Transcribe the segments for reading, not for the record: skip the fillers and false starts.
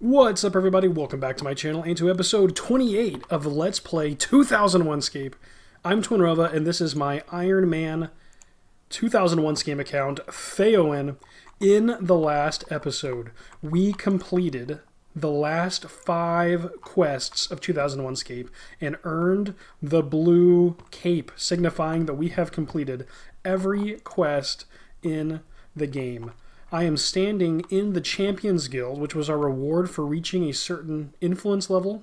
What's up, everybody? Welcome back to my channel and to episode 28 of Let's Play 2001Scape. I'm Twinrova, and this is my Iron Man 2001Scape account, Theoin. In the last episode, we completed the last 5 quests of 2001Scape and earned the blue cape, signifying that we have completed every quest in the game. I am standing in the Champions Guild, which was our reward for reaching a certain influence level.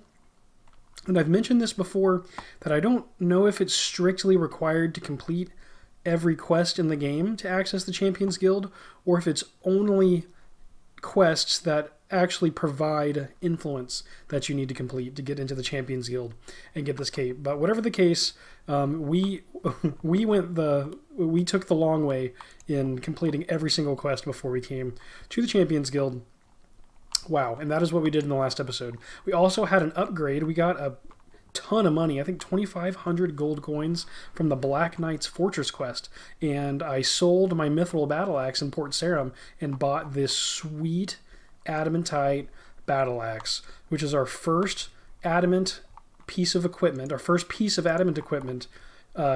And I've mentioned this before, that I don't know if it's strictly required to complete every quest in the game to access the Champions Guild, or if it's only quests that actually provide influence that you need to complete to get into the Champions Guild and get this cape. But whatever the case, we took the long way in completing every single quest before we came to the Champions Guild. Wow, and that is what we did in the last episode. We also had an upgrade. We got a ton of money, I think 2,500 gold coins from the Black Knight's Fortress quest, and I sold my Mithril Battle Axe in Port Sarim and bought this sweet adamantite battle axe, which is our first adamant piece of equipment, our first piece of adamant equipment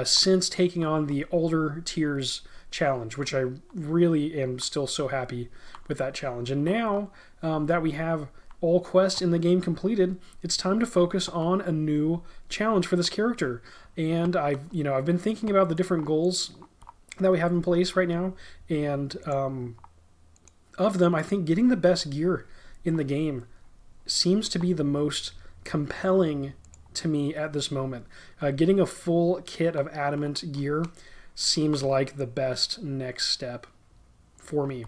since taking on the Alder tiers challenge, which I really am still so happy with that challenge. And now that we have all quests in the game completed, it's time to focus on a new challenge for this character. And I've been thinking about the different goals that we have in place right now, and of them, I think getting the best gear in the game seems to be the most compelling to me at this moment. Getting a full kit of adamant gear seems like the best next step for me.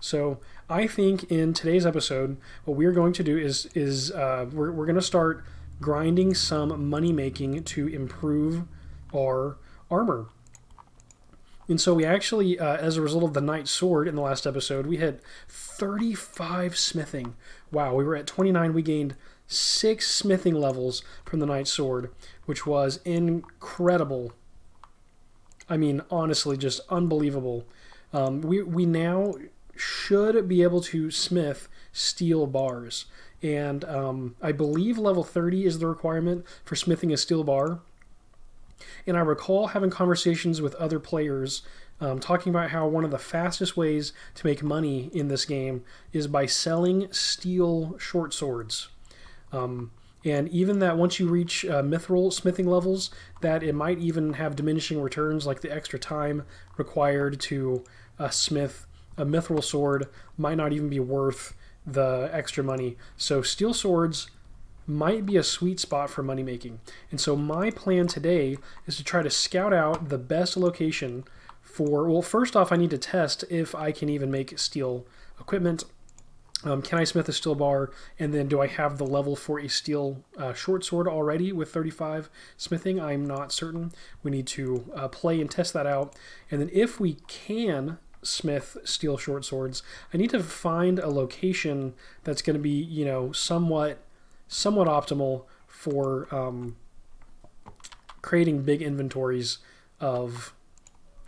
So I think in today's episode, what we're going to do is we're going to start grinding some money making to improve our armor. And so we actually, as a result of the Knight's Sword in the last episode, we had 35 smithing. Wow, we were at 29. We gained 6 smithing levels from the Knight's Sword, which was incredible. I mean, honestly, just unbelievable. We now should be able to smith steel bars. And I believe level 30 is the requirement for smithing a steel bar. And I recall having conversations with other players talking about how one of the fastest ways to make money in this game is by selling steel short swords. And even that once you reach mithril smithing levels, that it might even have diminishing returns, like the extra time required to smith a mithril sword might not even be worth the extra money. So steel swords might be a sweet spot for money making. And so my plan today is to try to scout out the best location for, well, first off, I need to test if I can even make steel equipment. Can I smith a steel bar? And then do I have the level for a steel short sword already with 35 smithing? I'm not certain. We need to play and test that out. And then if we can smith steel short swords, I need to find a location that's going to be, you know, somewhat optimal for creating big inventories of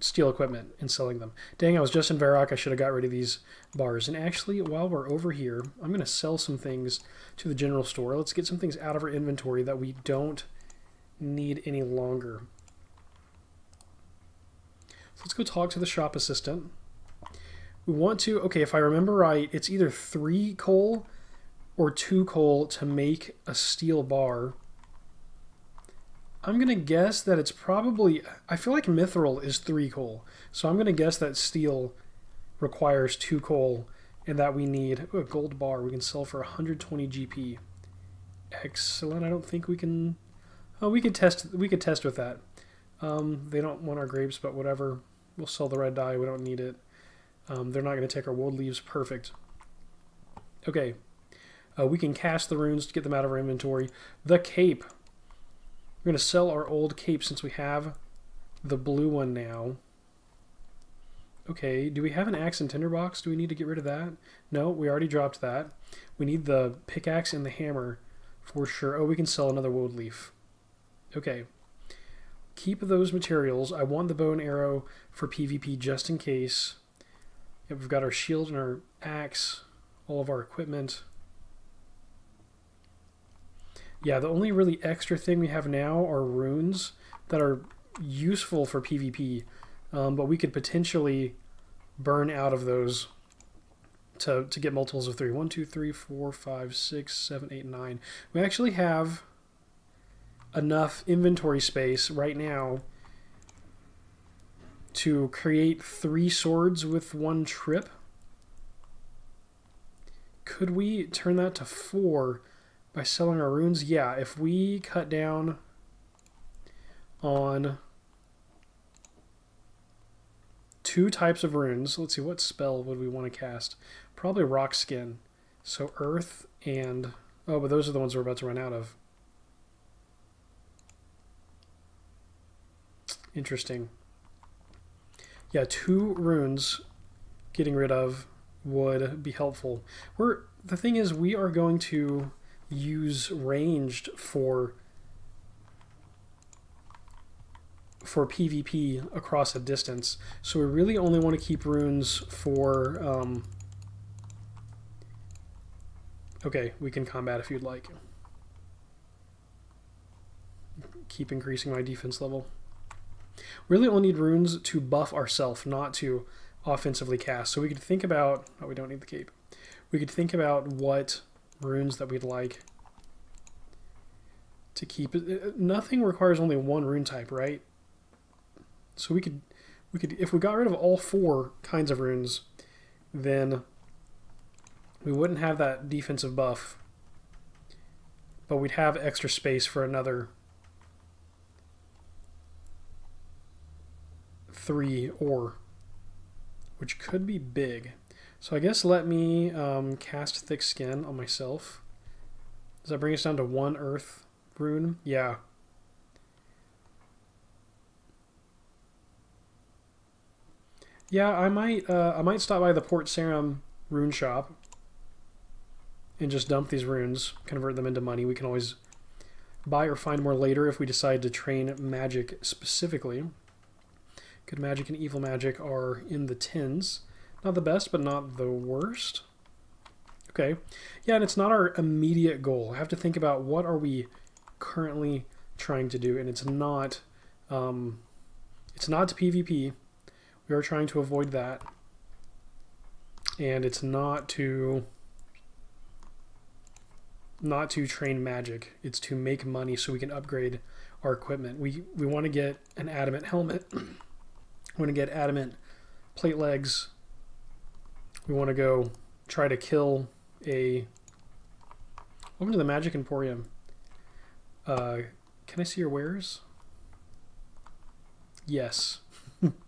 steel equipment and selling them. Dang, I was just in Varrock. I should have got rid of these bars. And actually, while we're over here, I'm going to sell some things to the general store. Let's get some things out of our inventory that we don't need any longer. So let's go talk to the shop assistant. We want to, okay, if I remember right, it's either 3 coal or 2 coal to make a steel bar. I'm gonna guess that it's probably, I feel like mithril is 3 coal, so I'm gonna guess that steel requires 2 coal and that we need a gold bar we can sell for 120 GP. Excellent. I don't think we can, oh, we could test with that. They don't want our grapes, but whatever. We'll sell the red dye, we don't need it. They're not gonna take our world leaves, perfect. Okay. We can cast the runes to get them out of our inventory. The cape. We're going to sell our old cape since we have the blue one now. Okay, do we have an axe and tinderbox? Do we need to get rid of that? No, we already dropped that. We need the pickaxe and the hammer for sure. Oh, we can sell another wood leaf. Okay. Keep those materials. I want the bow and arrow for PvP just in case. Yep, we've got our shield and our axe, all of our equipment. Yeah, the only really extra thing we have now are runes that are useful for PvP, but we could potentially burn out of those to get multiples of 3. 1, 2, 3, 4, 5, 6, 7, 8, 9. We actually have enough inventory space right now to create 3 swords with 1 trip. Could we turn that to 4 by selling our runes? Yeah, if we cut down on 2 types of runes. Let's see, what spell would we want to cast? Probably Rock Skin. So Earth and... oh, but those are the ones we're about to run out of. Interesting. Yeah, 2 runes getting rid of would be helpful. The thing is, we are going to use ranged for PvP across a distance, so we really only want to keep runes for okay, we can combat if you'd like. Keep increasing my defense level. Really only need runes to buff ourselves, not to offensively cast. So we could think about, oh, we don't need the cape. We could think about what runes that we'd like to keep. Nothing requires only one rune type, right? So we could, if we got rid of all 4 kinds of runes, then we wouldn't have that defensive buff, but we'd have extra space for another 3 ore, which could be big. So I guess let me cast Thick Skin on myself. Does that bring us down to 1 earth rune? Yeah. Yeah, I might stop by the Port Sarim rune shop and just dump these runes, convert them into money. We can always buy or find more later if we decide to train magic specifically. Good magic and evil magic are in the tins. Not the best, but not the worst. Okay. Yeah, and it's not our immediate goal. I have to think about what are we currently trying to do, and it's not to PvP. We are trying to avoid that. And it's not to train magic. It's to make money so we can upgrade our equipment. We want to get an adamant helmet. We want to get adamant plate legs. We want to go try to kill a... Welcome to the Magic Emporium. Can I see your wares? Yes.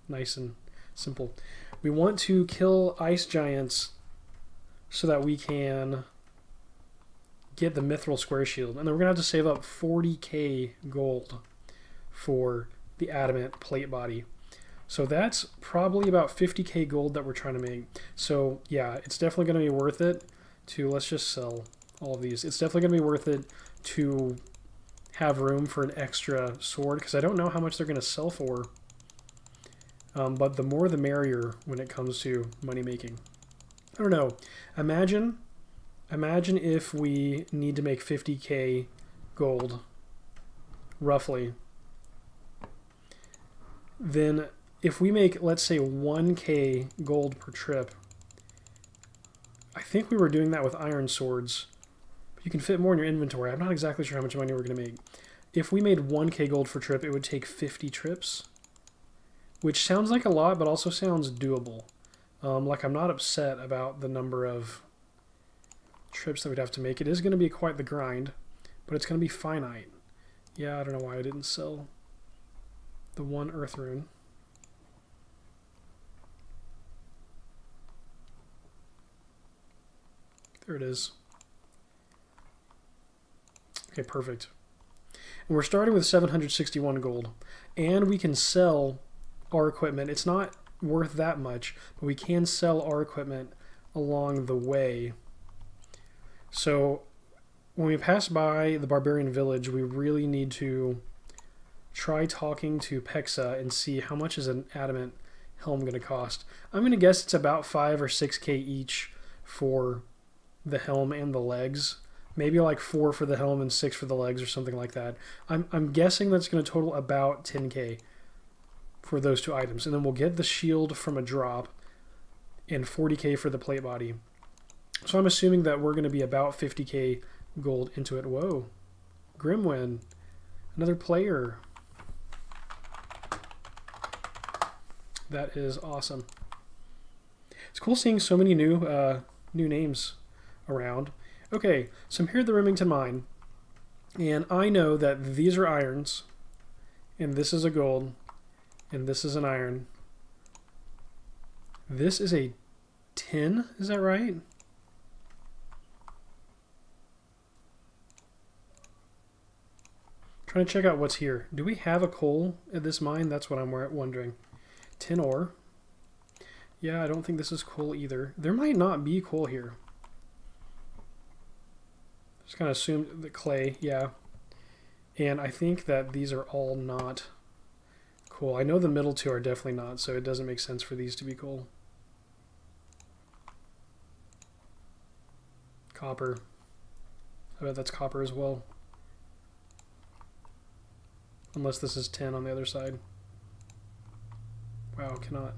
Nice and simple. We want to kill Ice Giants so that we can get the Mithril Square Shield. And then we're going to have to save up 40k gold for the adamant plate body. So that's probably about 50k gold that we're trying to make. So yeah, it's definitely going to be worth it to... let's just sell all of these. It's definitely going to be worth it to have room for an extra sword, because I don't know how much they're going to sell for. But the more the merrier when it comes to money making. I don't know. Imagine if we need to make 50k gold, roughly. Then if we make, let's say, 1k gold per trip, I think we were doing that with iron swords. You can fit more in your inventory. I'm not exactly sure how much money we're going to make. If we made 1k gold per trip, it would take 50 trips. Which sounds like a lot, but also sounds doable. Like, I'm not upset about the number of trips that we'd have to make. It is going to be quite the grind, but it's going to be finite. Yeah, I don't know why I didn't sell the 1 earth rune. There it is. Okay, perfect. And we're starting with 761 gold, and we can sell our equipment. It's not worth that much, but we can sell our equipment along the way. So when we pass by the Barbarian Village, we really need to try talking to Peksa and see how much is an adamant helm going to cost. I'm going to guess it's about 5 or 6k each for the helm and the legs. Maybe like 4 for the helm and 6 for the legs or something like that. I'm guessing that's going to total about 10k for those two items. And then we'll get the shield from a drop and 40k for the plate body. So I'm assuming that we're going to be about 50k gold into it. Whoa. Grimwin. Another player. That is awesome. It's cool seeing so many new new names around. Okay, so I'm here at the Rimmington Mine, and I know that these are irons, and this is a gold, and this is an iron. This is a tin, is that right? Trying to check out what's here. Do we have a coal at this mine? That's what I'm wondering. Tin ore. Yeah, I don't think this is coal either. There might not be coal here. Just kind of assumed the clay, yeah. And I think that these are all not coal. I know the middle two are definitely not, so it doesn't make sense for these to be coal. Copper. I bet that's copper as well. Unless this is tin on the other side. Wow, cannot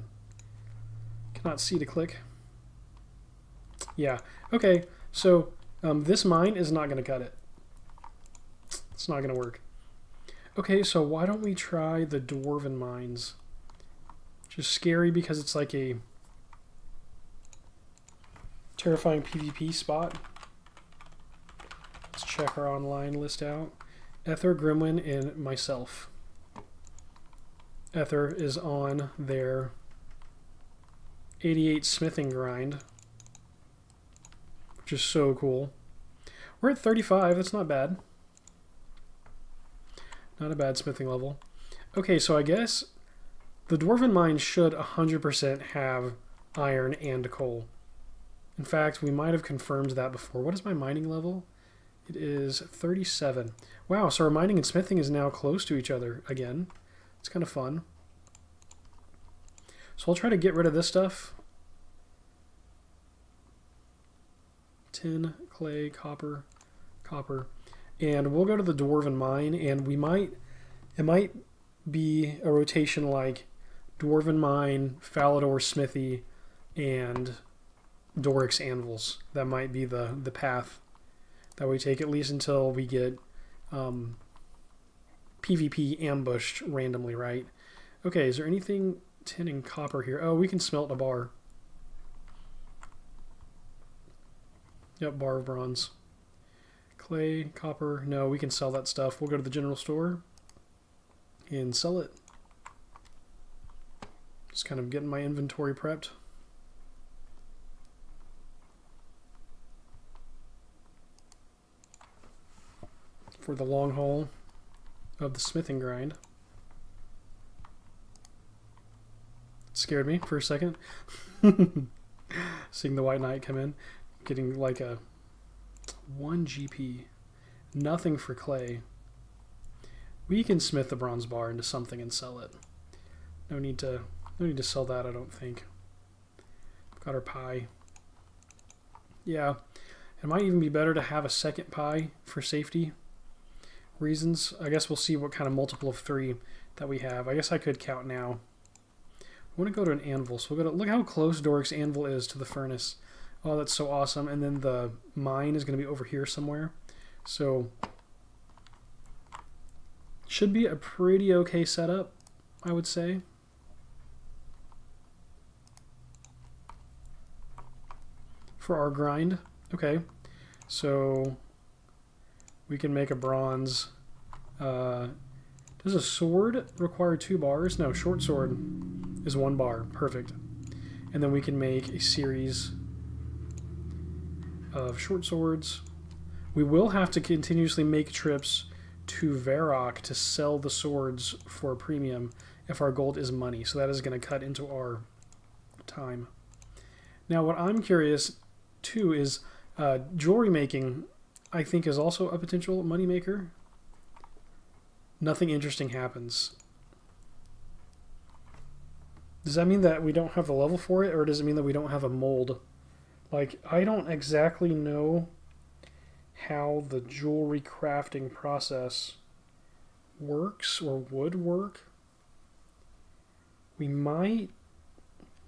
see to click. Yeah, okay, so this mine is not gonna cut it. It's not gonna work. Okay, so why don't we try the Dwarven mines? Which is scary because it's like a terrifying PvP spot. Let's check our online list out. Ether, Grimwin, and myself. Ether is on their 88 smithing grind, which is so cool. We're at 35, that's not bad. Not a bad smithing level. Okay, so I guess the Dwarven Mine should 100% have iron and coal. In fact, we might have confirmed that before. What is my mining level? It is 37. Wow, so our mining and smithing is now close to each other again. It's kind of fun. So I'll try to get rid of this stuff. Tin, clay, copper, copper. And we'll go to the Dwarven Mine, and we might... It might be a rotation like Dwarven Mine, Falador Smithy, and Doric's Anvils. That might be the path that we take, at least until we get PvP ambushed randomly, right? Okay, is there anything tin and copper here? Oh, we can smelt a bar. Yep, bar of bronze. Clay, copper, no, we can sell that stuff. We'll go to the general store and sell it. Just kind of getting my inventory prepped. For the long haul of the smithing grind. It scared me for a second. Seeing the White Knight come in, getting like a 1 GP. Nothing for clay. We can smith the bronze bar into something and sell it. No need to sell that, I don't think. Got our pie. Yeah. It might even be better to have a second pie for safety reasons. I guess we'll see what kind of multiple of 3 that we have. I guess I could count now. I want to go to an anvil, so we'll go to, look how close Doric's Anvil is to the furnace. Oh, that's so awesome. And then the mine is going to be over here somewhere. So should be a pretty okay setup, I would say. For our grind. Okay, so we can make a bronze. Does a sword require 2 bars? No, short sword is 1 bar. Perfect. And then we can make a series of short swords. We will have to continuously make trips to Varrock to sell the swords for a premium if our gold is money. So that is going to cut into our time. Now what I'm curious too is jewelry making, I think, is also a potential moneymaker. Nothing interesting happens. Does that mean that we don't have the level for it, or does it mean that we don't have a mold? Like, I don't exactly know how the jewelry crafting process works or would work. We might...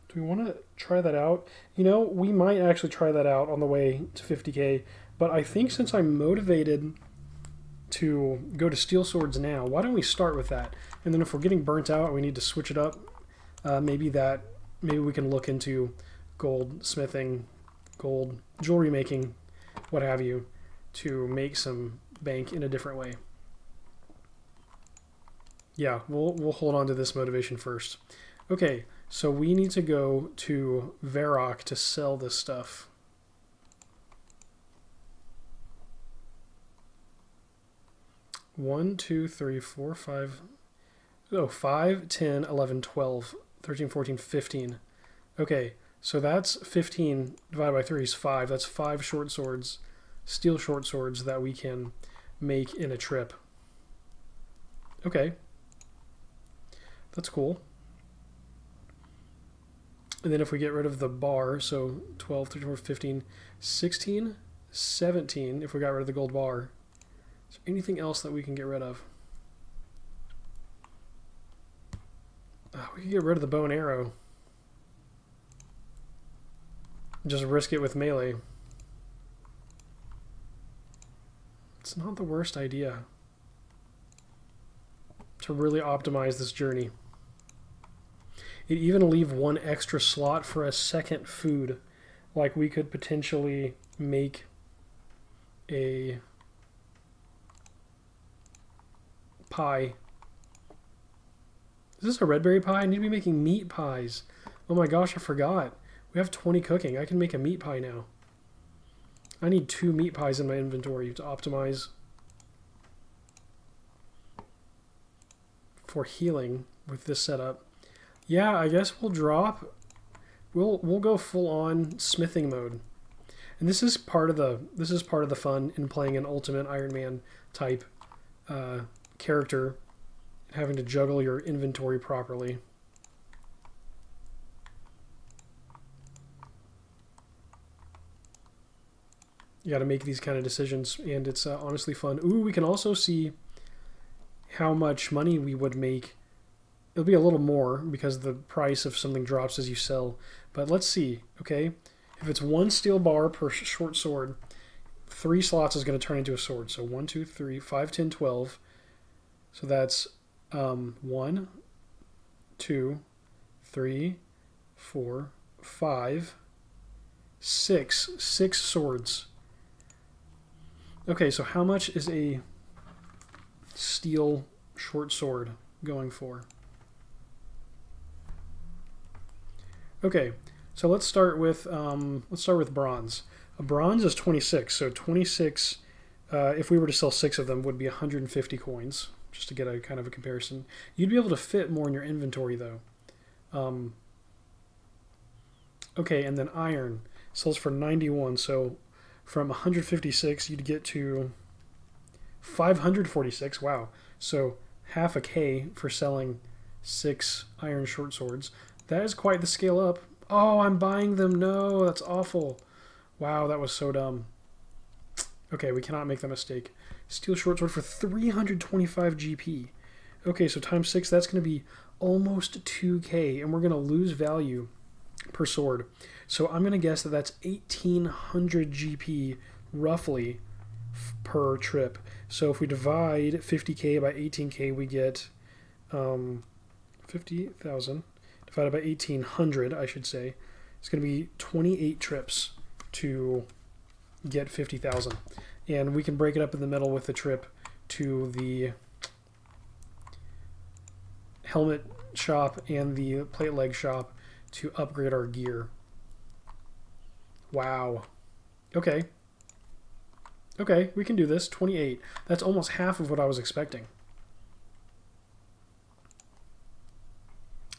do we want to try that out? You know, we might actually try that out on the way to 50k, but I think since I'm motivated to go to Steel Swords now, why don't we start with that? And then if we're getting burnt out and we need to switch it up, maybe we can look into gold smithing, gold jewelry making, what have you, to make some bank in a different way. Yeah, we'll hold on to this motivation first. Okay, so we need to go to Varrock to sell this stuff. One, two, three, four, five. Oh, 5, 10, 11, 12, 13, 14, 15. Okay, so that's 15 divided by 3 is 5. That's 5 short swords, steel short swords that we can make in a trip. Okay. That's cool. And then if we get rid of the bar, so 12, 13, 14, 15, 16, 17, if we got rid of the gold bar. Is there anything else that we can get rid of? We can get rid of the bow and arrow. Just risk it with melee. It's not the worst idea to really optimize this journey. It'd even leave one extra slot for a second food. Like we could potentially make a pie. Is this a red berry pie? I need to be making meat pies. Oh my gosh, I forgot. We have 20 cooking. I can make a meat pie now. I need 2 meat pies in my inventory to optimize for healing with this setup. Yeah, I guess we'll drop. We'll go full on smithing mode. And this is part of the fun in playing an Ultimate Iron Man type character. Having to juggle your inventory properly. You got to make these kind of decisions, and it's honestly fun. Ooh, we can also see how much money we would make. It'll be a little more because the price of something drops as you sell. But let's see, okay? If it's 1 steel bar per short sword, 3 slots is going to turn into a sword. So 1, 2, 3, 5, 10, 12. So that's 1, 2, 3, 4, 5, 6. 6 swords. Okay, so how much is a steel short sword going for? Okay, so let's start with bronze. A bronze is 26, so 26, if we were to sell 6 of them, would be 150 coins. Just to get a kind of a comparison. You'd be able to fit more in your inventory, though. Okay, and then iron sells for 91, so from 156 you'd get to 546. Wow, so half a K for selling 6 iron short swords. That is quite the scale up. Oh, I'm buying them. No, that's awful. Wow, that was so dumb. Okay, we cannot make that mistake. Steel short sword for 325 GP. Okay, so times 6, that's going to be almost 2k, and we're going to lose value per sword. So I'm going to guess that that's 1,800 GP, roughly, per trip. So if we divide 50k by 18k, we get 50,000 divided by 1,800, I should say. It's going to be 28 trips to get 50,000. And we can break it up in the middle with the trip to the helmet shop and the plate leg shop to upgrade our gear. Wow. Okay. Okay, we can do this. 28. That's almost half of what I was expecting.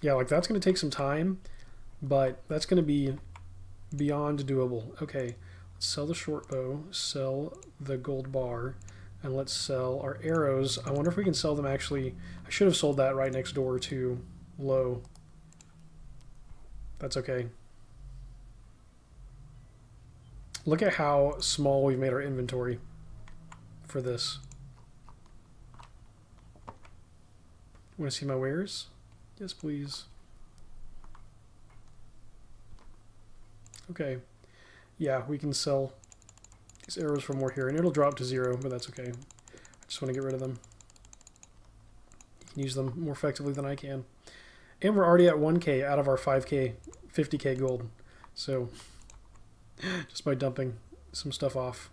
Yeah, like that's going to take some time, but that's going to be beyond doable. Okay. Sell the short bow, sell the gold bar, and let's sell our arrows. I wonder if we can sell them actually. I should have sold that right next door to low. That's okay. Look at how small we've made our inventory. for this. Want to see my wares? Yes, please. Okay. Yeah, we can sell these arrows for more here, and it'll drop to 0, but that's okay. I just want to get rid of them. You can use them more effectively than I can. And we're already at 1k out of our 5k, 50k gold. So, just by dumping some stuff off.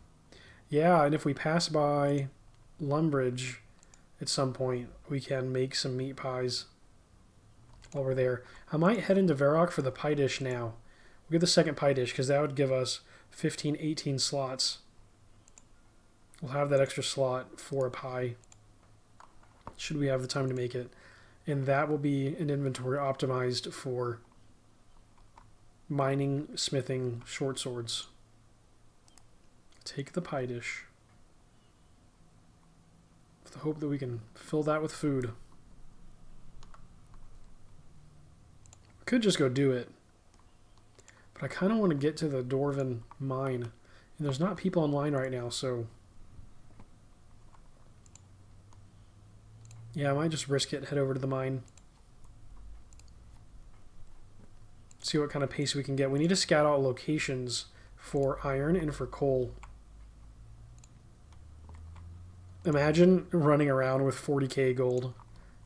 Yeah, and if we pass by Lumbridge at some point, we can make some meat pies while we're there. I might head into Varrock for the pie dish now. We'll get the second pie dish, because that would give us 15, 18 slots. We'll have that extra slot for a pie, should we have the time to make it. And that will be an inventory optimized for mining, smithing, short swords. Take the pie dish with the hope that we can fill that with food. Could just go do it, but I kind of want to get to the Dwarven Mine, and there's not people online right now, so yeah, I might just risk it, head over to the mine, see what kind of pace we can get. We need to scout out locations for iron and for coal. Imagine running around with 40k gold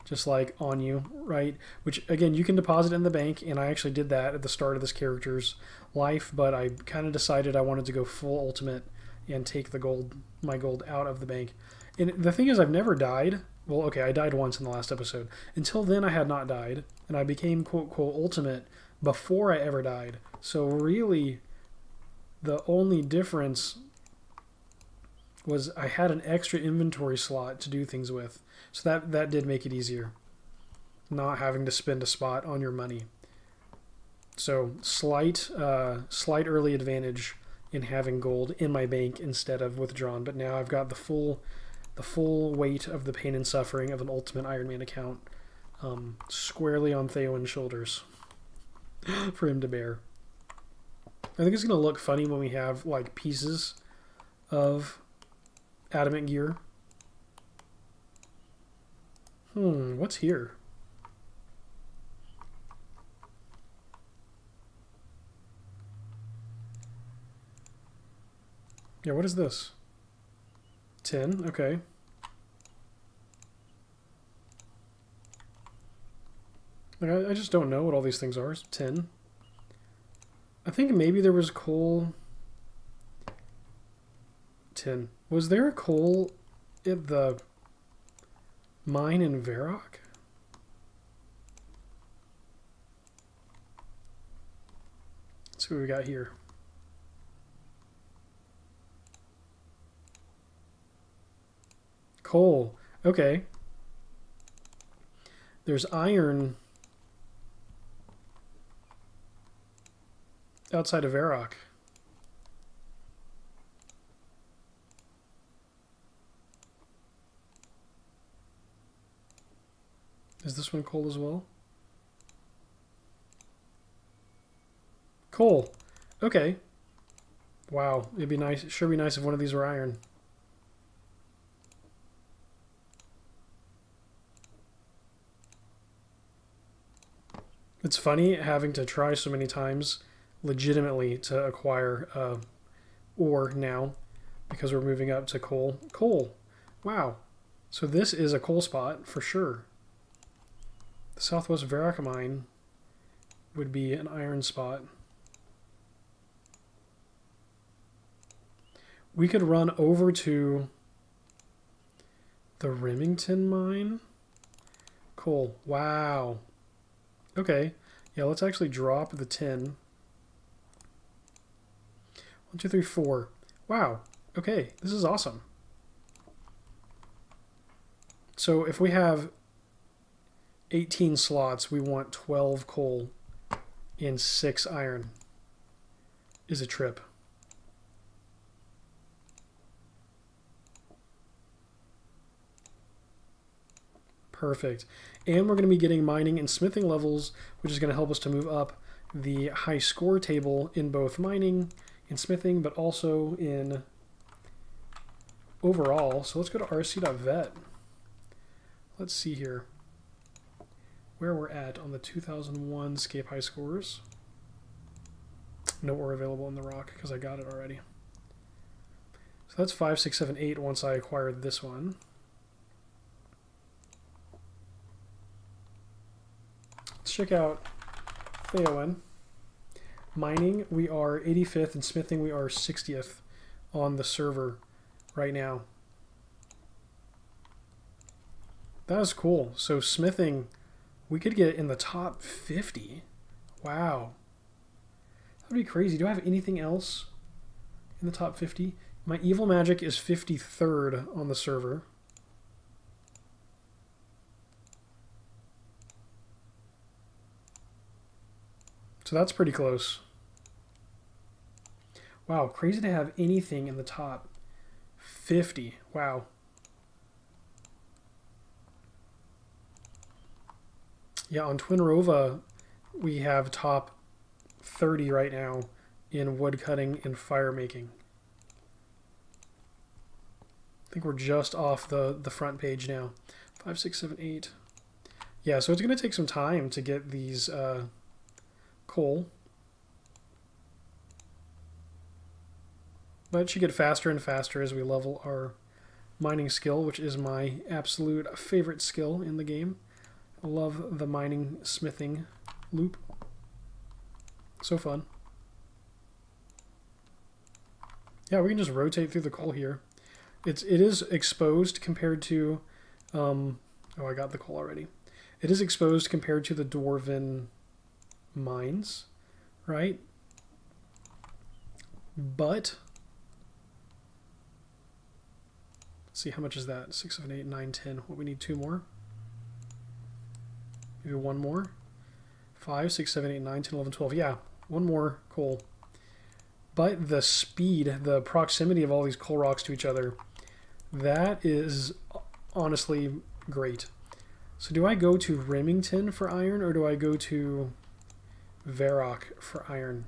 just like on you, right? Which again, you can deposit in the bank, and I actually did that at the start of this character's life, but I kind of decided I wanted to go full ultimate and take the gold, my gold, out of the bank. And the thing is, I've never died. Well, okay, I died once in the last episode. Until then, I had not died, and I became quote-quote ultimate before I ever died. So really, the only difference was I had an extra inventory slot to do things with. So that did make it easier, not having to spend a spot on your money. So slight early advantage in having gold in my bank instead of withdrawn. But now I've got the full weight of the pain and suffering of an Ultimate Iron Man account squarely on Theoin's shoulders for him to bear. I think it's going to look funny when we have like pieces of adamant gear. What's here? Yeah, what is this? 10, okay. Like, I just don't know what all these things are. 10. I think maybe there was coal. 10. Was there a coal at the mine in Varrock? Let's see what we got here. Coal. Okay. There's iron outside of Varrock. Is this one coal as well? Coal. Okay. Wow. It'd be nice. It sure be nice if one of these were iron. It's funny having to try so many times legitimately to acquire ore now, because we're moving up to coal. Coal. Wow. So this is a coal spot for sure. The Southwest Varrock Mine would be an iron spot. We could run over to the Rimmington Mine. Cool. Wow. Okay. Yeah, let's actually drop the 10. 1, 2, 3, 4. Wow. Okay. This is awesome. So if we have 18 slots, we want 12 coal and 6 iron is a trip. Perfect. And we're going to be getting mining and smithing levels, which is going to help us to move up the high score table in both mining and smithing, but also in overall. So let's go to rc.vet. Let's see here where we're at on the 2001Scape high scores. No ore available on the rock because I got it already. So that's 5, 6, 7, 8 once I acquired this one. Let's check out Theoin. Mining, we are 85th, and smithing, we are 60th on the server right now. That is cool. So smithing, we could get in the top 50. Wow. That would be crazy. Do I have anything else in the top 50? My evil magic is 53rd on the server. So that's pretty close. Wow, crazy to have anything in the top 50. Wow. Yeah, on Twinrova, we have top 30 right now in woodcutting and fire making. I think we're just off the front page now. 5, 6, 7, 8. Yeah, so it's going to take some time to get these coal. But it should get faster and faster as we level our mining skill, which is my absolute favorite skill in the game. I love the mining smithing loop. So fun. Yeah, we can just rotate through the coal here. It is exposed compared to oh, I got the coal already. It is exposed compared to the Dwarven mines, right? But let's see, how much is that? 6, 7, 8, 9, 10. What, we need 2 more? Maybe 1 more. 5, 6, 7, 8, 9, 10, 11, 12. Yeah, 1 more coal. But the speed, the proximity of all these coal rocks to each other, that is honestly great. So do I go to Rimmington for iron, or do I go to Varrock for iron?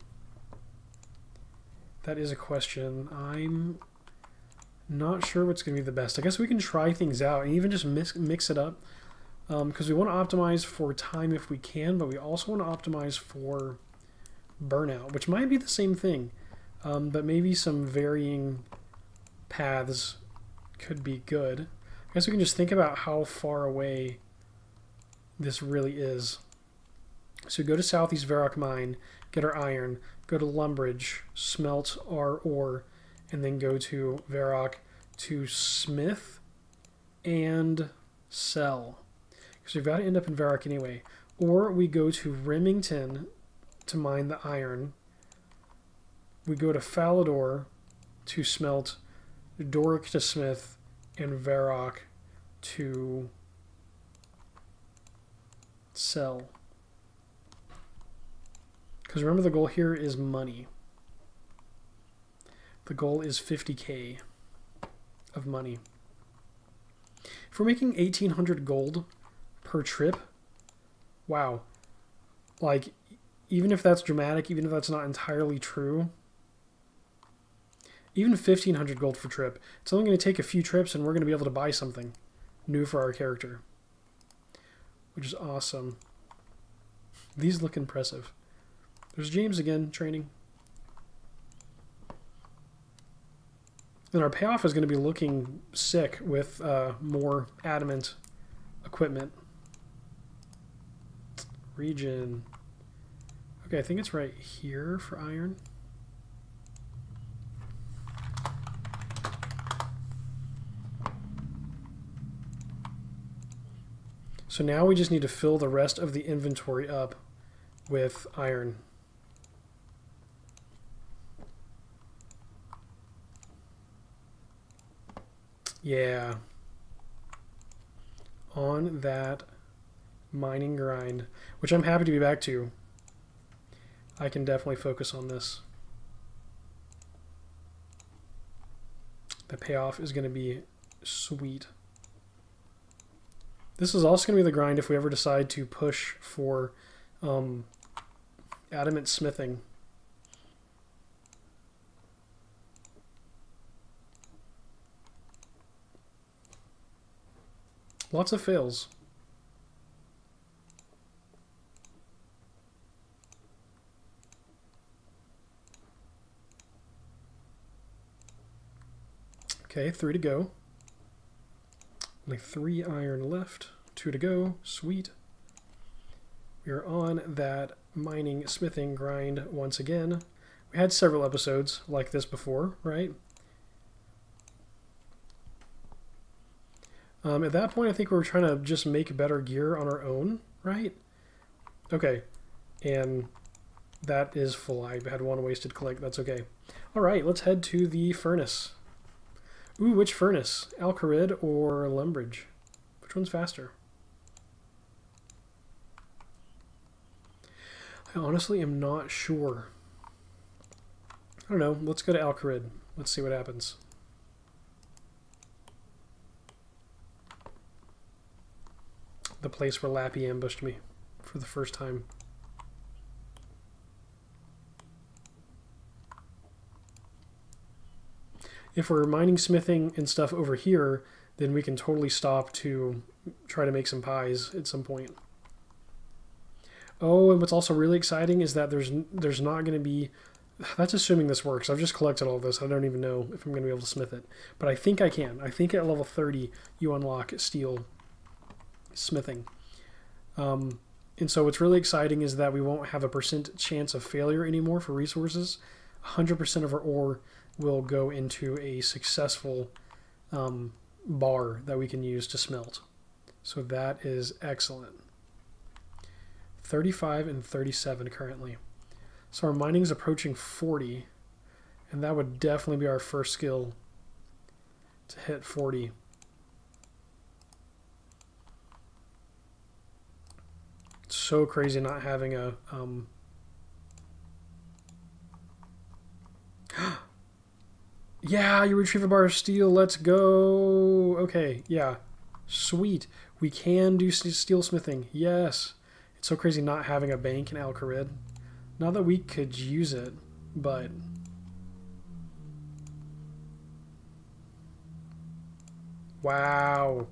That is a question. I'm not sure what's going to be the best. I guess we can try things out and even just mix it up. Because we want to optimize for time if we can, but we also want to optimize for burnout, which might be the same thing, but maybe some varying paths could be good. I guess we can just think about how far away this really is. So go to Southeast Varrock Mine, get our iron, go to Lumbridge, smelt our ore, and then go to Varrock to smith and sell. So we've got to end up in Varrock anyway. Or we go to Rimmington to mine the iron. We go to Falador to smelt, Doric to smith, and Varrock to sell. Because remember, the goal here is money. The goal is 50k of money. If we're making 1,800 gold per trip, wow. Like, even if that's dramatic, even if that's not entirely true, even 1,500 gold per trip, it's only going to take a few trips and we're going to be able to buy something new for our character, which is awesome. These look impressive. There's James again, training. And our payoff is going to be looking sick with more adamant equipment. Region. Okay, I think it's right here for iron. So now we just need to fill the rest of the inventory up with iron. Yeah. On that mining grind, which I'm happy to be back to. I can definitely focus on this. The payoff is going to be sweet. This is also going to be the grind if we ever decide to push for adamant smithing. Lots of fails. Okay, 3 to go. Only 3 iron left. 2 to go. Sweet. We are on that mining smithing grind once again. We had several episodes like this before, right? At that point, I think we were trying to just make better gear on our own, right? Okay. And that is full. I had one wasted click. That's okay. All right, let's head to the furnace. Ooh, which furnace? Al Kharid or Lumbridge? Which one's faster? I honestly am not sure. I don't know. Let's go to Al Kharid. Let's see what happens. The place where Lappy ambushed me for the first time. If we're mining, smithing, and stuff over here, then we can totally stop to try to make some pies at some point. Oh, and what's also really exciting is that there's not going to be... That's assuming this works. I've just collected all of this. I don't even know if I'm going to be able to smith it. But I think I can. I think at level 30, you unlock steel smithing. And so what's really exciting is that we won't have a percent chance of failure anymore for resources. 100% of our ore will go into a successful bar that we can use to smelt. So that is excellent. 35 and 37 currently. So our mining is approaching 40, and that would definitely be our first skill to hit 40. It's so crazy not having a... Yeah, you retrieve a bar of steel. Let's go. Okay, yeah. Sweet. We can do steel smithing. Yes. It's so crazy not having a bank in Al Kharid. Not that we could use it, but... Wow.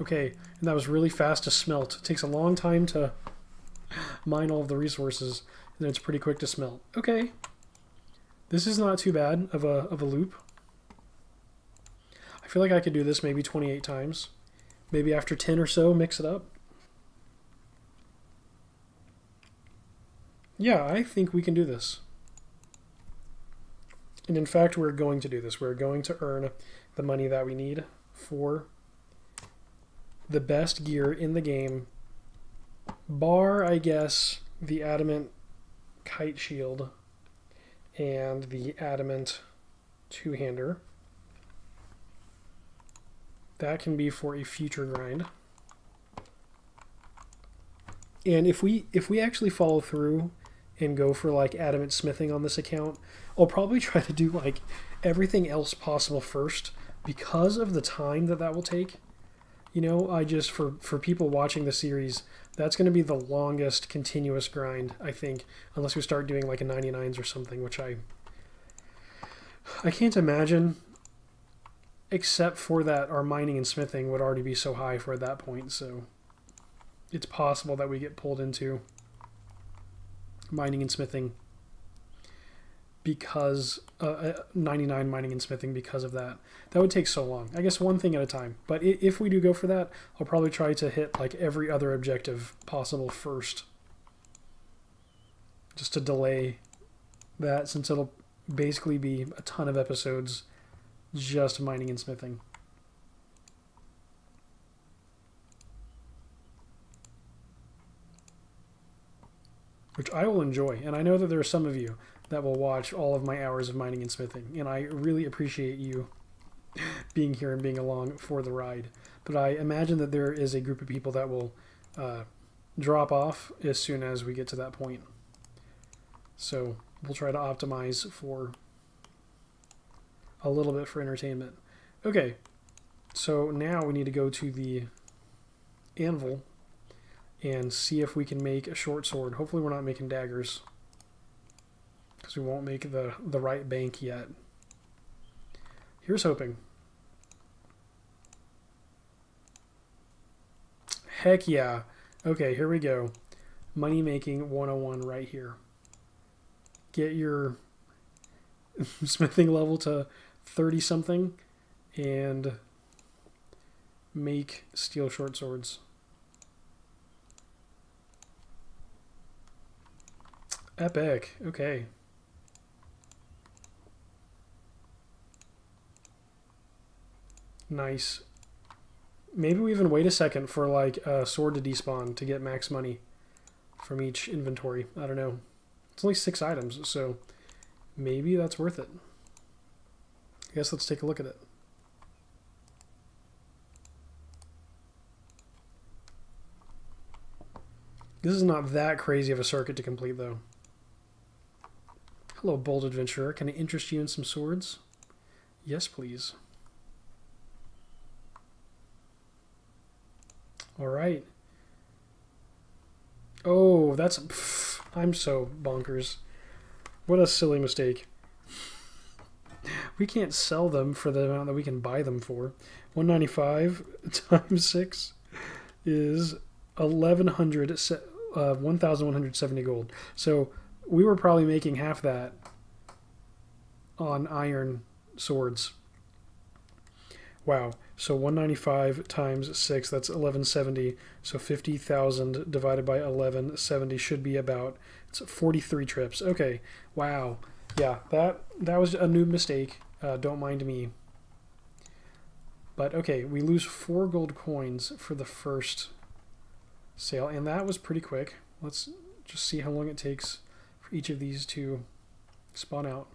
Okay, and that was really fast to smelt. It takes a long time to mine all of the resources, and then it's pretty quick to smelt. Okay. This is not too bad of a loop. I feel like I could do this maybe 28 times. Maybe after 10 or so, mix it up. Yeah, I think we can do this. And in fact, we're going to do this. We're going to earn the money that we need for the best gear in the game. Bar, I guess, the adamant kite shield and the adamant two-hander. That can be for a future grind. And if we actually follow through and go for like adamant smithing on this account, I'll probably try to do like everything else possible first because of the time that will take. You know, I just, for people watching the series, that's going to be the longest continuous grind, I think, unless we start doing like a 99s or something, which I can't imagine, except for that our mining and smithing would already be so high for at that point, so it's possible that we get pulled into mining and smithing because 99 mining and smithing because of that. That would take so long. I guess one thing at a time. But if we do go for that, I'll probably try to hit like every other objective possible first, just to delay that, since it'll basically be a ton of episodes just mining and smithing. Which I will enjoy, and I know that there are some of you that will watch all of my hours of mining and smithing, and I really appreciate you being here and being along for the ride. But I imagine that there is a group of people that will drop off as soon as we get to that point. So we'll try to optimize for a little bit for entertainment. Okay, so now we need to go to the anvil and see if we can make a short sword. Hopefully we're not making daggers, because we won't make the right bank yet. Here's hoping. Heck yeah. Okay, here we go. Money making 101 right here. Get your smithing level to 30 something and make steel short swords. Epic. Okay. Nice. Maybe we even wait a second for like a sword to despawn to get max money from each inventory. I don't know. It's only 6 items, so maybe that's worth it. I guess let's take a look at it. This is not that crazy of a circuit to complete, though. Hello, bold adventurer. Can I interest you in some swords? Yes, please. All right. Oh, that's... Pff, I'm so bonkers. What a silly mistake. We can't sell them for the amount that we can buy them for. 195 times 6 is 1,170 gold. So we were probably making half that on iron swords. Wow. So 195 times 6, that's 1170. So 50,000 divided by 1170 should be about, it's 43 trips. Okay. Wow. Yeah, that was a new mistake. Don't mind me. But okay, we lose 4 gold coins for the first sale, and that was pretty quick. Let's just see how long it takes for each of these to spawn out.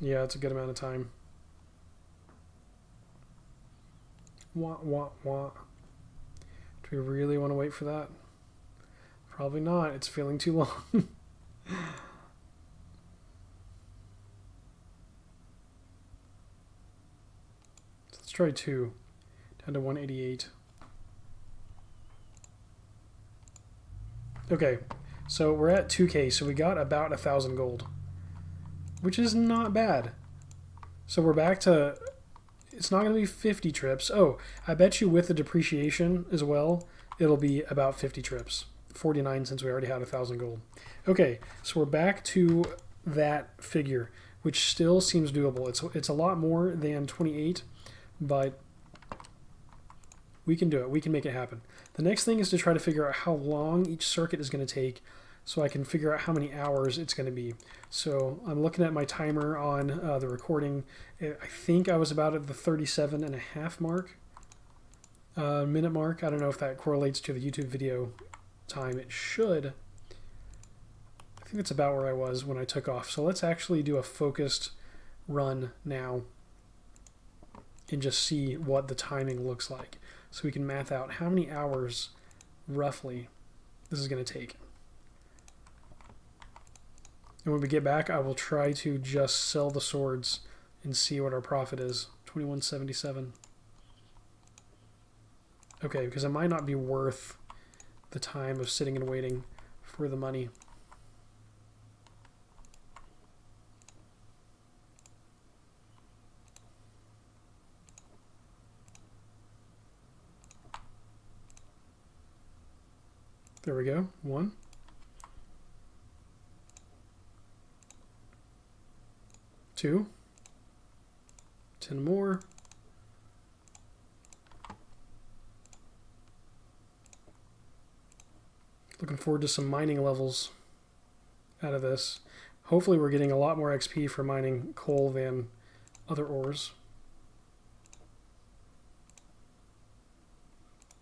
Yeah, it's a good amount of time. Wah, wah, wah. Do we really want to wait for that? Probably not. It's feeling too long. Let's try 2. Down to 188. Okay, so we're at 2K, so we got about 1,000 gold. Which is not bad. So we're back to... It's not going to be 50 trips. Oh, I bet you with the depreciation as well, it'll be about 50 trips. 49 since we already had 1,000 gold. Okay, so we're back to that figure, which still seems doable. It's a lot more than 28, but we can do it. We can make it happen. The next thing is to try to figure out how long each circuit is going to take, so I can figure out how many hours it's going to be. So I'm looking at my timer on the recording. I think I was about at the 37.5 mark, minute mark. I don't know if that correlates to the YouTube video time. It should. I think it's about where I was when I took off. So let's actually do a focused run now and just see what the timing looks like. So we can math out how many hours roughly this is going to take. And when we get back, I will try to just sell the swords and see what our profit is. 2177. Okay, because it might not be worth the time of sitting and waiting for the money. There we go. 1. Two, 10 more, looking forward to some mining levels out of this. Hopefully we're getting a lot more XP for mining coal than other ores.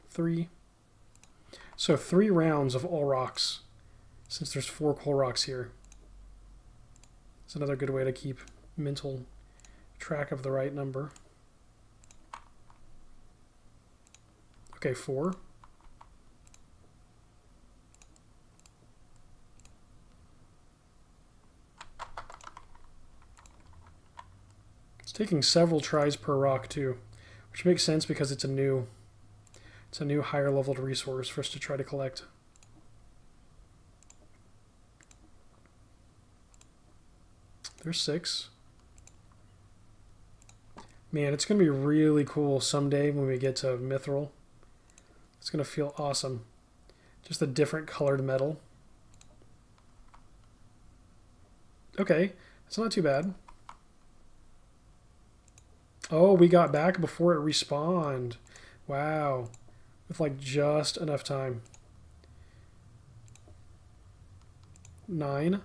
3, so 3 rounds of all rocks since there's 4 coal rocks here. It's another good way to keep mental track of the right number. Okay, 4. It's taking several tries per rock too, which makes sense because it's a new higher leveled resource for us to try to collect. There's 6. Man, it's going to be really cool someday when we get to Mithril. It's going to feel awesome. Just a different colored metal. Okay, it's not too bad. Oh, we got back before it respawned. Wow. With like just enough time. 9.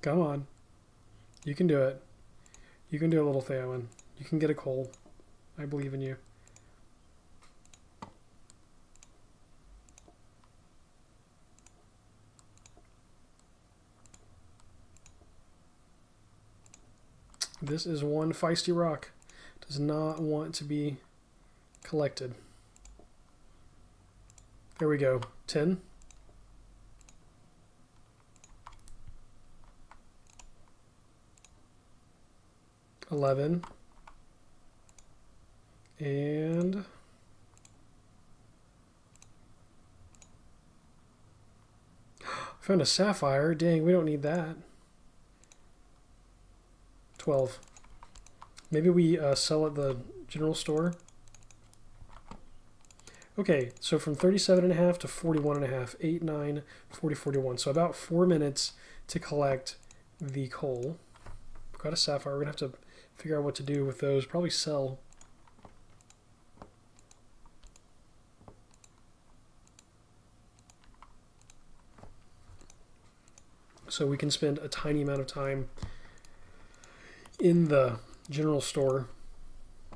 Come on. You can do it. You can do a little Theoin. You can get a coal. I believe in you. This is one feisty rock. Does not want to be collected. There we go. 10. Eleven and 4 found a sapphire. Dang, we don't need that. 12. Maybe we sell at the general store. Okay, so from 37.5 to 41.5, 8, 9, 40, 41. So about 4 minutes to collect the coal. Got a sapphire. We're gonna have to figure out what to do with those. Probably sell. So we can spend a tiny amount of time in the general store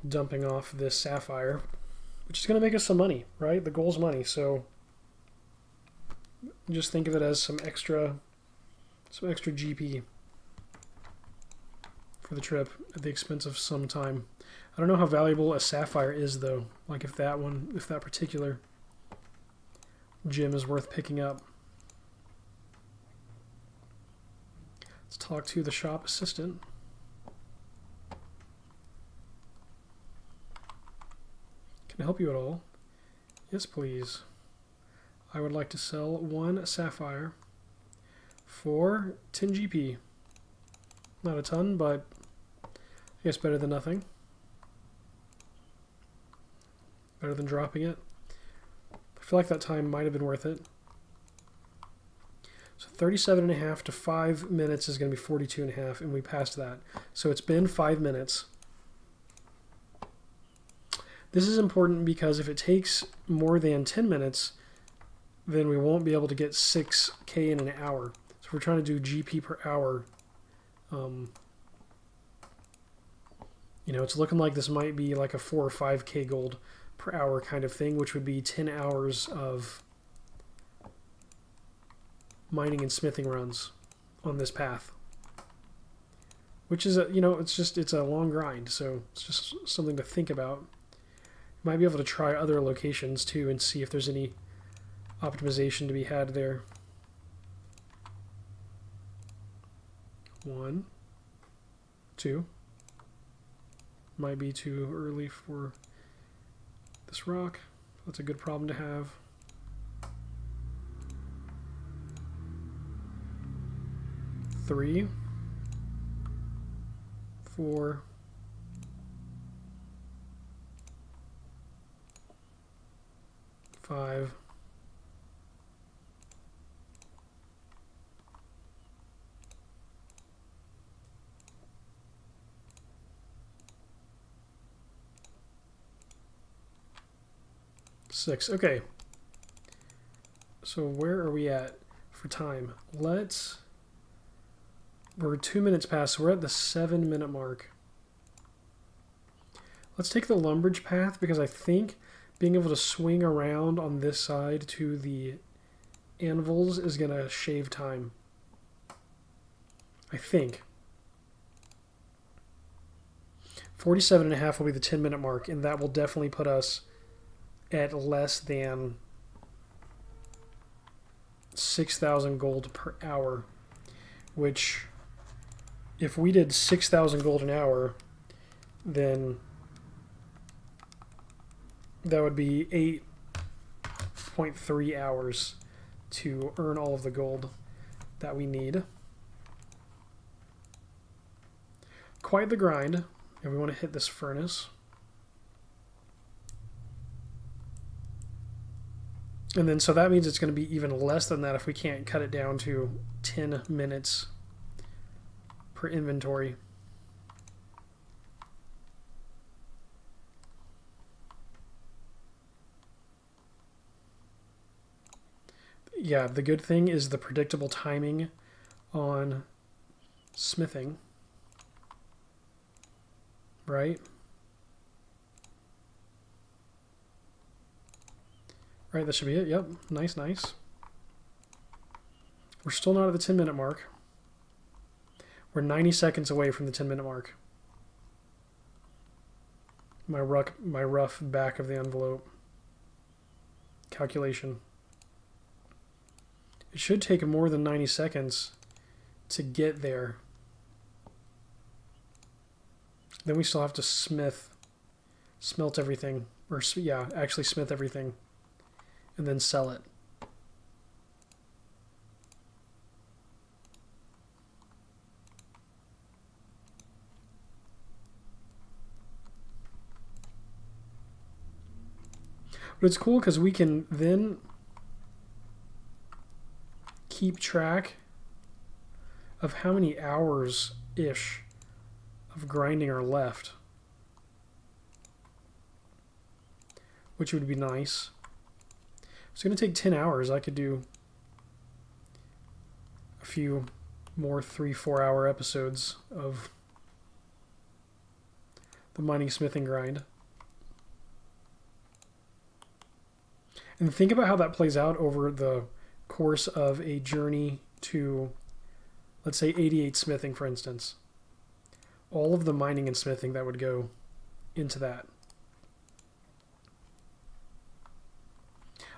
dumping off this sapphire, which is going to make us some money, right? The goal's money. So just think of it as some extra GP for the trip at the expense of some time. I don't know how valuable a sapphire is though, like if that particular gem is worth picking up. Let's talk to the shop assistant. Can I help you at all? Yes, please. I would like to sell 1 sapphire for 10 GP. Not a ton, but I guess better than nothing. Better than dropping it. I feel like that time might have been worth it. So 37.5 to 5 minutes is going to be 42.5, and we passed that. So it's been 5 minutes. This is important because if it takes more than 10 minutes, then we won't be able to get 6K in an hour. So we're trying to do GP per hour. You know, it's looking like this might be like a 4 or 5K gold per hour kind of thing, which would be 10 hours of mining and smithing runs on this path. Which is, you know, it's a long grind, so it's just something to think about. You might be able to try other locations too and see if there's any optimization to be had there. 1, 2. Might be too early for this rock. That's a good problem to have. Three. 4. 5. 6. Okay, so where are we at for time? We're 2 minutes past, so we're at the 7-minute mark. Let's take the Lumbridge path, because I think being able to swing around on this side to the anvils is gonna shave time, I think. 47.5 will be the 10-minute mark, and that will definitely put us at less than 6,000 gold per hour, which if we did 6,000 gold an hour, then that would be 8.3 hours to earn all of the gold that we need. Quite the grind, and we want to hit this furnace. And then so that means it's going to be even less than that if we can't cut it down to 10 minutes per inventory. Yeah, the good thing is the predictable timing on smithing, right? Right, that should be it. Yep, nice, nice. We're still not at the 10-minute mark. We're 90 seconds away from the 10-minute mark. My rough back of the envelope calculation. It should take more than 90 seconds to get there. Then we still have to smelt everything, or yeah, actually smith everything, and then sell it. But it's cool because we can then keep track of how many hours-ish of grinding are left, which would be nice. It's going to take 10 hours. I could do a few more 3-4 hour episodes of the mining, smithing grind. And think about how that plays out over the course of a journey to, let's say, 88 smithing, for instance. All of the mining and smithing that would go into that.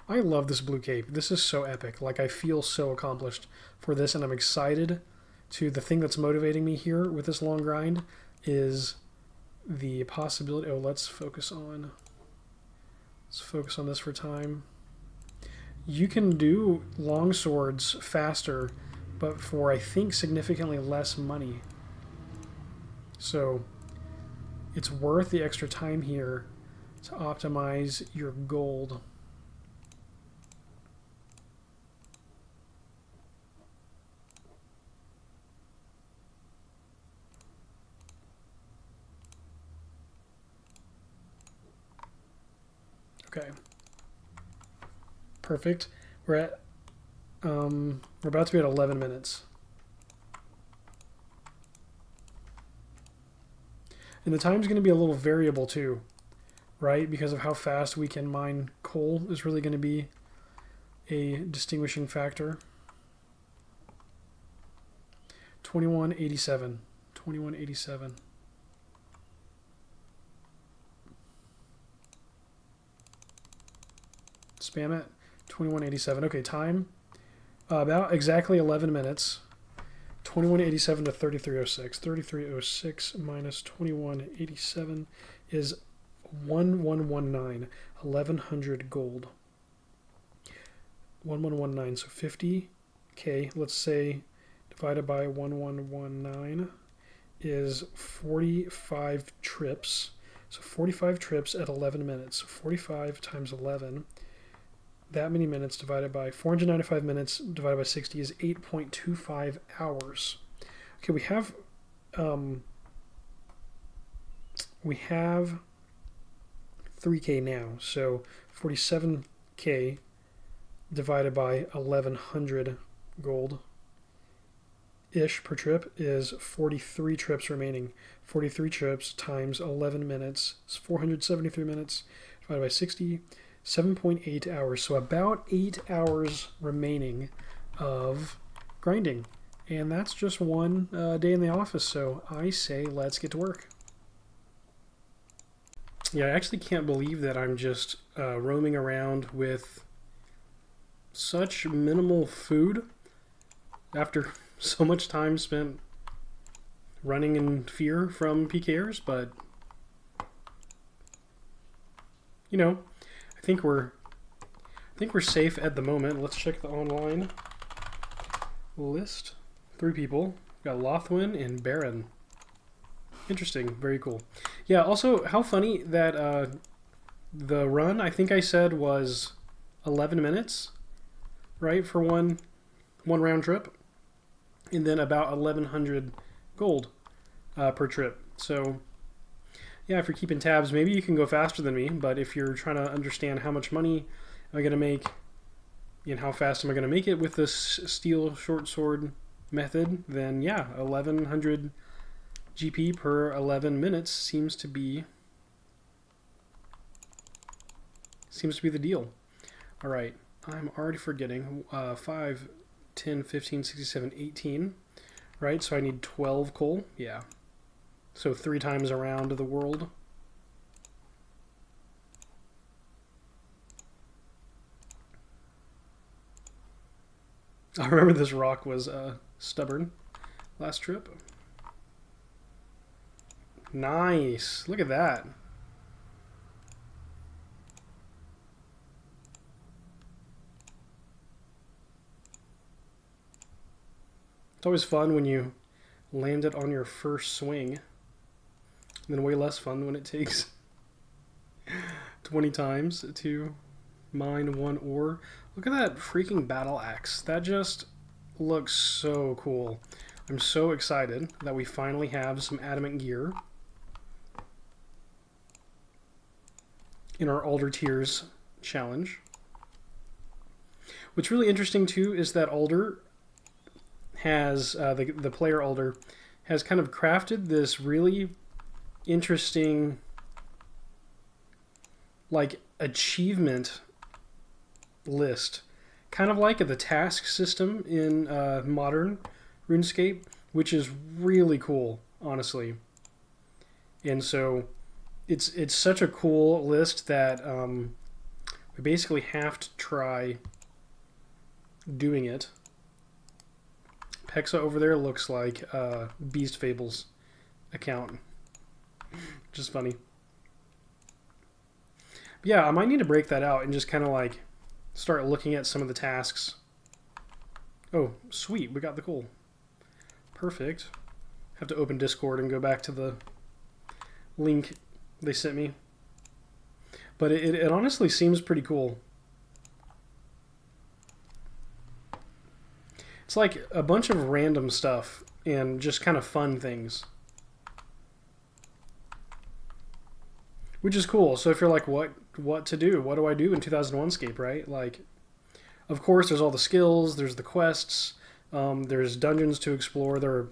I love this blue cape. This is so epic. Like, I feel so accomplished for this, and I'm excited to... The thing that's motivating me here with this long grind is the possibility... Oh, let's focus on this for time. You can do longswords faster, but for, I think, significantly less money. So it's worth the extra time here to optimize your gold. Okay. Perfect. We're at we're about to be at 11 minutes. And the time's going to be a little variable too, right? Because of how fast we can mine coal is really going to be a distinguishing factor. 2187. 2187. Spam it. 2187. Okay, time. About exactly 11 minutes. 2187 to 3306. 3306 minus 2187 is 1119. 1100 gold. 1119. So 50k, let's say, divided by 1119 is 45 trips. So 45 trips at 11 minutes. So 45 times 11. That many minutes divided by 495 minutes divided by 60 is 8.25 hours. Okay, we have 3k now, so 47k divided by 1100 gold ish per trip is 43 trips remaining. 43 trips times 11 minutes is 473 minutes divided by 60. 7.8 hours, so about 8 hours remaining of grinding. And that's just one day in the office, so I say let's get to work. Yeah, I actually can't believe that I'm just roaming around with such minimal food after so much time spent running in fear from PKers, but you know, I think we're safe at the moment. Let's check the online list. 3 people. We've got Lothwin and Baron. Interesting. Very cool. Yeah, also, how funny that the run, I think I said, was 11 minutes, right, for one round trip, and then about 1,100 gold per trip. So, yeah, if you're keeping tabs, maybe you can go faster than me, but if you're trying to understand how much money am I going to make and how fast am I going to make it with this steel short sword method, then, yeah, 1,100 GP per 11 minutes seems to be the deal. All right, I'm already forgetting 5, 10, 15, 67, 18, right? So I need 12 coal, yeah. So 3 times around the world. I remember this rock was stubborn last trip. Nice, look at that. It's always fun when you land it on your first swing, and then way less fun when it takes 20 times to mine 1 ore. Look at that freaking battle axe. That just looks so cool. I'm so excited that we finally have some adamant gear in our Alder Tiers challenge. What's really interesting too is that Alder has the player Alder has kind of crafted this really interesting like achievement list, kind of like the task system in modern RuneScape, which is really cool, honestly. And so it's such a cool list that we basically have to try doing it. Peksa over there looks like Beast Fables account. Just funny. But yeah, I might need to break that out and just kind of like start looking at some of the tasks. Oh, sweet, we got the coal. Perfect. Have to open Discord and go back to the link they sent me. But it honestly seems pretty cool. It's like a bunch of random stuff and just kind of fun things, which is cool. So if you're like, what to do? What do I do in 2001Scape, right? Like, of course, there's all the skills, there's the quests, there's dungeons to explore, there are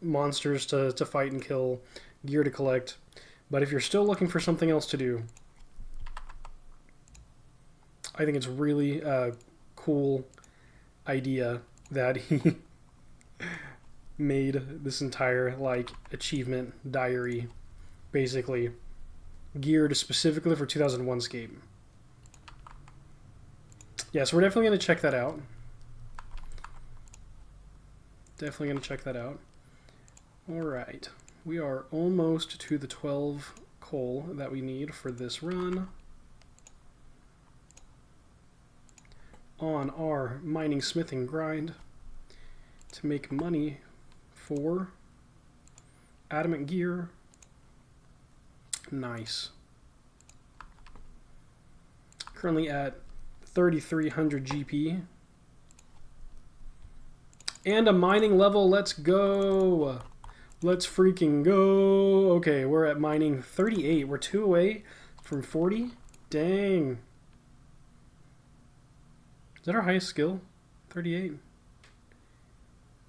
monsters to fight and kill, gear to collect. But if you're still looking for something else to do, I think it's really cool idea that he made this entire like achievement diary basically geared specifically for 2001Scape. Yeah, so we're definitely going to check that out. Definitely going to check that out. Alright, we are almost to the 12 coal that we need for this run on our mining, smithing grind to make money for adamant gear. Nice. Currently at 3,300 GP. And a mining level, let's go! Let's freaking go! Okay, we're at mining 38. We're 2 away from 40. Dang. Is that our highest skill? 38.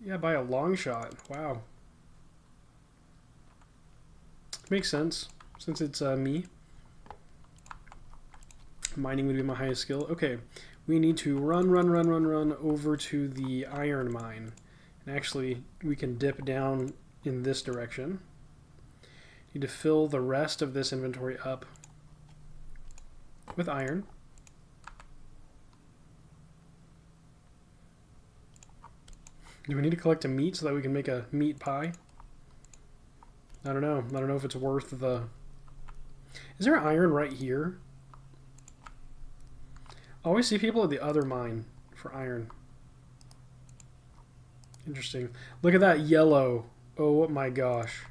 Yeah, by a long shot. Wow. Makes sense, since it's me. Mining would be my highest skill. Okay, we need to run over to the iron mine. And actually, we can dip down in this direction. Need to fill the rest of this inventory up with iron. Do we need to collect a meat so that we can make a meat pie? I don't know. I don't know if it's worth the... Is there iron right here? I always see people at the other mine for iron. Interesting. Look at that yellow. Oh my gosh.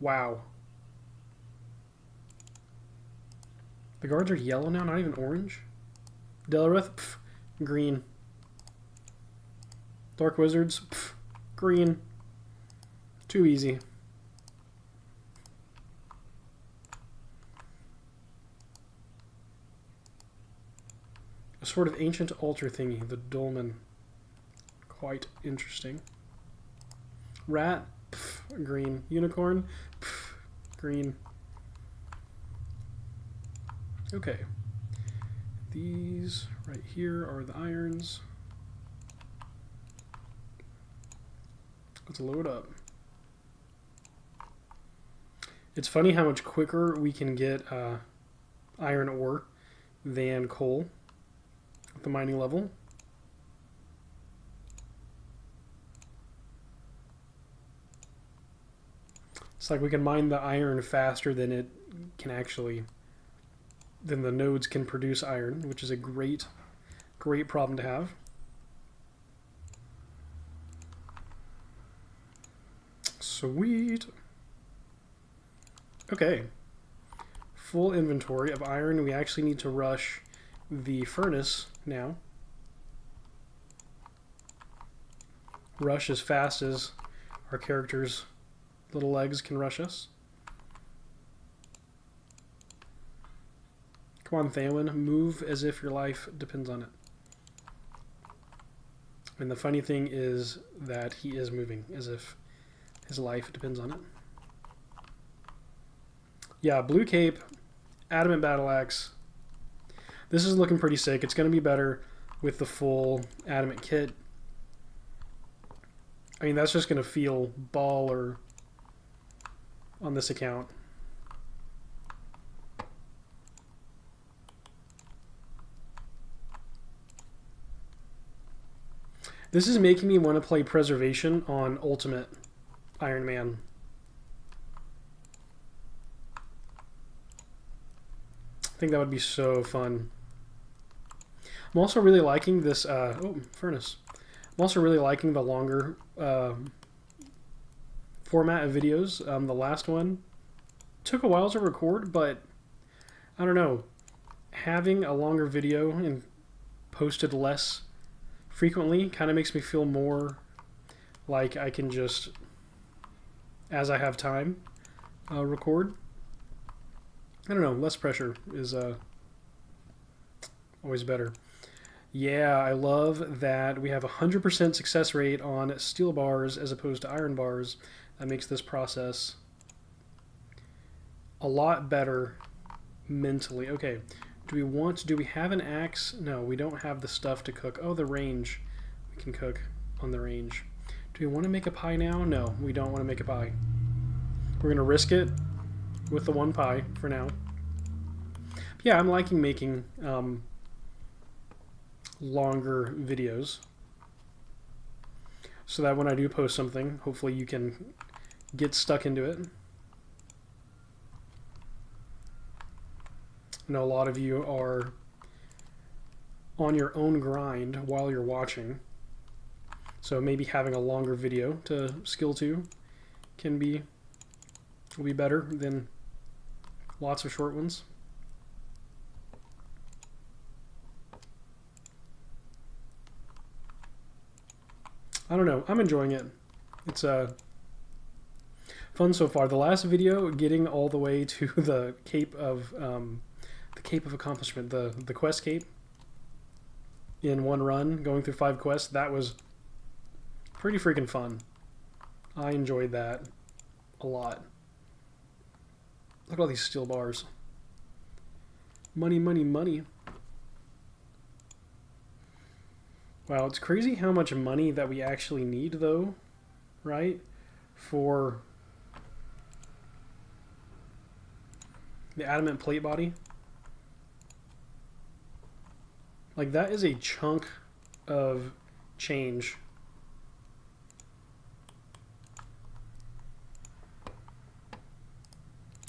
Wow. The guards are yellow now, not even orange. Delarith, pff, green. Dark Wizards, pff, green. Too easy. A sort of ancient altar thingy, the dolmen. Quite interesting. Rat, pff, green. Unicorn, pff, green. Okay, these right here are the irons. Let's load up. It's funny how much quicker we can get iron ore than coal at the mining level. It's like we can mine the iron faster than it can actually... then the nodes can produce iron, which is a great, great problem to have. Sweet. Okay. Full inventory of iron. We actually need to rush the furnace now. Rush as fast as our character's little legs can rush us. Come on, Theoin, move as if your life depends on it. And the funny thing is that he is moving as if his life depends on it. Yeah, blue cape, adamant battle axe. This is looking pretty sick. It's going to be better with the full adamant kit. I mean, that's just going to feel baller on this account. This is making me want to play Preservation on Ultimate Iron Man. I think that would be so fun. I'm also really liking this... oh, furnace. I'm also really liking the longer format of videos. The last one took a while to record, but I don't know. Having a longer video and posted less frequently kind of makes me feel more like I can just, as I have time, record. I don't know, less pressure is always better. Yeah, I love that we have 100% success rate on steel bars as opposed to iron bars. That makes this process a lot better mentally. Okay. Do we want to, do we have an axe? No, we don't have the stuff to cook. Oh, the range. We can cook on the range. Do we want to make a pie now? No, we don't want to make a pie. We're going to risk it with the one pie for now. But yeah, I'm liking making longer videos so that when I do post something, hopefully you can get stuck into it. I know a lot of you are on your own grind while you're watching, so maybe having a longer video to skill to can be, will be better than lots of short ones. I don't know, I'm enjoying it. It's fun so far. The last video, getting all the way to the Cape of the Cape of Accomplishment, the quest cape in one run, going through 5 quests, that was pretty freaking fun. I enjoyed that a lot. Look at all these steel bars. Money, money, money. Wow, it's crazy how much money that we actually need, though, right? For the adamant plate body. Like, that is a chunk of change.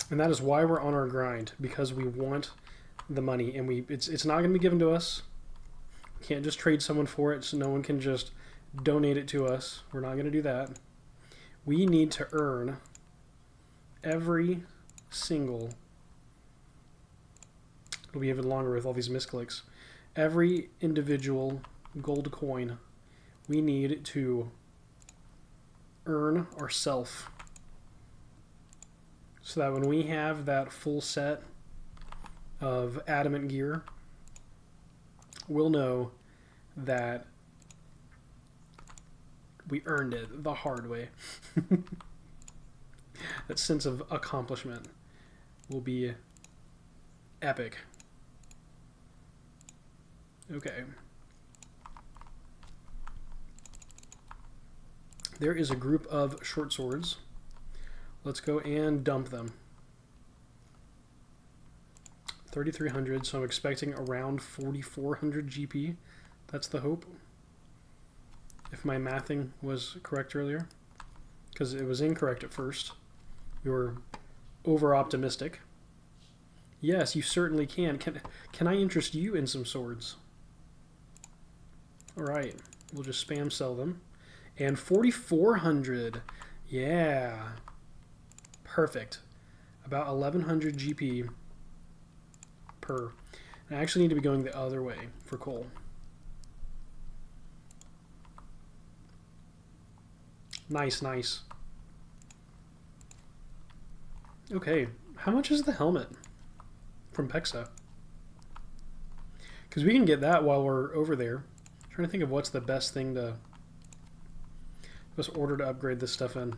And that is why we're on our grind, because we want the money, and it's not going to be given to us. We can't just trade someone for it, so no one can just donate it to us. We're not going to do that. We need to earn every single... It'll be even longer with all these misclicks. Every individual gold coin we need to earn ourselves, so that when we have that full set of adamant gear, we'll know that we earned it the hard way. That sense of accomplishment will be epic. Okay. There is a group of short swords. Let's go and dump them. 3,300, so I'm expecting around 4,400 GP. That's the hope. If my mathing was correct earlier. Because it was incorrect at first. We were over-optimistic. Yes, you certainly can. Can I interest you in some swords? Alright, we'll just spam sell them. And 4,400. Yeah. Perfect. About 1,100 GP per. And I actually need to be going the other way for coal. Nice, nice. Okay. How much is the helmet from Peksa? Because we can get that while we're over there. I'm trying to think of what's the best thing to... Just order to upgrade this stuff in.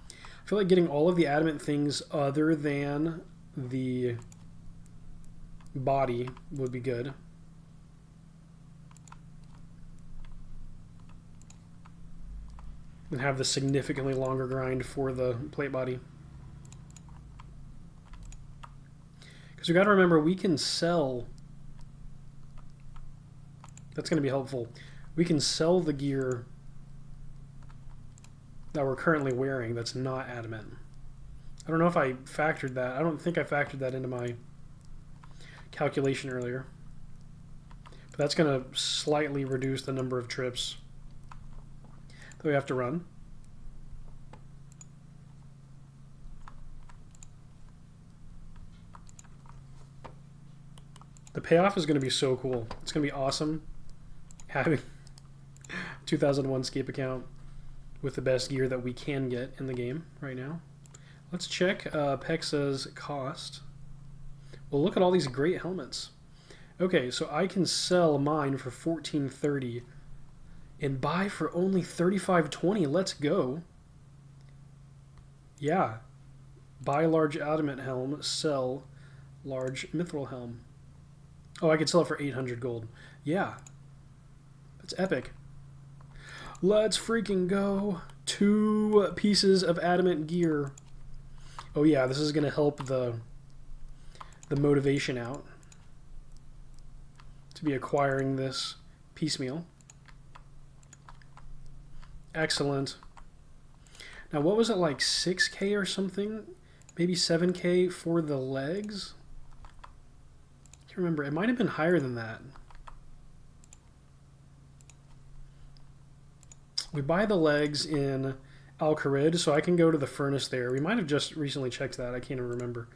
I feel like getting all of the adamant things other than the body would be good. And have the significantly longer grind for the plate body. Because we got to remember, we can sell... That's going to be helpful. We can sell the gear that we're currently wearing that's not adamant. I don't know if I factored that. I don't think I factored that into my calculation earlier. But that's going to slightly reduce the number of trips that we have to run. The payoff is going to be so cool. It's going to be awesome having... 2001Scape account with the best gear that we can get in the game right now. Let's check Peksa's cost. Well, look at all these great helmets. Okay, so I can sell mine for 1430 and buy for only 3520. Let's go. Yeah. Buy large adamant helm, sell large mithril helm. Oh, I could sell it for 800 gold. Yeah. That's epic. Let's freaking go. 2 pieces of adamant gear. Oh yeah, this is going to help the motivation out to be acquiring this piecemeal. Excellent. Now what was it, like 6k or something? Maybe 7k for the legs? I can't remember. It might have been higher than that. We buy the legs in Al Kharid, so I can go to the furnace there. We might have just recently checked that. I can't even remember.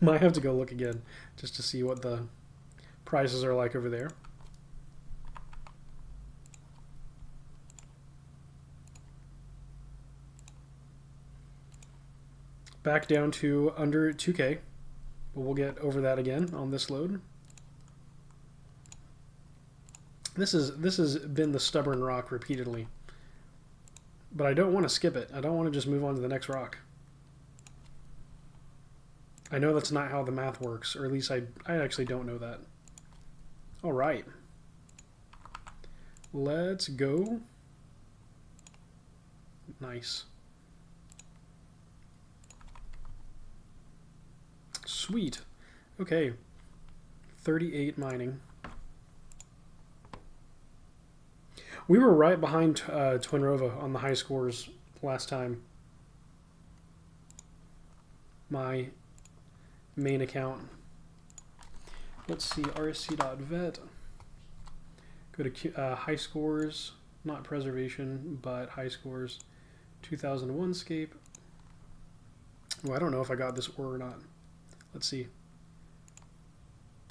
Might have to go look again just to see what the prices are like over there. Back down to under 2k, but we'll get over that again on this load. This has been the stubborn rock repeatedly. But I don't want to skip it. I don't want to just move on to the next rock. I know that's not how the math works, or at least I actually don't know that. Alright. Let's go. Nice. Sweet. Okay. 38 mining. We were right behind Twinrova on the high scores last time. My main account. Let's see, rc.vet. Go to high scores, not preservation, but high scores, 2001Scape. Well, I don't know if I got this or not. Let's see.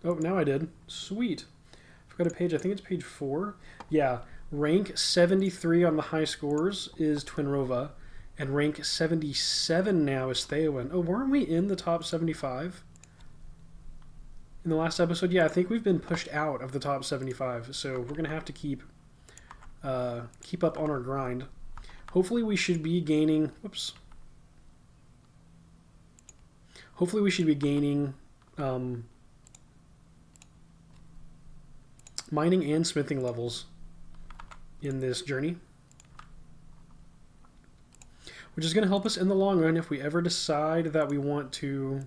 Oh, now I did. Sweet. I forgot a page. I think it's page 4. Yeah, rank 73 on the high scores is Twinrova, and rank 77 now is Theoin. Oh, weren't we in the top 75? In the last episode, yeah, I think we've been pushed out of the top 75, so we're going to have to keep up on our grind. Hopefully we should be gaining... Whoops. Hopefully we should be gaining mining and smithing levels in this journey, which is going to help us in the long run if we ever decide that we want to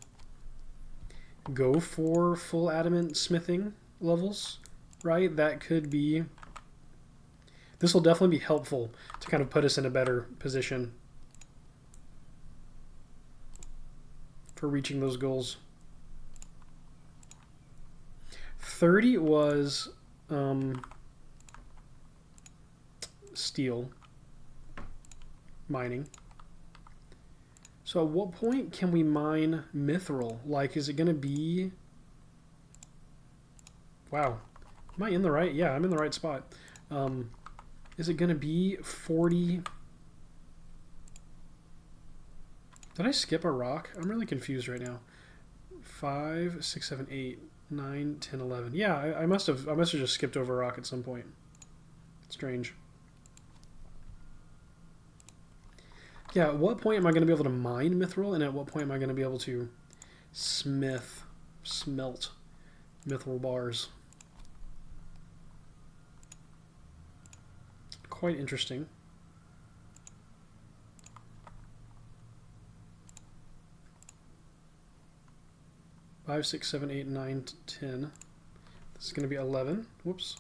go for full adamant smithing levels, right? That could be... This will definitely be helpful to kind of put us in a better position for reaching those goals. 30 was steel mining. So at what point can we mine mithril? Like, is it going to be... Wow. Am I in the right... Yeah, I'm in the right spot. Is it going to be 40... Did I skip a rock? I'm really confused right now. 5, 6, 7, 8, 9, 10, 11. Yeah, I must have just skipped over a rock at some point. Strange. Yeah, at what point am I going to be able to mine mithril, and at what point am I going to be able to smelt mithril bars? Quite interesting. Five, six, seven, eight, nine, 10. This is going to be 11. Whoops.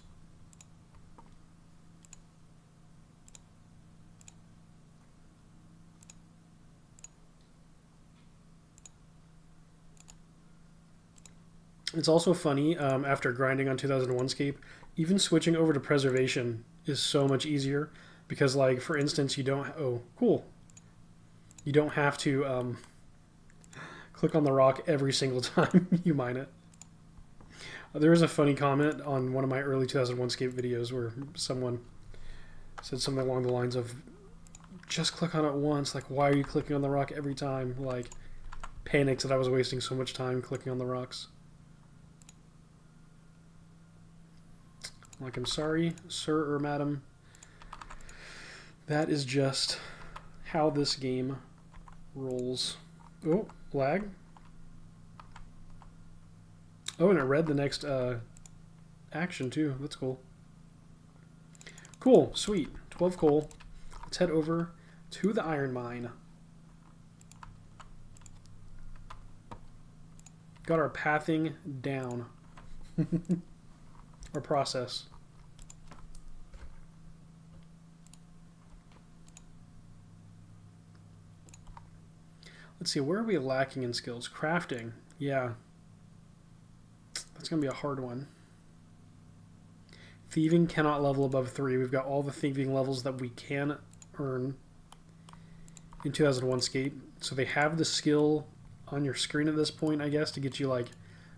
It's also funny, after grinding on 2001Scape, even switching over to preservation is so much easier because, like, for instance, you don't... Oh, cool. You don't have to... click on the rock every single time you mine it. There is a funny comment on one of my early 2001Scape videos where someone said something along the lines of, just click on it once, like, why are you clicking on the rock every time? Like, panicked that I was wasting so much time clicking on the rocks. Like, I'm sorry, sir or madam. That is just how this game rolls. Oh, lag. Oh, and it read the next action too. That's cool. Cool, sweet. 12 coal. Let's head over to the iron mine. Got our pathing down. Our process. Let's see, where are we lacking in skills? Crafting. Yeah. That's going to be a hard one. Thieving cannot level above 3. We've got all the thieving levels that we can earn in 2001Scape. So they have the skill on your screen at this point, I guess, to get you, like,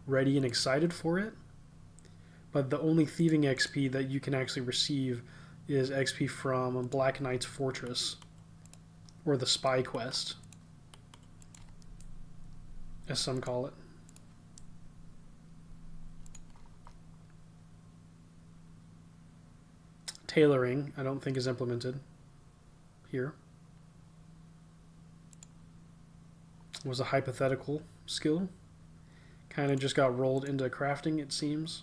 ready and excited for it. But the only thieving XP that you can actually receive is XP from Black Knight's Fortress or the Spy Quest, as some call it. Tailoring, I don't think, is implemented here. It was a hypothetical skill. Kind of just got rolled into crafting, it seems.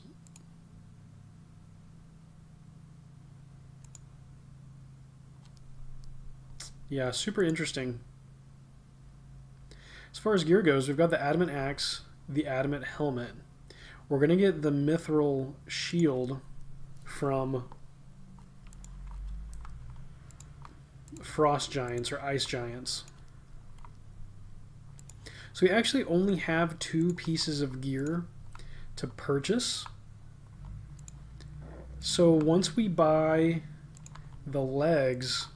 Yeah, super interesting. As far as gear goes, we've got the adamant axe, the adamant helmet. We're going to get the mithril shield from frost giants or ice giants. So we actually only have 2 pieces of gear to purchase. So once we buy the legs,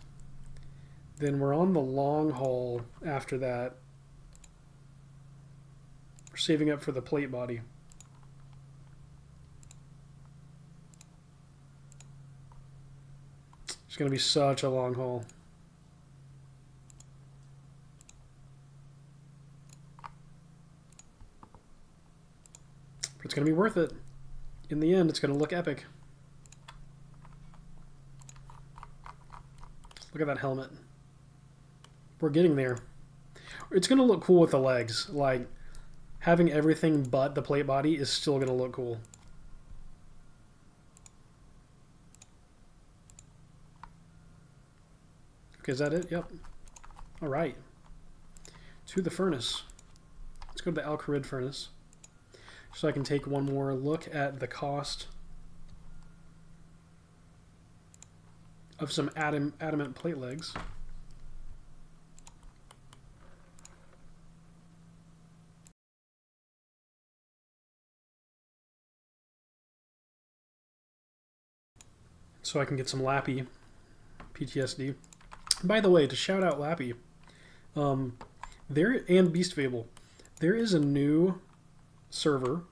then we're on the long haul after that. We're saving up for the plate body. It's going to be such a long haul. But it's going to be worth it. In the end, it's going to look epic. Look at that helmet. We're getting there. It's going to look cool with the legs. Like, having everything but the plate body is still going to look cool. Okay, is that it? Yep. All right. To the furnace. Let's go to the Al Kharid furnace. So I can take one more look at the cost of some adamant plate legs. So I can get some Lappy PTSD. By the way, to shout out Lappy, there and Beast Fable, there is a new server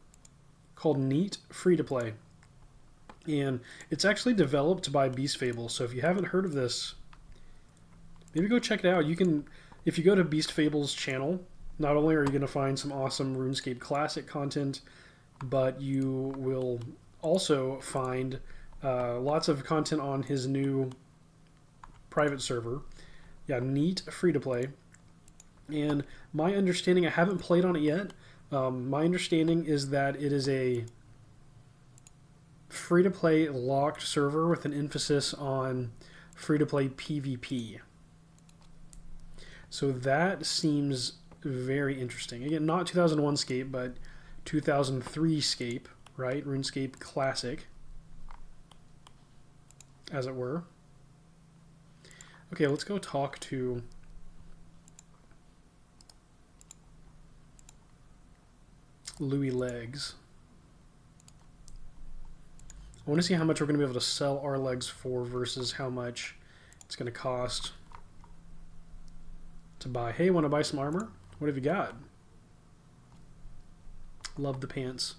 called Neat Free-to-Play, and it's actually developed by Beast Fables. So if you haven't heard of this, maybe go check it out. You can, if you go to Beast Fables' channel, not only are you going to find some awesome RuneScape Classic content, but you will also find lots of content on his new private server. Yeah, Neat Free-to-Play. And my understanding, I haven't played on it yet, my understanding is that it is a free-to-play locked server with an emphasis on free-to-play PvP. So that seems very interesting. Again, not 2001Scape, but 2003Scape, right? RuneScape Classic, as it were. Okay, let's go talk to Louis Legs. I want to see how much we're going to be able to sell our legs for versus how much it's going to cost to buy. Hey, want to buy some armor? What have you got? Love the pants.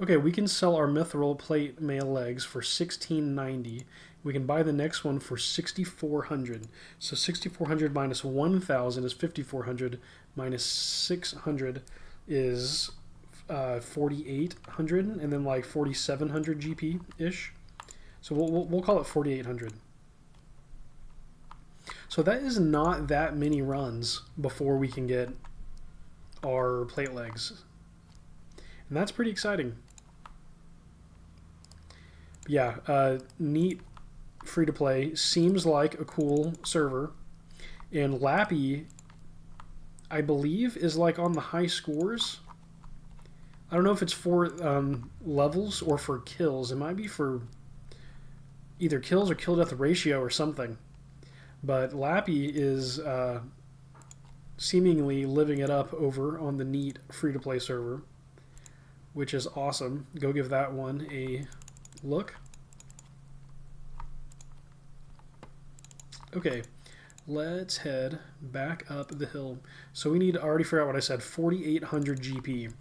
Okay, we can sell our mithril plate mail legs for $16.90. We can buy the next one for $6,400. So $6,400 minus $1,000 is $5,400, minus $600 is 4,800, and then like 4,700 GP ish. So we'll call it 4,800. So that is not that many runs before we can get our plate legs, and that's pretty exciting. But yeah, Neat Free-to-Play seems like a cool server, and Lappy, I believe, is like on the high scores. I don't know if it's for levels or for kills. It might be for either kills or kill death ratio or something. But Lappy is seemingly living it up over on the Neat Free-to-Play server, which is awesome. Go give that one a look. Okay. Let's head back up the hill. So we need to already figure out what I said, 4,800 GP.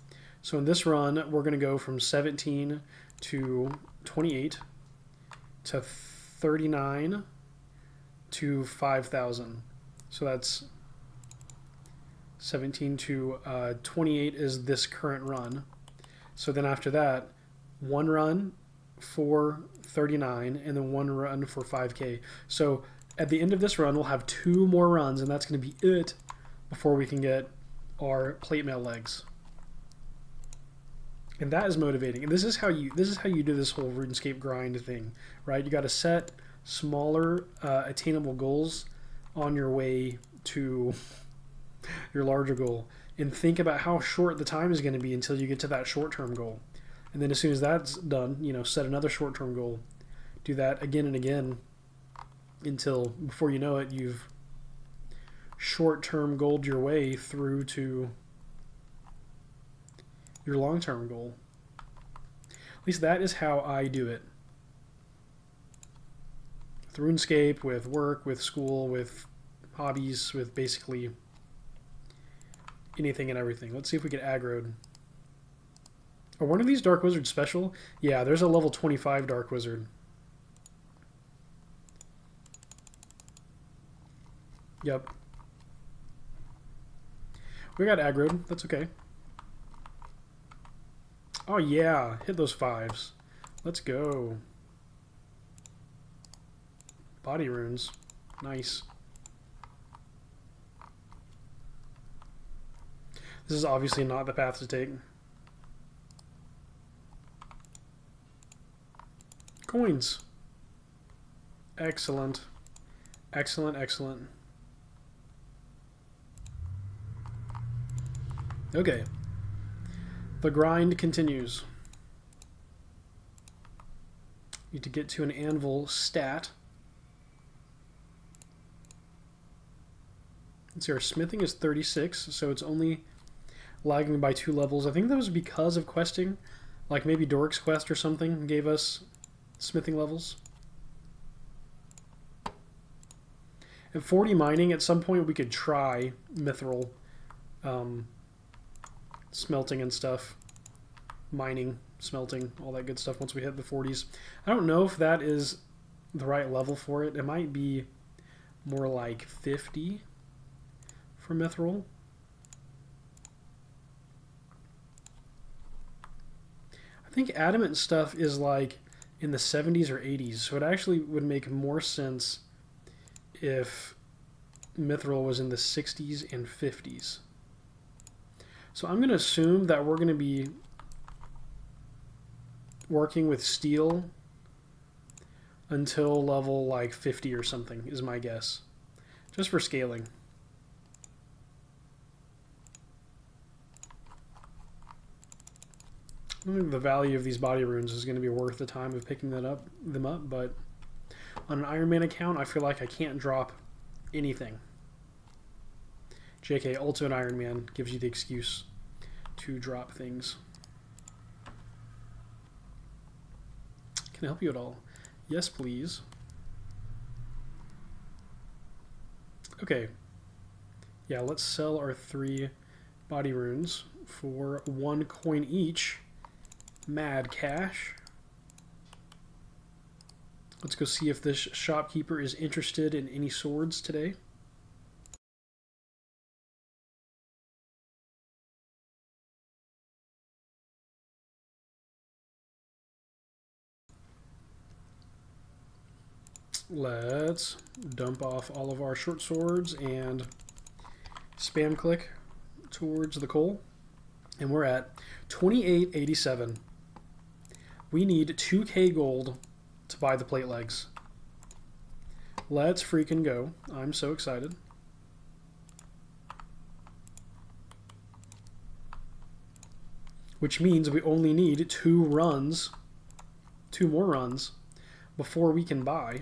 So in this run, we're going to go from 17 to 28 to 39 to 5,000. So that's 17 to 28 is this current run. So then after that, one run for 39 and then one run for 5K. So at the end of this run, we'll have 2 more runs, and that's going to be it before we can get our plate mail legs. And that is motivating. And this is how you do this whole RuneScape grind thing, right? You got to set smaller, attainable goals on your way to your larger goal, and think about how short the time is going to be until you get to that short-term goal. And then as soon as that's done, you know, set another short-term goal. Do that again and again. Until, before you know it, you've short-term gold your way through to your long-term goal. At least that is how I do it. With RuneScape, with work, with school, with hobbies, with basically anything and everything. Let's see if we get aggroed. Are one of these Dark Wizards special? Yeah, there's a level 25 Dark Wizard. Yep. We got aggroed. That's okay. Oh yeah, hit those fives. Let's go. Body runes. Nice. This is obviously not the path to take. Coins. Excellent. Excellent, excellent. Okay. The grind continues. Need to get to an anvil stat. Let's see, our smithing is 36, so it's only lagging by 2 levels. I think that was because of questing. Like maybe Doric's Quest or something gave us smithing levels. At 40 mining, at some point we could try mithril. Smelting and stuff, mining, smelting, all that good stuff once we hit the 40s. I don't know if that is the right level for it. It might be more like 50 for mithril. I think adamant stuff is like in the 70s or 80s, so it actually would make more sense if mithril was in the 60s and 50s. So I'm going to assume that we're going to be working with steel until level like 50 or something is my guess, just for scaling. I don't think the value of these body runes is going to be worth the time of picking that up, but on an Iron Man account, I feel like I can't drop anything. JK, Ultimate and Iron Man gives you the excuse to drop things. Can I help you at all? Yes, please. Okay. Yeah, let's sell our 3 body runes for 1 coin each. Mad cash. Let's go see if this shopkeeper is interested in any swords today. Let's dump off all of our short swords and spam click towards the coal. And we're at 2887. We need 2k gold to buy the plate legs. Let's freaking go. I'm so excited. Which means we only need 2 more runs, before we can buy.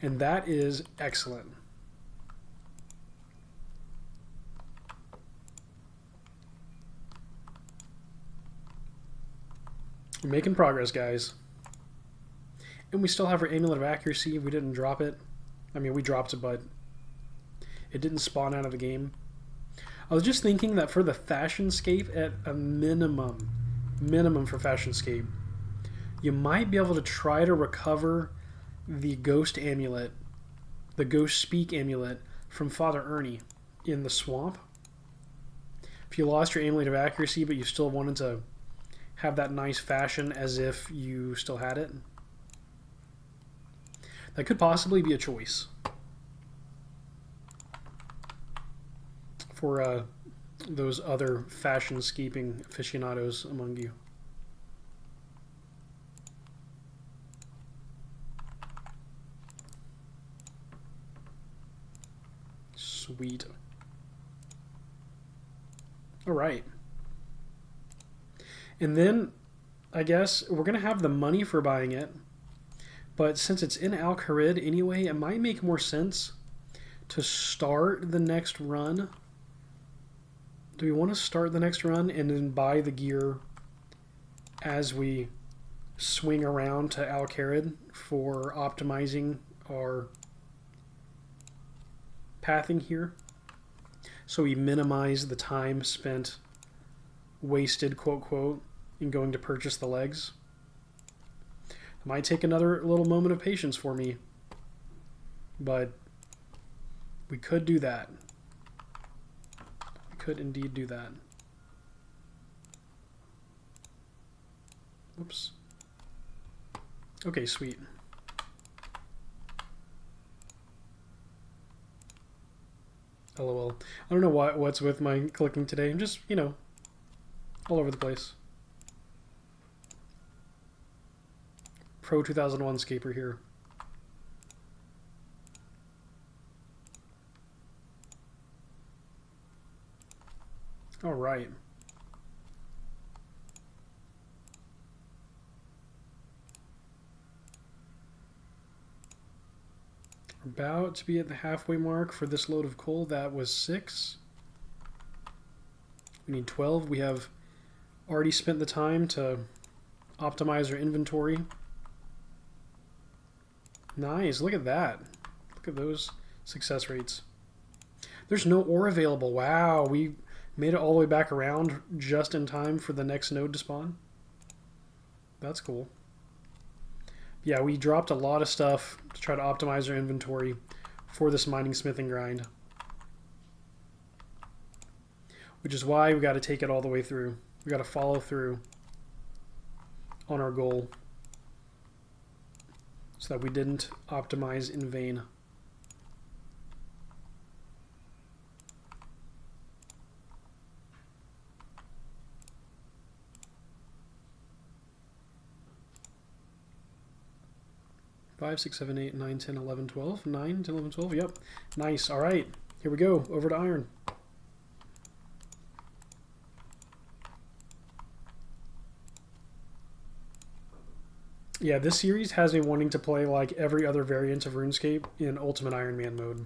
And that is excellent. We're making progress, guys. And we still have our Amulet of Accuracy. We didn't drop it. I mean, we dropped it, but it didn't spawn out of the game. I was just thinking that for the Fashionscape, at a minimum for Fashionscape, you might be able to try to recover the ghost amulet, the Ghost Speak Amulet from Father Ernie in the swamp. If you lost your Amulet of Accuracy but you still wanted to have that nice fashion as if you still had it, that could possibly be a choice for those other fashion-scaping aficionados among you. Sweet. All right. And then I guess we're going to have the money for buying it. But since it's in Al Kharid anyway, it might make more sense to start the next run. Do we want to start the next run and then buy the gear as we swing around to Al Kharid for optimizing our pathing here? So we minimize the time spent wasted, quote-quote, in going to purchase the legs. It might take another little moment of patience for me, but we could do that. We could indeed do that. Oops. Okay, sweet. LOL. I don't know what's with my clicking today. I'm just, you know, all over the place. Pro 2001Scaper here. All right. We're about to be at the halfway mark for this load of coal. That was 6. We need 12. We have already spent the time to optimize our inventory. Nice, look at that. Look at those success rates. There's no ore available. Wow, we made it all the way back around just in time for the next node to spawn. That's cool. Yeah, we dropped a lot of stuff to try to optimize our inventory for this mining smithing grind, which is why we got to take it all the way through. We got to follow through on our goal so that we didn't optimize in vain. Five, six, seven, eight, nine, 10, 11, 12. 9, 10, 11, 12. Yep. Nice. All right. Here we go. Over to iron. Yeah, this series has me wanting to play like every other variant of RuneScape in Ultimate Iron Man mode.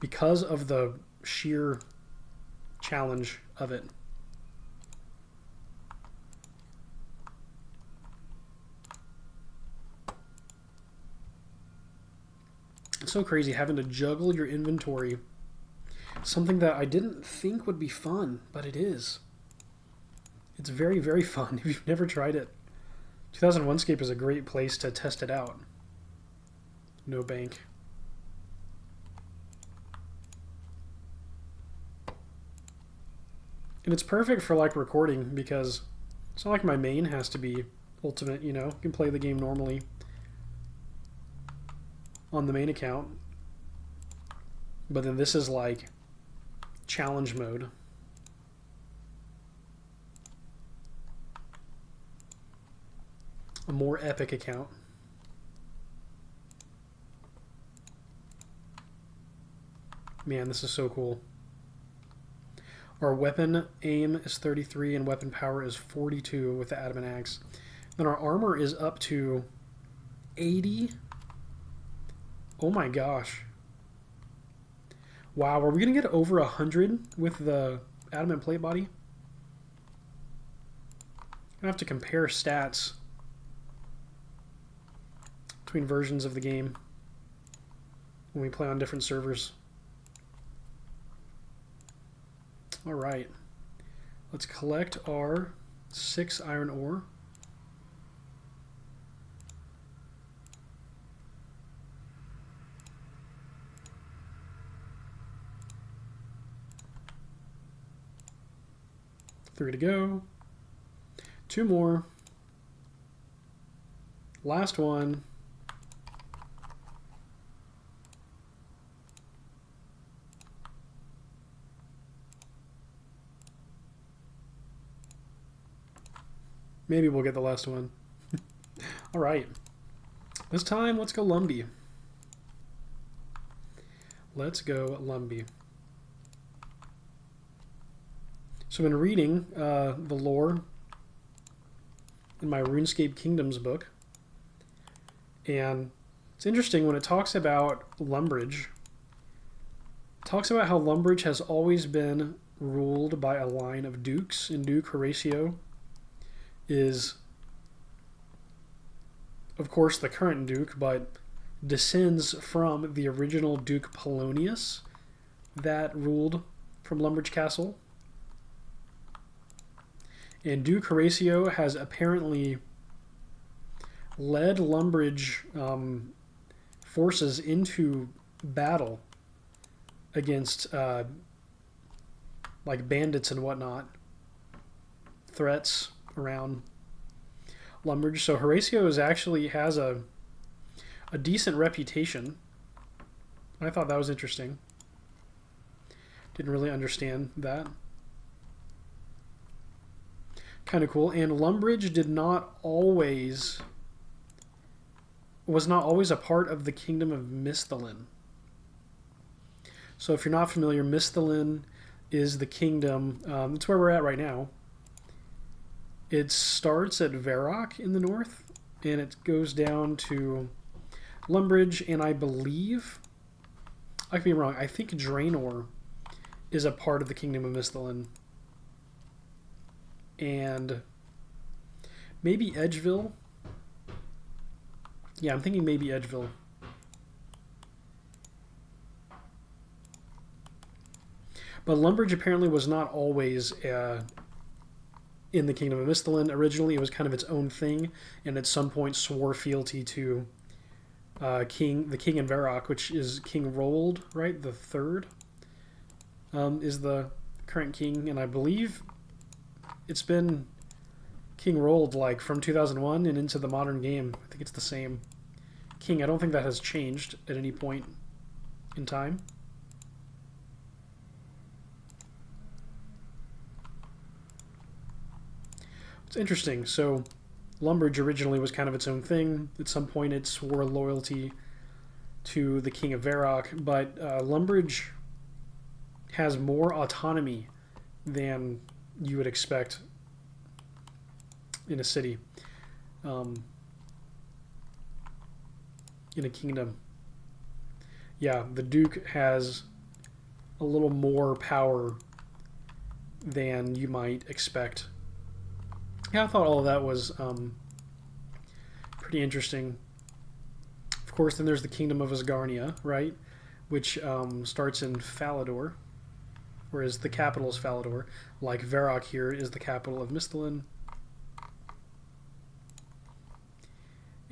Because of the sheer challenge of it. It's so crazy having to juggle your inventory. Something that I didn't think would be fun, but it is. It's very, very fun if you've never tried it. 2001Scape is a great place to test it out. No bank. And it's perfect for like recording because it's not like my main has to be ultimate, you know. You can play the game normally on the main account. But then this is like challenge mode. A more epic account. Man, this is so cool. Our weapon aim is 33 and weapon power is 42 with the adamant axe. And our armor is up to 80. Oh my gosh. Wow, are we gonna get over 100 with the adamant plate body? I'm gonna have to compare stats between versions of the game when we play on different servers. All right, let's collect our 6 iron ore. Three to go. 2 more. Last one. Maybe we'll get the last one. All right. This time, let's go Lumby. Let's go Lumby. So I've been reading the lore in my RuneScape Kingdoms book. And it's interesting when it talks about Lumbridge, it talks about how Lumbridge has always been ruled by a line of dukes, and Duke Horatio is, of course, the current duke, but descends from the original Duke Polonius that ruled from Lumbridge Castle. And Duke Horatio has apparently led Lumbridge forces into battle against like bandits and whatnot, threats around Lumbridge. So Horatio is actually has a decent reputation. I thought that was interesting. Didn't really understand that. Kind of cool. And Lumbridge was not always a part of the kingdom of Misthalin. So if you're not familiar, Misthalin is the kingdom, that's where we're at right now. It starts at Varrock in the north, and it goes down to Lumbridge, and I believe, I could be wrong, I think Draenor is a part of the kingdom of Misthalin. And maybe Edgeville. Yeah, I'm thinking maybe Edgeville. But Lumbridge apparently was not always in the kingdom of Misthalin. Originally, it was kind of its own thing, and at some point swore fealty to the king in Varrock, which is King Rold, right? The third is the current king, and I believe it's been King Rold like from 2001 and into the modern game. I think it's the same king. I don't think that has changed at any point in time. It's interesting. So Lumbridge originally was kind of its own thing. At some point it swore loyalty to the king of Varrock, but Lumbridge has more autonomy than you would expect in a city, in a kingdom. Yeah, the Duke has a little more power than you might expect. Yeah, I thought all of that was pretty interesting. Of course, then there's the Kingdom of Asgarnia, right? Which starts in Falador, whereas the capital is Falador. Like Varrock here is the capital of Misthalin.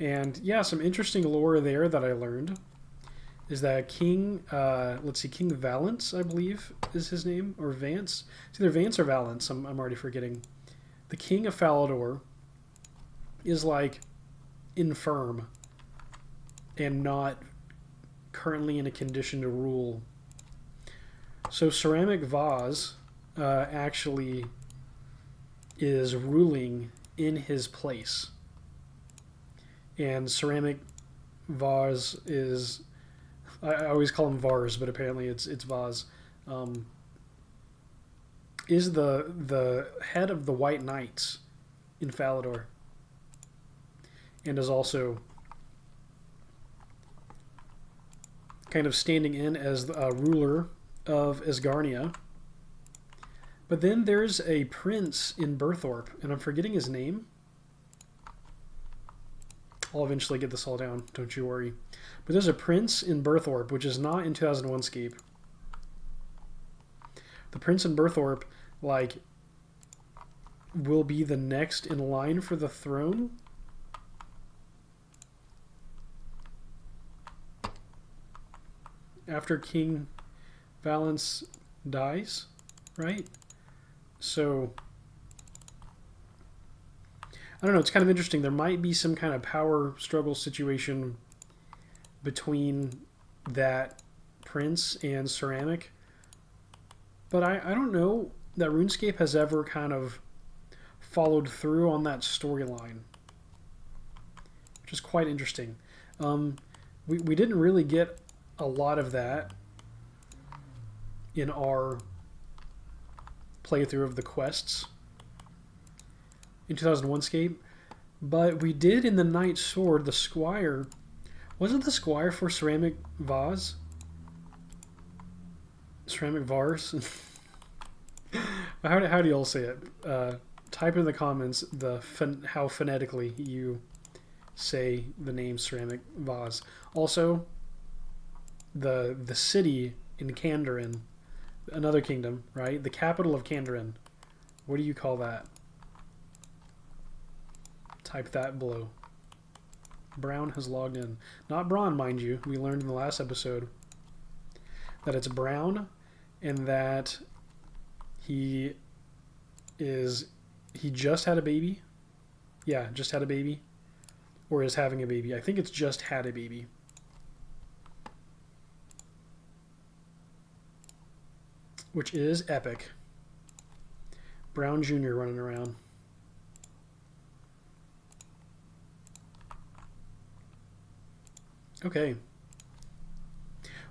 And yeah, some interesting lore there that I learned is that King, let's see, King Valance, I believe is his name, or Vance. It's either Vance or Valance, I'm already forgetting. The king of Falador is like infirm and not currently in a condition to rule. So Sir Amik Varze actually is ruling in his place. And Sir Amik Varze is, I always call him Varze, but apparently it's Varze, is the head of the White Knights in Falador, and is also kind of standing in as the ruler of Asgarnia. But then there's a prince in Burthorpe, and I'm forgetting his name. I'll eventually get this all down, don't you worry. But there's a prince in Burthorpe, which is not in 2001Scape. The prince in Burthorpe, like, will be the next in line for the throne. After King Valance dies, right? So, I don't know, it's kind of interesting. There might be some kind of power struggle situation between that prince and Sir Amik. But I don't know that RuneScape has ever kind of followed through on that storyline, which is quite interesting. We didn't really get a lot of that in our playthrough of the quests in 2001Scape, but we did in the Knight's Sword. The Squire Was it the squire for Sir Amik Varze? How do you all say it? Type in the comments the how phonetically you say the name Sir Amik Varze. Also, the city in Kandarin, another kingdom, right? The capital of Kandarin. What do you call that? Type that below. Brown has logged in. Not Braun, mind you. We learned in the last episode that it's Brown and that he just had a baby. Yeah, just had a baby. Or is having a baby. I think it's just had a baby. Which is epic. Brown Jr. running around. Okay.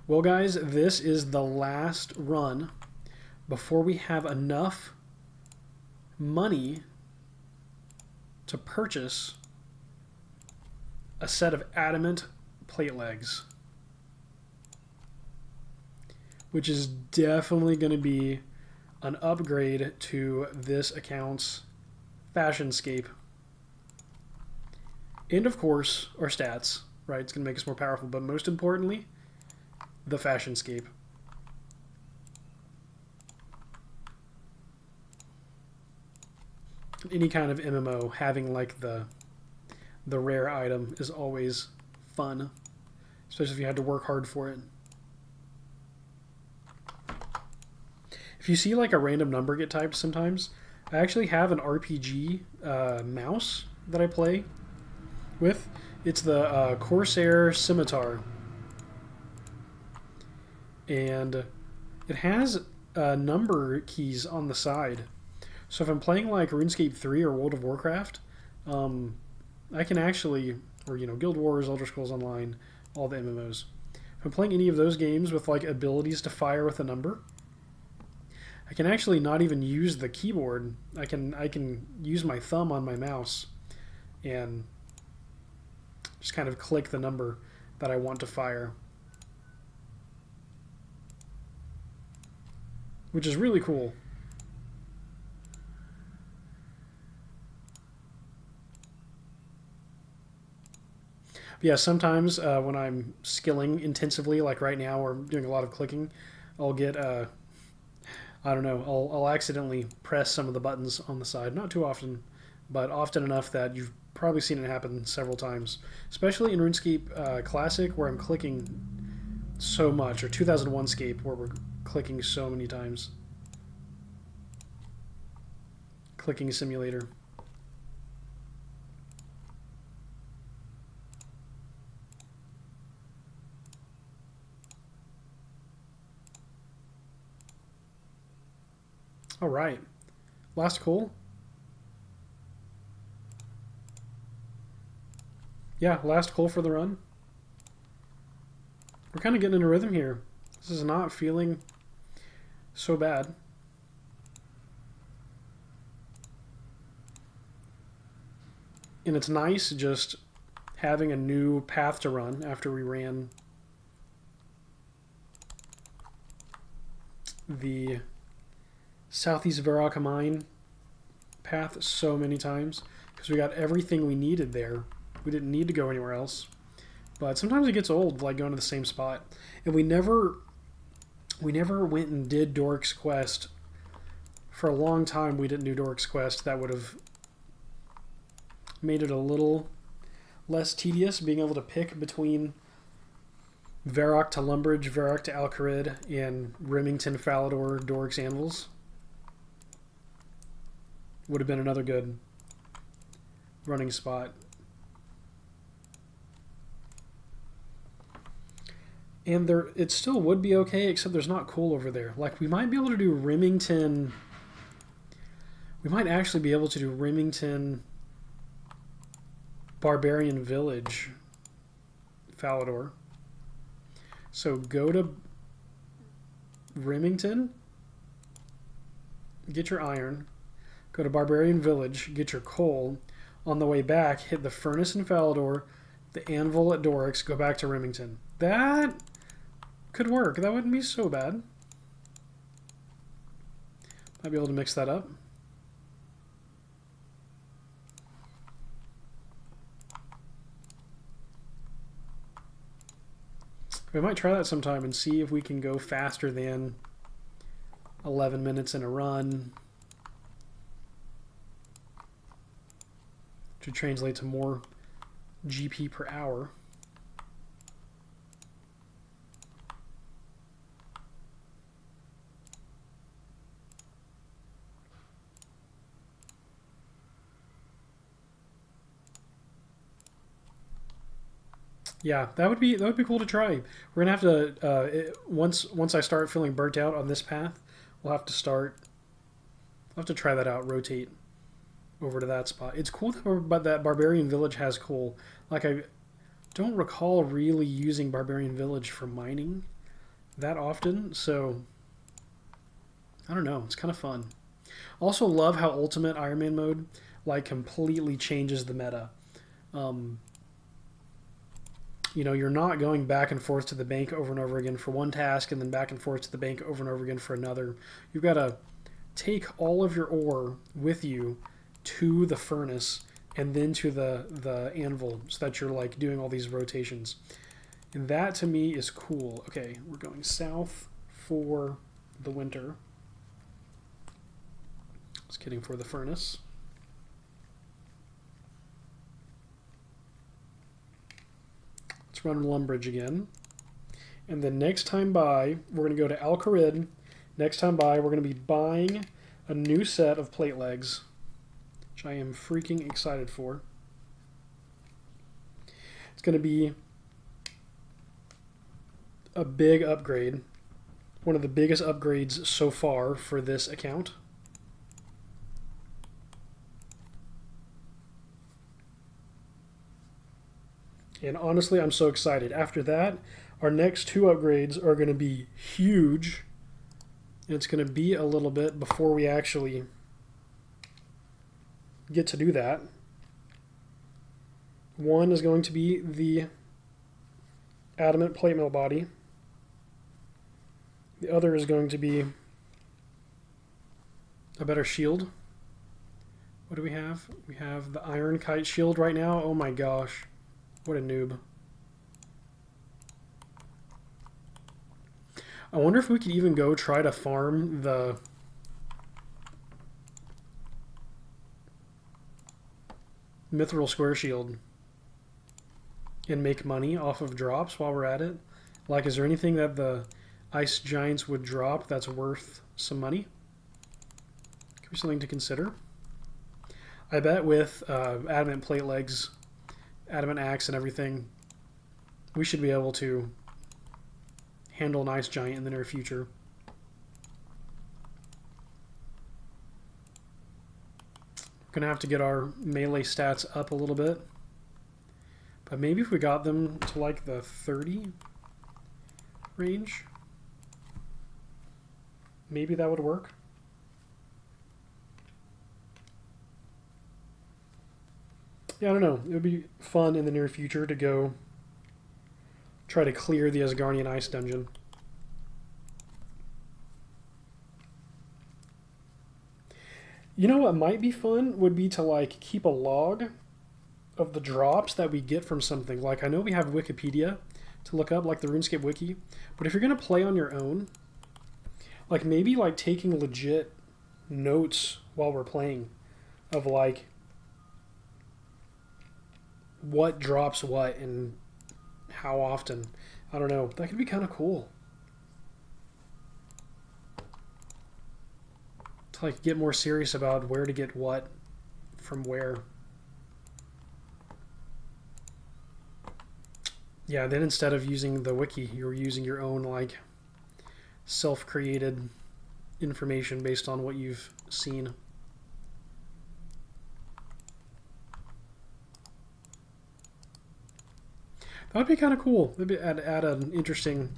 Well, guys, this is the last run before we have enough money to purchase a set of adamant plate legs, which is definitely going to be an upgrade to this account's fashionscape. And, of course, our stats, right? It's going to make us more powerful, but most importantly, the fashionscape. Any kind of MMO, having like the rare item is always fun, especially if you had to work hard for it. If you see like a random number get typed sometimes, I actually have an RPG mouse that I play with. It's the Corsair Scimitar. And it has number keys on the side. So if I'm playing like RuneScape 3 or World of Warcraft, I can actually, or you know, Guild Wars, Elder Scrolls Online, all the MMOs. If I'm playing any of those games with like abilities to fire with a number, I can actually not even use the keyboard. I can use my thumb on my mouse and just kind of click the number that I want to fire, which is really cool. But yeah, sometimes when I'm skilling intensively, like right now, or doing a lot of clicking, I'll get, I don't know, I'll accidentally press some of the buttons on the side. Not too often, but often enough that you've probably seen it happen several times. Especially in RuneScape Classic, where I'm clicking so much, or 2001Scape, where we're clicking so many times. Clicking simulator. All right, last call. Yeah, last call for the run. We're kind of getting in a rhythm here. This is not feeling so bad. And it's nice just having a new path to run after we ran the Southeast Varrock Mine path so many times because we got everything we needed there. We didn't need to go anywhere else. But sometimes it gets old, like going to the same spot. And we never went and did Doric's Quest. For a long time we didn't do Doric's Quest. That would have made it a little less tedious, being able to pick between Varrock to Lumbridge, Varrock to Al Kharid, and Rimmington, Falador, Doric's Anvils. Would have been another good running spot. And there, it still would be okay, except there's not coal over there. Like, we might be able to do Rimmington. We might actually be able to do Rimmington, Barbarian Village, Falador. So go to Rimmington, get your iron. Go to Barbarian Village, get your coal. On the way back, hit the furnace in Falador, the anvil at Doric's, go back to Rimmington. That could work. That wouldn't be so bad. Might be able to mix that up. We might try that sometime and see if we can go faster than 11 minutes in a run. Should translate to more GP per hour. Yeah, that would be cool to try. We're gonna have to once I start feeling burnt out on this path, we'll have to try that out. Rotate over to that spot. It's cool that Barbarian Village has coal. Like I don't recall really using Barbarian Village for mining that often, so I don't know. It's kind of fun. Also love how Ultimate Iron Man mode like completely changes the meta. You know, you're not going back and forth to the bank over and over again for one task and then back and forth to the bank over and over again for another. You've got to take all of your ore with you to the furnace and then to the anvil so that you're like doing all these rotations. And that to me is cool. Okay, we're going south for the winter. Just kidding, for the furnace. Run Lumbridge again, and then next time by we're going to go to Al Kharid. Next time by we're going to be buying a new set of plate legs, which I am freaking excited for. It's going to be a big upgrade, one of the biggest upgrades so far for this account. And honestly, I'm so excited. After that, our next two upgrades are going to be huge. It's going to be a little bit before we actually get to do that. One is going to be the adamant plate mail body. The other is going to be a better shield. What do we have? We have the iron kite shield right now. Oh my gosh. What a noob. I wonder if we could even go try to farm the... Mithril Square Shield and make money off of drops while we're at it. Like, is there anything that the Ice Giants would drop that's worth some money? Could be something to consider. I bet with adamant plate legs, adamant axe and everything, we should be able to handle an Ice Giant in the near future. We're going to have to get our melee stats up a little bit. But maybe if we got them to like the 30 range, maybe that would work. Yeah, I don't know. It would be fun in the near future to go try to clear the Asgardian Ice Dungeon. You know what might be fun would be to, like, keep a log of the drops that we get from something. Like, I know we have Wikipedia to look up, like the RuneScape Wiki, but if you're going to play on your own, like, maybe, like, taking legit notes while we're playing of, like, what drops what and how often. I don't know. That could be kind of cool. To like get more serious about where to get what from where. Yeah, then instead of using the wiki, you're using your own like self-created information based on what you've seen. That would be kind of cool. It would add an interesting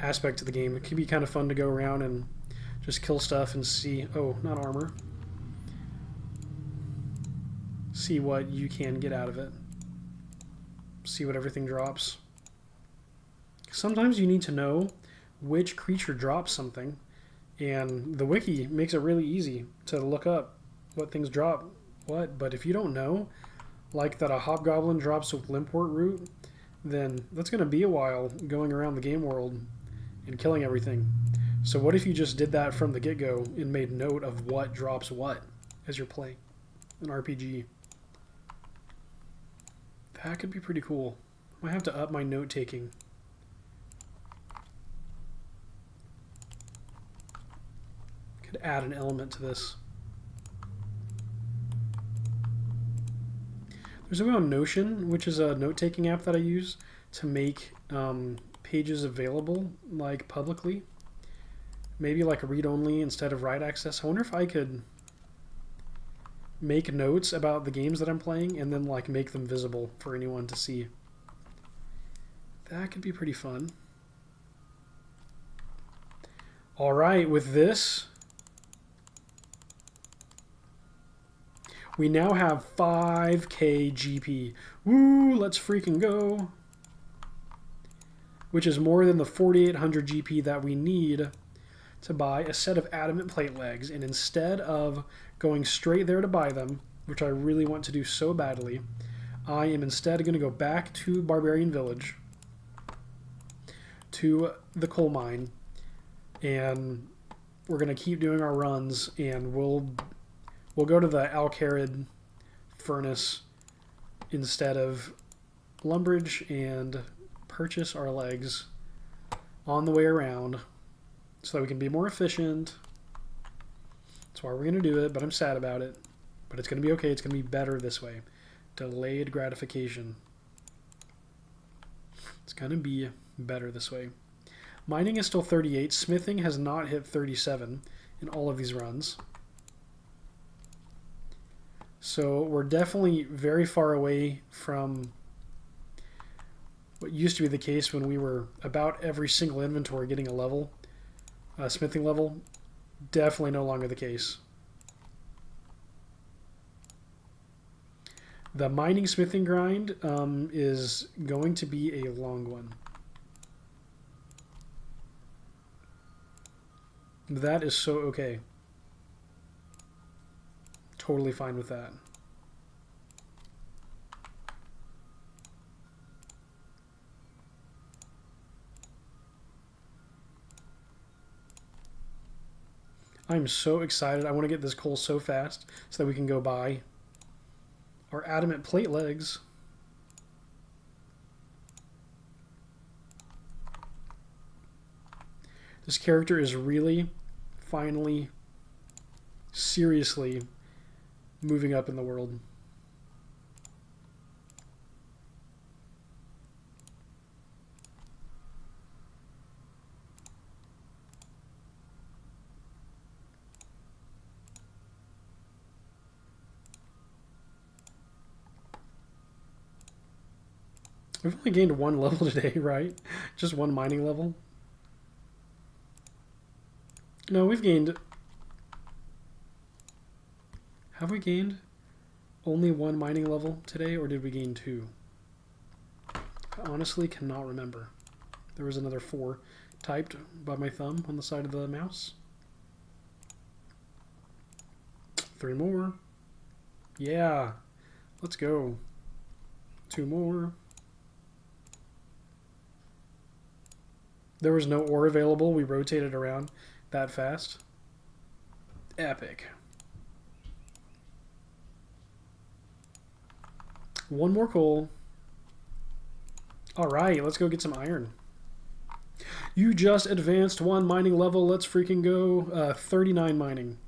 aspect to the game. It could be kind of fun to go around and just kill stuff and see... Oh, not armor. See what you can get out of it. see what everything drops. Sometimes you need to know which creature drops something, and the wiki makes it really easy to look up what things drop what, but if you don't know, like that a hobgoblin drops with limpwort root, then that's going to be a while going around the game world and killing everything. So what if you just did that from the get-go and made note of what drops what as you're playing an RPG? That could be pretty cool. I might have to up my note-taking. Could add an element to this. There's a way on Notion, which is a note-taking app that I use to make pages available, like, publicly. Maybe like a read-only instead of write access. I wonder if I could make notes about the games that I'm playing and then, like, make them visible for anyone to see. That could be pretty fun. All right, with this, we now have 5K GP. Woo, let's freaking go. Which is more than the 4,800 GP that we need to buy a set of adamant plate legs. And instead of going straight there to buy them, which I really want to do so badly, I am instead going to go back to Barbarian Village, to the coal mine, and we're going to keep doing our runs, and we'll go to the Al Kharid furnace instead of Lumbridge and purchase our legs on the way around so that we can be more efficient. That's why we're going to do it, but I'm sad about it. But it's going to be okay. It's going to be better this way. Delayed gratification. It's going to be better this way. Mining is still 38. Smithing has not hit 37 in all of these runs. So we're definitely very far away from what used to be the case when we were about every single inventory getting a level, a smithing level. Definitely no longer the case. The mining smithing grind is going to be a long one. That is so okay. Totally fine with that. I'm so excited. I want to get this coal so fast so that we can go buy our adamant plate legs. This character is really, finally, seriously moving up in the world. We've only gained one level today, right? Just one mining level. No, we've gained... Have we gained only one mining level today, or did we gain two? I honestly cannot remember. There was another 4 typed by my thumb on the side of the mouse. 3 more. Yeah. Let's go. 2 more. There was no ore available. We rotated around that fast. Epic. 1 more coal. All right, let's go get some iron. You just advanced 1 mining level. Let's freaking go. 39 mining.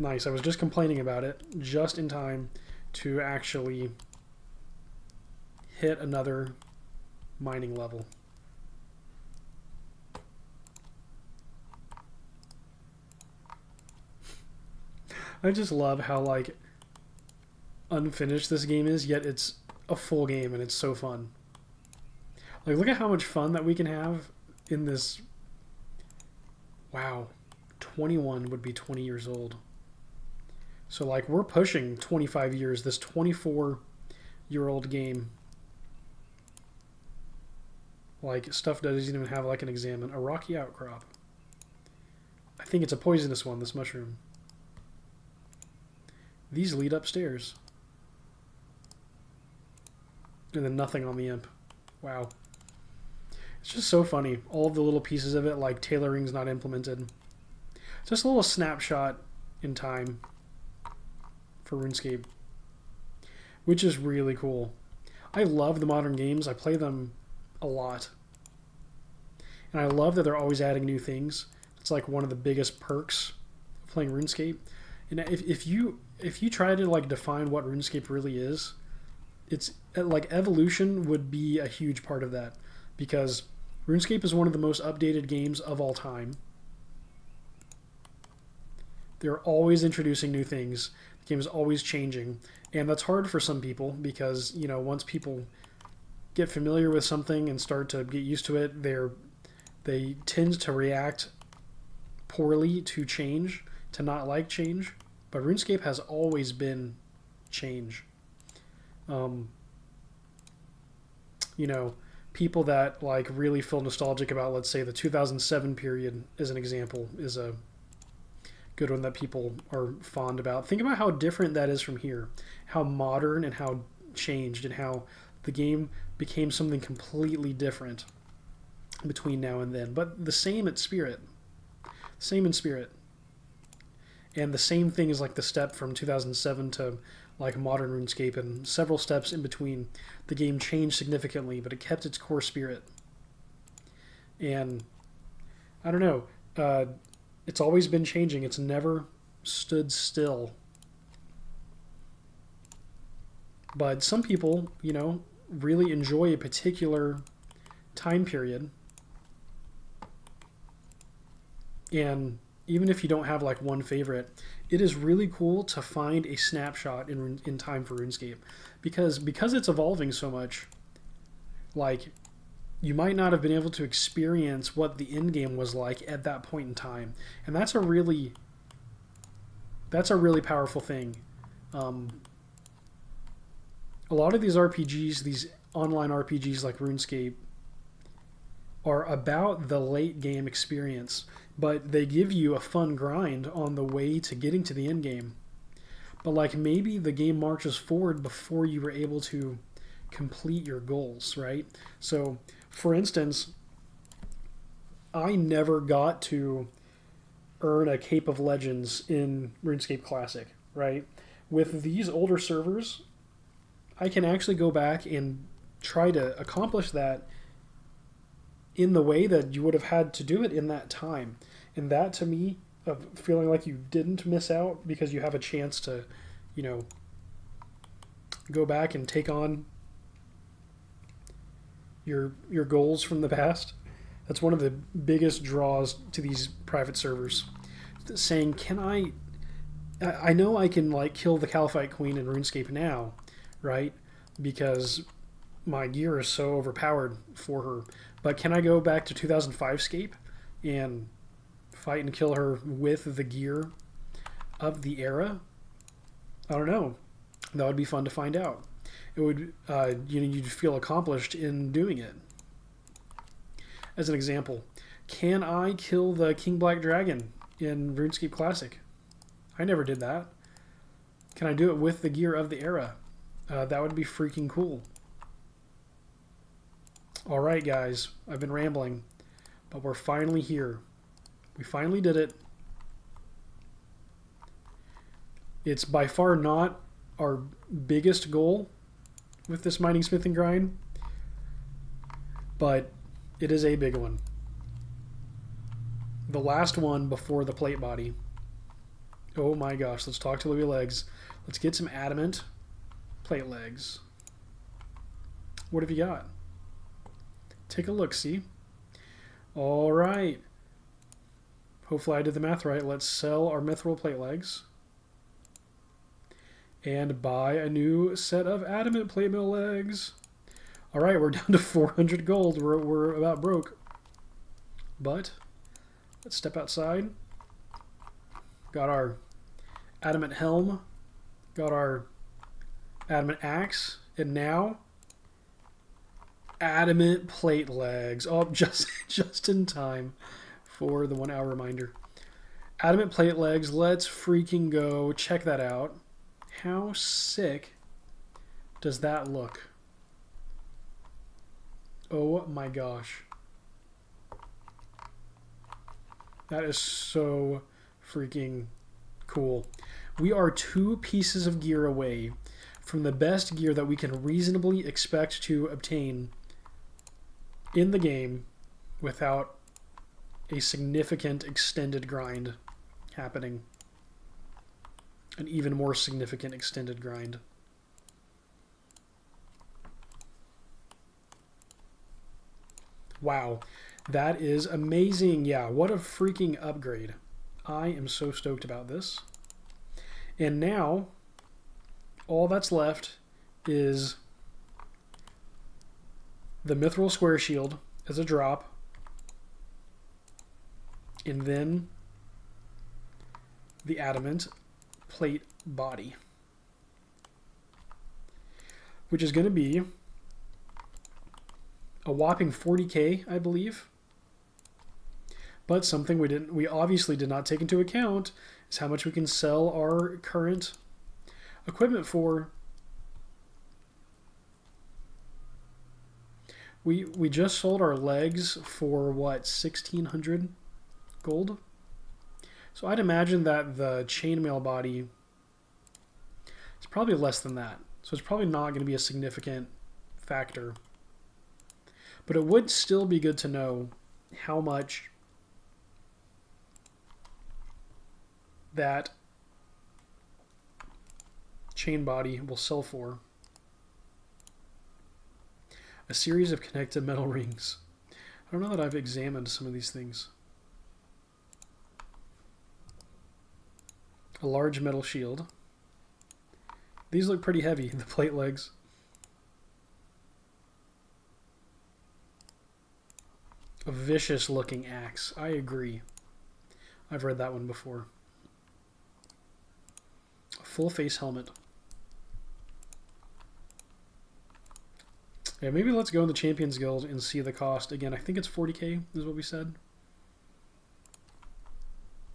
Nice. I was just complaining about it just in time to actually hit another mining level. I just love how, like, unfinished this game is, yet it's a full game and it's so fun. Like, look at how much fun that we can have in this. Wow. 21 would be 20 years old. So, like, we're pushing 25 years. This 24 your old game. Like, stuff that doesn't even have, like, an examine. A rocky outcrop. I think it's a poisonous one, this mushroom. These lead upstairs. And then nothing on the imp. Wow. It's just so funny. All the little pieces of it, like tailoring's not implemented. Just a little snapshot in time for RuneScape. Which is really cool. I love the modern games. I play them a lot. And I love that they're always adding new things. It's like one of the biggest perks of playing RuneScape. And if you try to like define what RuneScape really is, it's like evolution would be a huge part of that, because RuneScape is one of the most updated games of all time. They're always introducing new things. The game is always changing, and that's hard for some people because, you know, once people get familiar with something and start to get used to it, they tend to react poorly to change, to not like change. But RuneScape has always been change. You know, people that like really feel nostalgic about, let's say, the 2007 period as an example is a good one that people are fond about. Think about how different that is from here, how modern and how changed and how the game became something completely different between now and then, but the same in spirit. Same in spirit. And the same thing is like the step from 2007 to like modern RuneScape, and several steps in between. The game changed significantly, but it kept its core spirit. And I don't know, it's always been changing. It's never stood still. But some people, you know, really enjoy a particular time period. And even if you don't have like one favorite, it is really cool to find a snapshot in time for RuneScape, because it's evolving so much. Like, you might not have been able to experience what the end game was like at that point in time, and that's a really powerful thing. A lot of these RPGs, these online RPGs like RuneScape, are about the late game experience, but they give you a fun grind on the way to getting to the end game. But like, maybe the game marches forward before you were able to complete your goals, right? So for instance, I never got to earn a Cape of Legends in RuneScape Classic, right? With these older servers, I can actually go back and try to accomplish that in the way that you would have had to do it in that time. And that, to me, of feeling like you didn't miss out because you have a chance to, you know, go back and take on your goals from the past. That's one of the biggest draws to these private servers. Saying, can I know I can like kill the Calphite Queen in RuneScape now, right? Because my gear is so overpowered for her. But can I go back to 2005Scape and fight and kill her with the gear of the era? I don't know. That would be fun to find out. It would, you know, you'd feel accomplished in doing it. As an example, can I kill the King Black Dragon in RuneScape Classic? I never did that. Can I do it with the gear of the era? That would be freaking cool. Alright guys, I've been rambling, but we're finally here. We finally did it. It's by far not our biggest goal with this mining, smithing grind, but it is a big one. The last one before the plate body. Oh my gosh, let's talk to Louie Legs. Let's get some adamant plate legs. What have you got? Take a look, see? All right. Hopefully I did the math right. Let's sell our mithril plate legs and buy a new set of adamant plate mill legs. All right, we're down to 400 gold. We're about broke. But let's step outside. Got our adamant helm. Got our adamant axe. And now, adamant plate legs. Oh, just in time for the 1 hour reminder. Adamant plate legs, let's freaking go. Check that out. How sick does that look? Oh my gosh. That is so freaking cool. We are 2 pieces of gear away from the best gear that we can reasonably expect to obtain in the game without a significant extended grind happening. An even more significant extended grind. Wow, that is amazing. Yeah, what a freaking upgrade. I am so stoked about this. And now, all that's left is the Mithril Square Shield as a drop, and then the adamant plate body, which is going to be a whopping 40k, I believe. But something we obviously did not take into account is how much we can sell our current equipment for. We just sold our legs for what, 1,600 gold? So I'd imagine that the chainmail body is probably less than that. So it's probably not going to be a significant factor. But it would still be good to know how much that chain body will sell for. A series of connected metal rings. I don't know that I've examined some of these things. A large metal shield. These look pretty heavy, the plate legs. A vicious looking axe. I agree. I've read that one before. A full face helmet. Yeah, maybe let's go in the Champions Guild and see the cost. Again, I think it's 40k is what we said.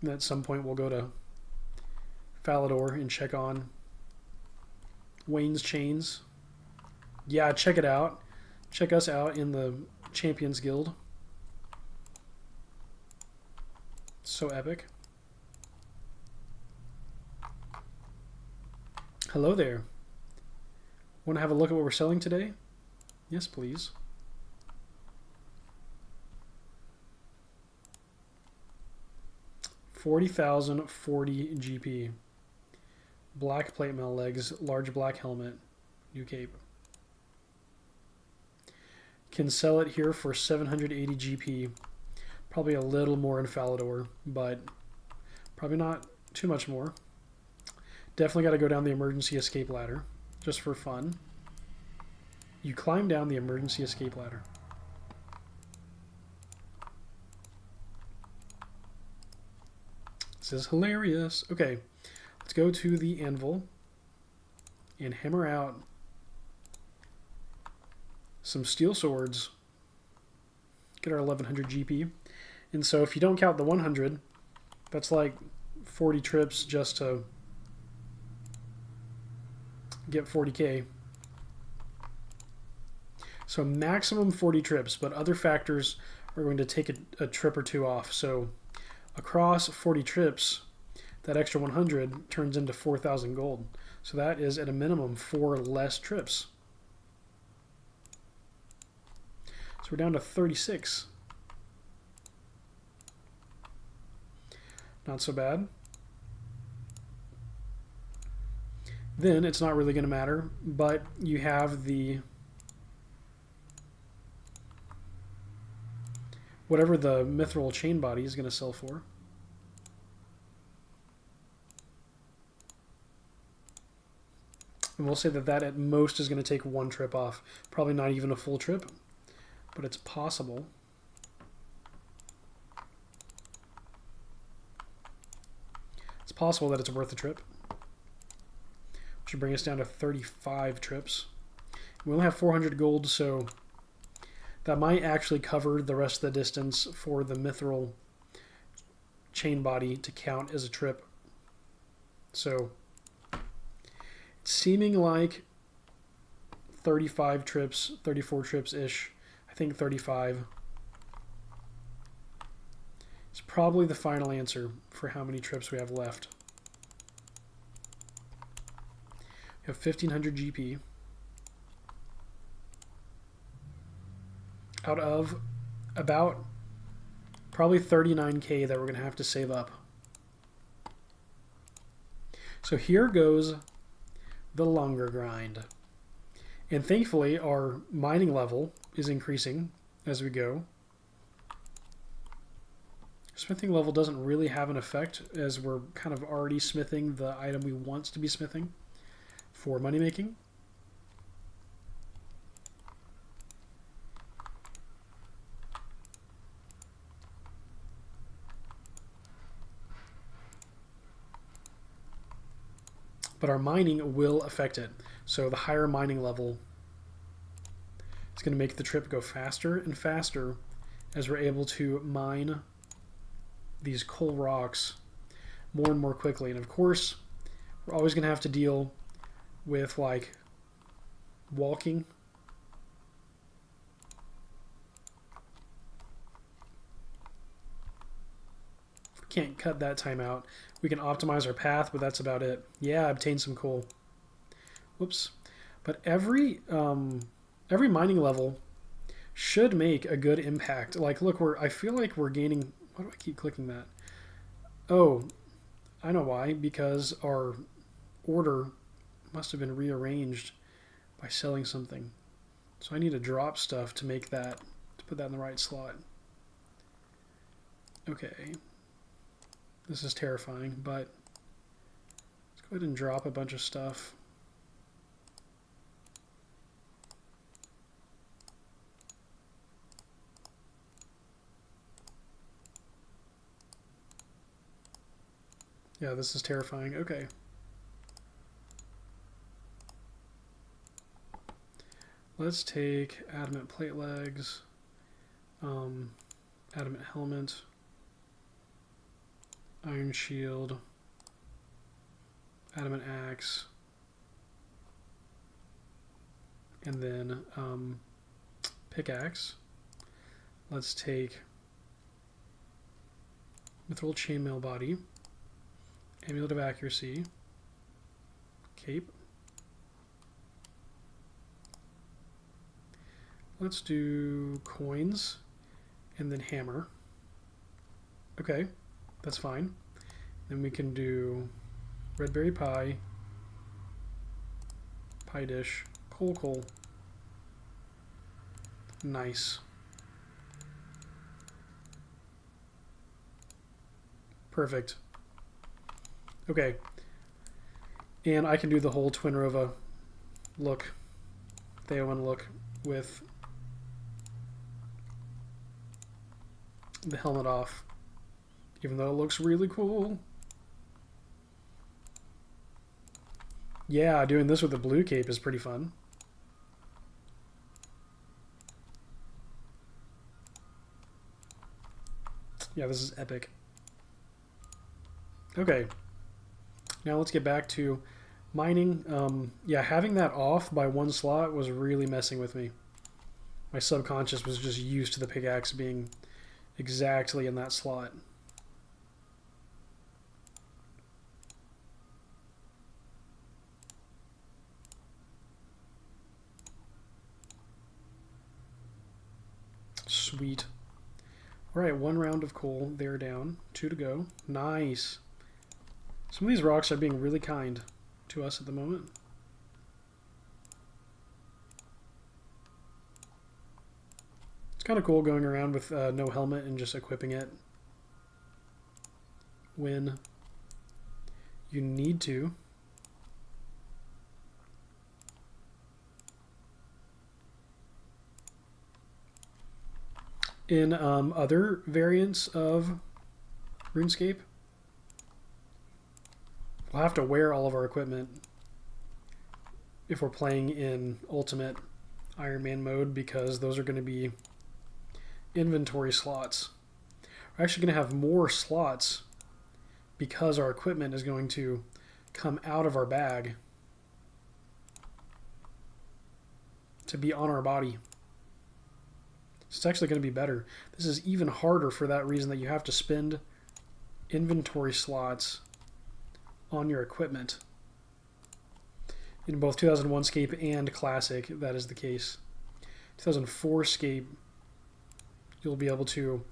And at some point we'll go to Falador and check on Wayne's Chains. Yeah, check it out. Check us out in the Champions Guild. So epic. Hello there. Want to have a look at what we're selling today? Yes, please. $40,040 GP. Black plate mail legs, large black helmet, new cape. Can sell it here for 780 GP. Probably a little more in Falador, but probably not too much more. Definitely got to go down the emergency escape ladder, just for fun. You climb down the emergency escape ladder. This is hilarious. Okay, let's go to the anvil and hammer out some steel swords. Get our 1100 GP. And so if you don't count the 100, that's like 40 trips just to get 40k. So maximum 40 trips, but other factors are going to take a trip or two off. So across 40 trips, that extra 100 turns into 4,000 gold. So that is at a minimum 4 less trips. So we're down to 36. Not so bad. Then it's not really going to matter, but you have the whatever the mithril chain body is going to sell for. And we'll say that that at most is going to take 1 trip off. Probably not even a full trip, but it's possible. It's possible that it's worth a trip. Which would bring us down to 35 trips. We only have 400 gold, so that might actually cover the rest of the distance for the Mithril chain body to count as a trip. So it's seeming like 35 trips, 34 trips-ish. I think 35 is probably the final answer for how many trips we have left. We have 1,500 GP. Out of about probably 39k that we're going to have to save up. So here goes the longer grind. And thankfully our mining level is increasing as we go. Smithing level doesn't really have an effect as we're kind of already smithing the item we want to be smithing for money making. But our mining will affect it. So the higher mining level is going to make the trip go faster and faster as we're able to mine these coal rocks more and more quickly. And of course, we're always going to have to deal with like walking. Can't cut that time out. We can optimize our path, but that's about it. Yeah, I obtained some coal. Whoops. But every mining level should make a good impact. Like, look, I feel like we're gaining... Why do I keep clicking that? Oh, I know why. Because our order must have been rearranged by selling something. So I need to drop stuff to make that, to put that in the right slot. Okay. This is terrifying, but let's go ahead and drop a bunch of stuff. Yeah, this is terrifying. Okay. Let's take adamant plate legs, adamant helmet, iron shield, adamant axe, and then pickaxe. Let's take mithril chainmail body, amulet of accuracy, cape. Let's do coins and then hammer. Okay. That's fine. Then we can do red berry pie, pie dish, coal. Nice. Perfect. Okay. And I can do the whole Twinrova look, Theoin look with the helmet off. Even though it looks really cool. Yeah, doing this with a blue cape is pretty fun. Yeah, this is epic. Okay. Now let's get back to mining. Yeah, having that off by one slot was really messing with me. My subconscious was just used to the pickaxe being exactly in that slot. Sweet. All right, one round of coal. They're down. 2 to go. Nice. Some of these rocks are being really kind to us at the moment. It's kind of cool going around with no helmet and just equipping it when you need to. In other variants of RuneScape, we'll have to wear all of our equipment if we're playing in Ultimate Iron Man mode, because those are going to be inventory slots. We're actually going to have more slots because our equipment is going to come out of our bag to be on our body. It's actually going to be better. This is even harder for that reason, that you have to spend inventory slots on your equipment. In both 2001Scape and Classic, that is the case. 2004Scape, you'll be able to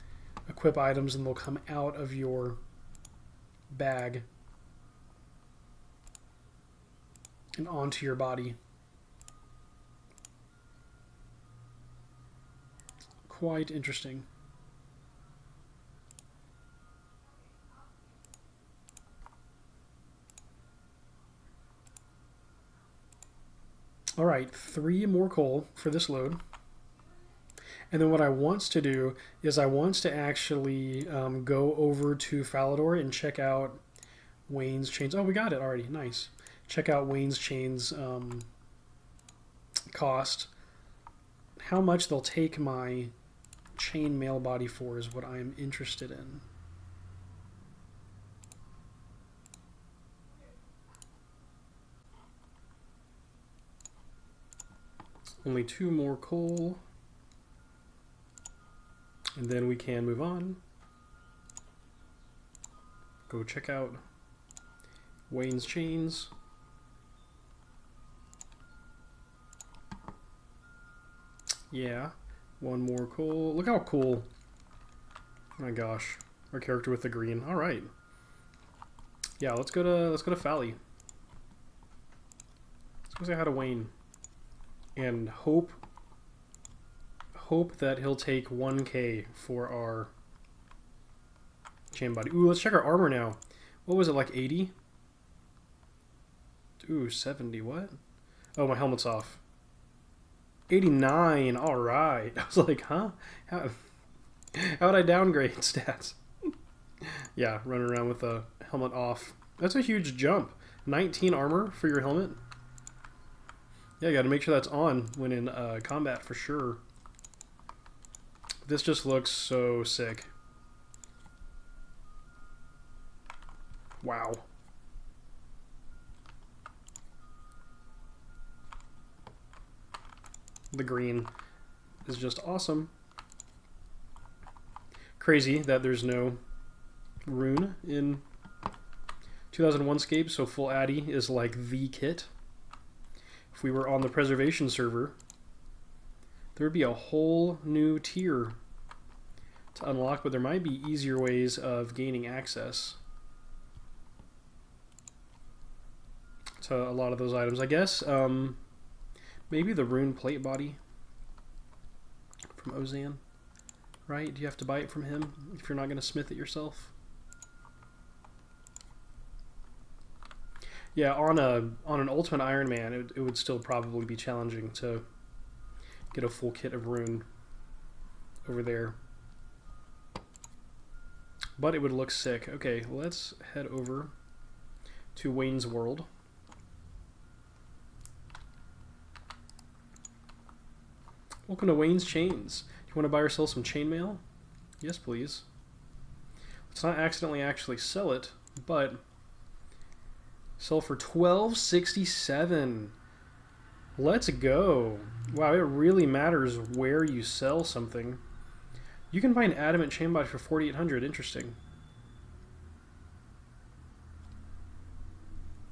equip items and they'll come out of your bag and onto your body. Quite interesting. All right, 3 more coal for this load. And then what I want to do is I want to actually go over to Falador and check out Wayne's Chains. Oh, we got it already. Nice. Check out Wayne's Chains cost. How much they'll take my chain mail body for is what I'm interested in. Only 2 more coal, and then we can move on. Go check out Wayne's Chains. Yeah, 1 more coal. Look how cool. Oh my gosh, our character with the green. All right. Yeah, let's go to Fally. Let's go say hi to Wayne. And hope that he'll take 1K for our chain body. Ooh, let's check our armor now. What was it, like 80? Ooh, 70, what? Oh, my helmet's off. 89, all right. I was like, huh? How would I downgrade stats? Yeah, running around with a helmet off. That's a huge jump. 19 armor for your helmet. Yeah, you gotta make sure that's on when in combat for sure. This just looks so sick. Wow. The green is just awesome. Crazy that there's no rune in 2001Scape, so Full Addy is like the kit. If we were on the Preservation server, there would be a whole new tier to unlock, but there might be easier ways of gaining access to a lot of those items. I guess maybe the rune plate body from Ozan, right? Do you have to buy it from him if you're not going to smith it yourself? Yeah, on an Ultimate Iron Man, it would still probably be challenging to get a full kit of rune over there. But it would look sick. Okay, let's head over to Wayne's World. Welcome to Wayne's Chains. Do you want to buy or sell some chainmail? Yes, please. Let's not accidentally actually sell it, but... sell for $12.67. Let's go. Wow, it really matters where you sell something. You can buy an adamant chain body for $4,800. Interesting.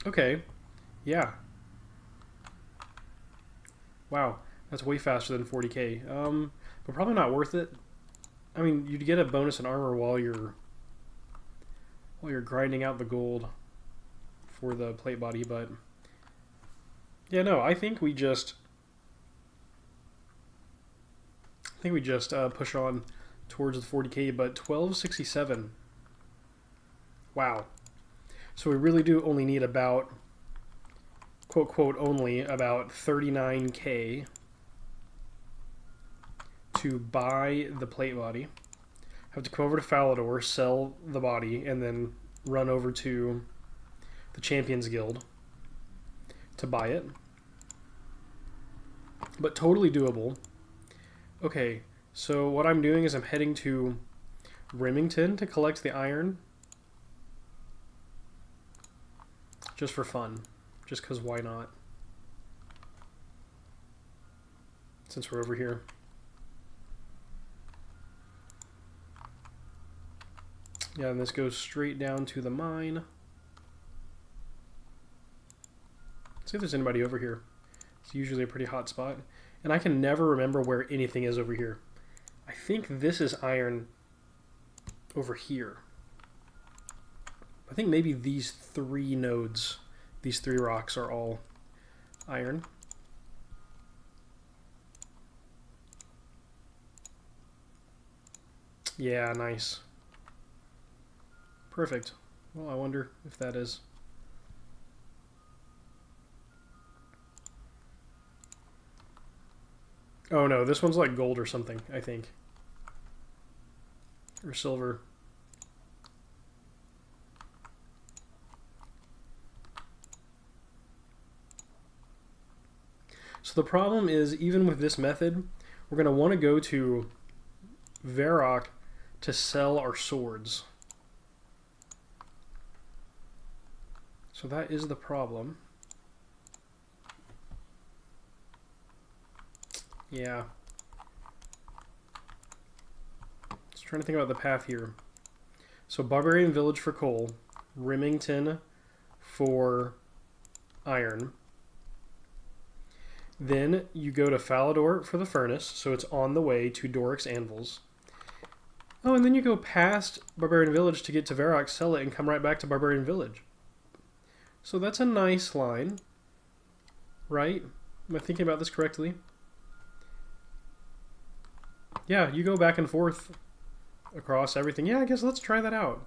Okay. Yeah. Wow, that's way faster than 40K. But probably not worth it. I mean, you'd get a bonus in armor while you're grinding out the gold for the plate body, but yeah, no, I think we just push on towards the 40K, but 1267. Wow. So we really do only need about, quote quote, only about 39K to buy the plate body. Have to come over to Falador, sell the body, and then run over to the Champions Guild to buy it. but totally doable. Okay, so what I'm doing is I'm heading to Rimmington to collect the iron. Just for fun. Just because why not? Since we're over here. Yeah, and this goes straight down to the mine. Let's see if there's anybody over here. It's usually a pretty hot spot. And I can never remember where anything is over here. I think this is iron over here. I think maybe these three nodes, these three rocks are all iron. Yeah, nice. Perfect. Well, I wonder if that is. Oh no, this one's like gold or something, I think. Or silver. So the problem is, even with this method, we're going to want to go to Varrock to sell our swords. So that is the problem. Yeah. Just trying to think about the path here. So Barbarian Village for coal, Rimmington for iron. Then you go to Falador for the furnace, so it's on the way to Doric's Anvils. Oh, and then you go past Barbarian Village to get to Varrock, sell it, and come right back to Barbarian Village. So that's a nice line, right? Am I thinking about this correctly? Yeah, you go back and forth across everything. Yeah, I guess let's try that out.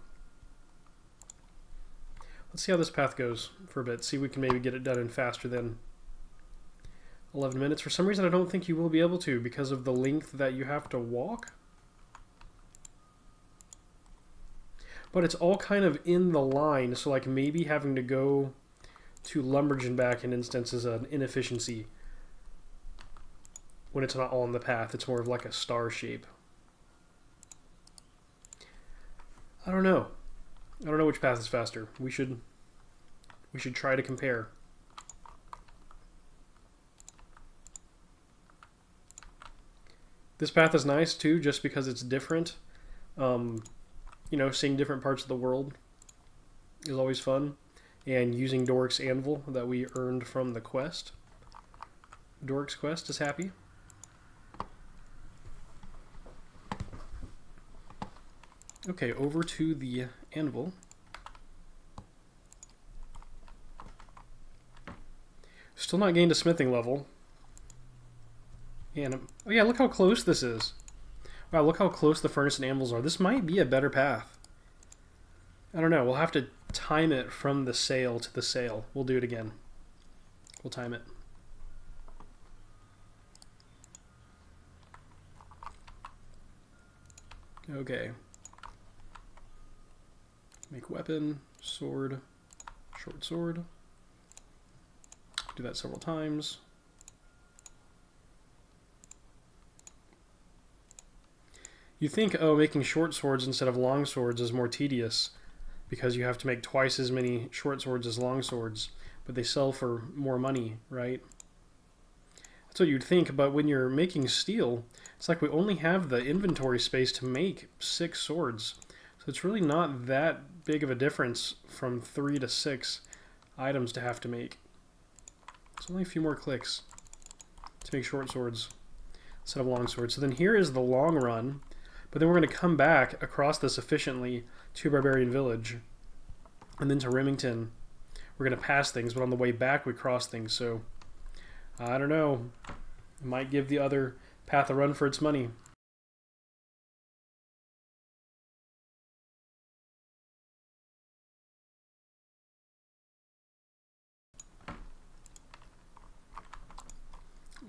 Let's see how this path goes for a bit. See if we can maybe get it done in faster than 11 minutes. For some reason, I don't think you will be able to because of the length that you have to walk. But it's all kind of in the line, so like maybe having to go to Lumbridge and back in instance is an inefficiency. When it's not all on the path, it's more of like a star shape. I don't know. I don't know which path is faster. We should try to compare. This path is nice too, just because it's different. You know, seeing different parts of the world is always fun. And using Doric's Anvil that we earned from the quest. Doric's quest is happy. Okay, over to the anvil. Still not gained a smithing level. And, oh yeah, look how close this is. Wow, look how close the furnace and anvils are. This might be a better path. I don't know. We'll have to time it from the sail to the sail. We'll do it again. We'll time it. Okay. Make weapon, sword, short sword. Do that several times. You think, oh, making short swords instead of long swords is more tedious because you have to make twice as many short swords as long swords, but they sell for more money, right? That's what you'd think, but when you're making steel, it's like we only have the inventory space to make 6 swords. So it's really not that big of a difference from 3 to 6 items to have to make. It's only a few more clicks to make short swords instead of long swords. So then here is the long run. But then we're going to come back across this efficiently to Barbarian Village and then to Rimmington. We're going to pass things, but on the way back we cross things. So, I don't know. It might give the other path a run for its money.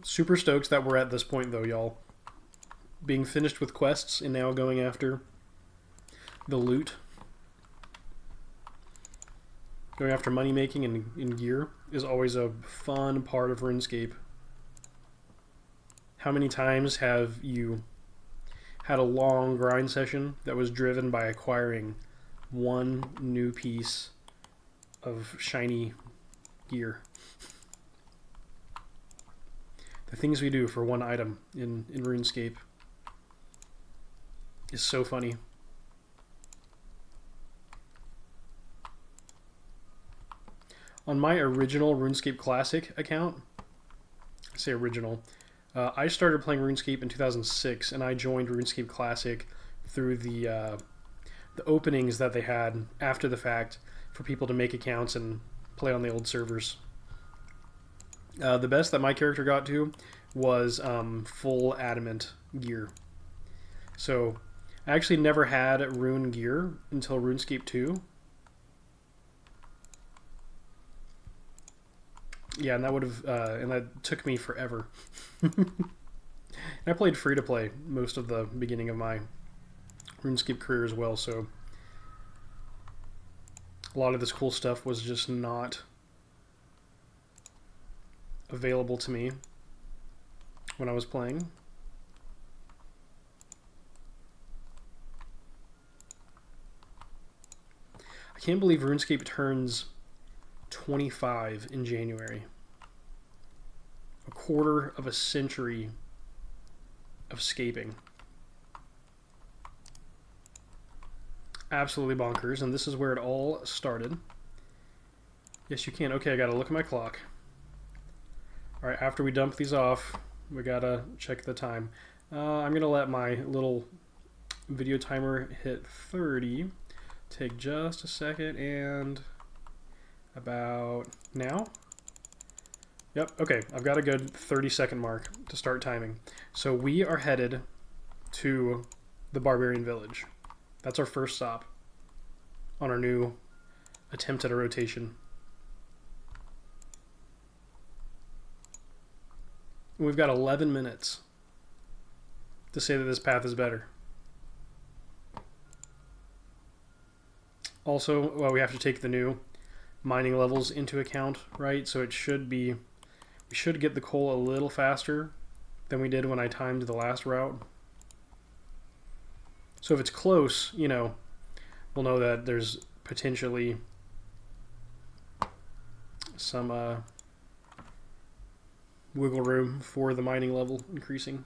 Super stoked that we're at this point though, y'all. Being finished with quests and now going after the loot. Going after money making and gear is always a fun part of RuneScape. How many times have you had a long grind session that was driven by acquiring one new piece of shiny gear? The things we do for one item in RuneScape is so funny. On my original RuneScape Classic account, I say original, I started playing RuneScape in 2006, and I joined RuneScape Classic through the openings that they had after the fact for people to make accounts and play on the old servers. The best that my character got to was full adamant gear. So I actually never had rune gear until RuneScape 2. Yeah, and that would have and that took me forever. And I played free-to-play most of the beginning of my RuneScape career as well, so a lot of this cool stuff was just not available to me when I was playing. I can't believe RuneScape turns 25 in January. A quarter of a century of scaping. Absolutely bonkers, and this is where it all started. Yes, you can. Okay, I gotta look at my clock. Alright, after we dump these off, we gotta check the time. I'm gonna let my little video timer hit 30. Take just a second, and about now? Yep, okay, I've got a good 30-second mark to start timing. So we are headed to the Barbarian Village. That's our first stop on our new attempt at a rotation. We've got 11 minutes to say that this path is better. Also, well, we have to take the new mining levels into account, right? So it should be, we should get the coal a little faster than we did when I timed the last route. So if it's close, you know, we'll know that there's potentially some wiggle room for the mining level increasing.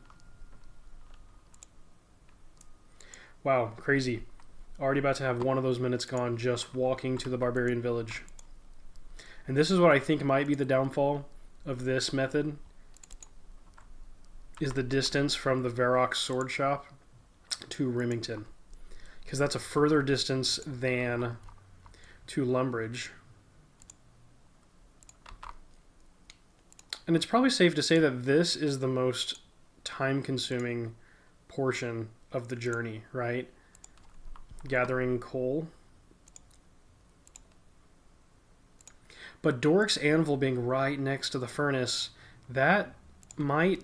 Wow, crazy. Already about to have one of those minutes gone just walking to the Barbarian Village. And this is what I think might be the downfall of this method, is the distance from the Varrock sword shop to Rimmington, because that's a further distance than to Lumbridge. And it's probably safe to say that this is the most time-consuming portion of the journey, right? Gathering coal. But Doric's Anvil being right next to the furnace, that might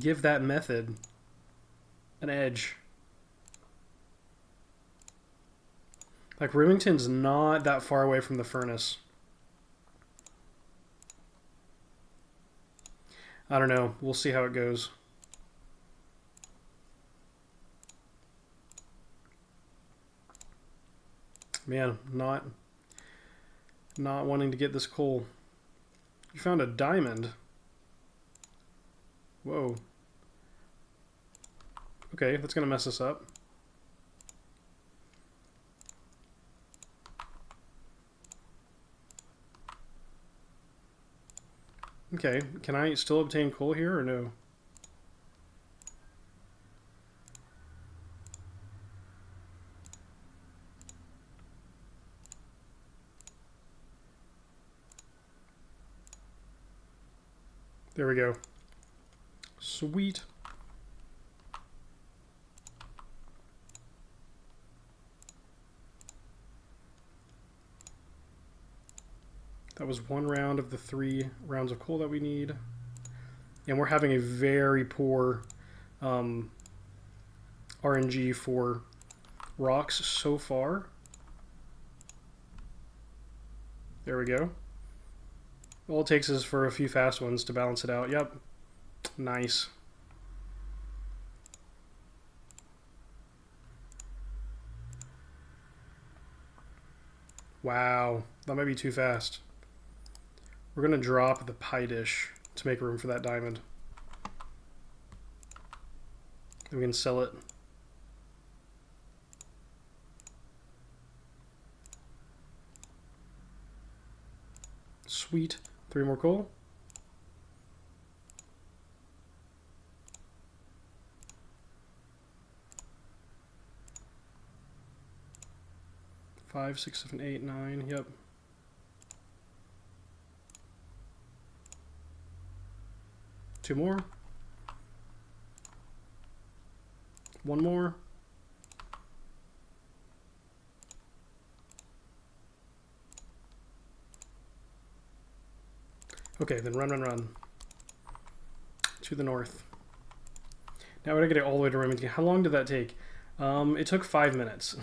give that method an edge. Like, Rimmington's not that far away from the furnace. I don't know. We'll see how it goes. Man, not wanting to get this coal. You found a diamond. Whoa. Okay, that's gonna mess us up. Okay, can I still obtain coal here or no? There we go. Sweet. That was one round of the 3 rounds of coal that we need. And we're having a very poor RNG for rocks so far. There we go. All it takes is for a few fast ones to balance it out. Yep. Nice. Wow, that might be too fast. We're going to drop the pie dish to make room for that diamond. We can sell it. Sweet. 3 more coal. Five, six, seven, eight, nine. Yep. Two more. One more. Okay, then run, run, run. To the north. Now we're gonna get it all the way to Rimmington. How long did that take? It took 5 minutes.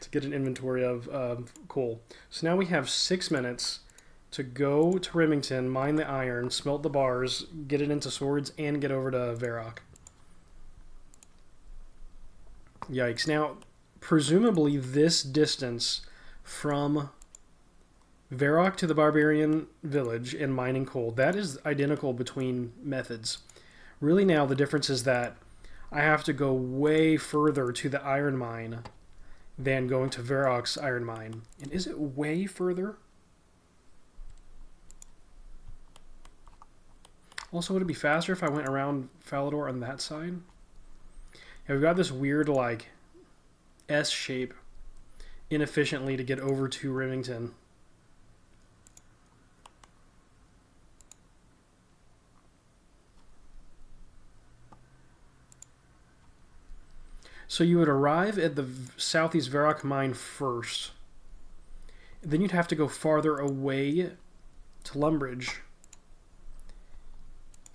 To get an inventory of coal. So now we have 6 minutes to go to Rimmington, mine the iron, smelt the bars, get it into swords, and get over to Varrock. Yikes. Now, presumably this distance from Varrock to the Barbarian Village and mining coal, that is identical between methods. Really now the difference is that I have to go way further to the iron mine than going to Varrock's iron mine. And is it way further? Also, would it be faster if I went around Falador on that side? Yeah, we've got this weird, like, S shape inefficiently to get over to Rimmington. So you would arrive at the southeast Varrock mine first. Then you'd have to go farther away to Lumbridge.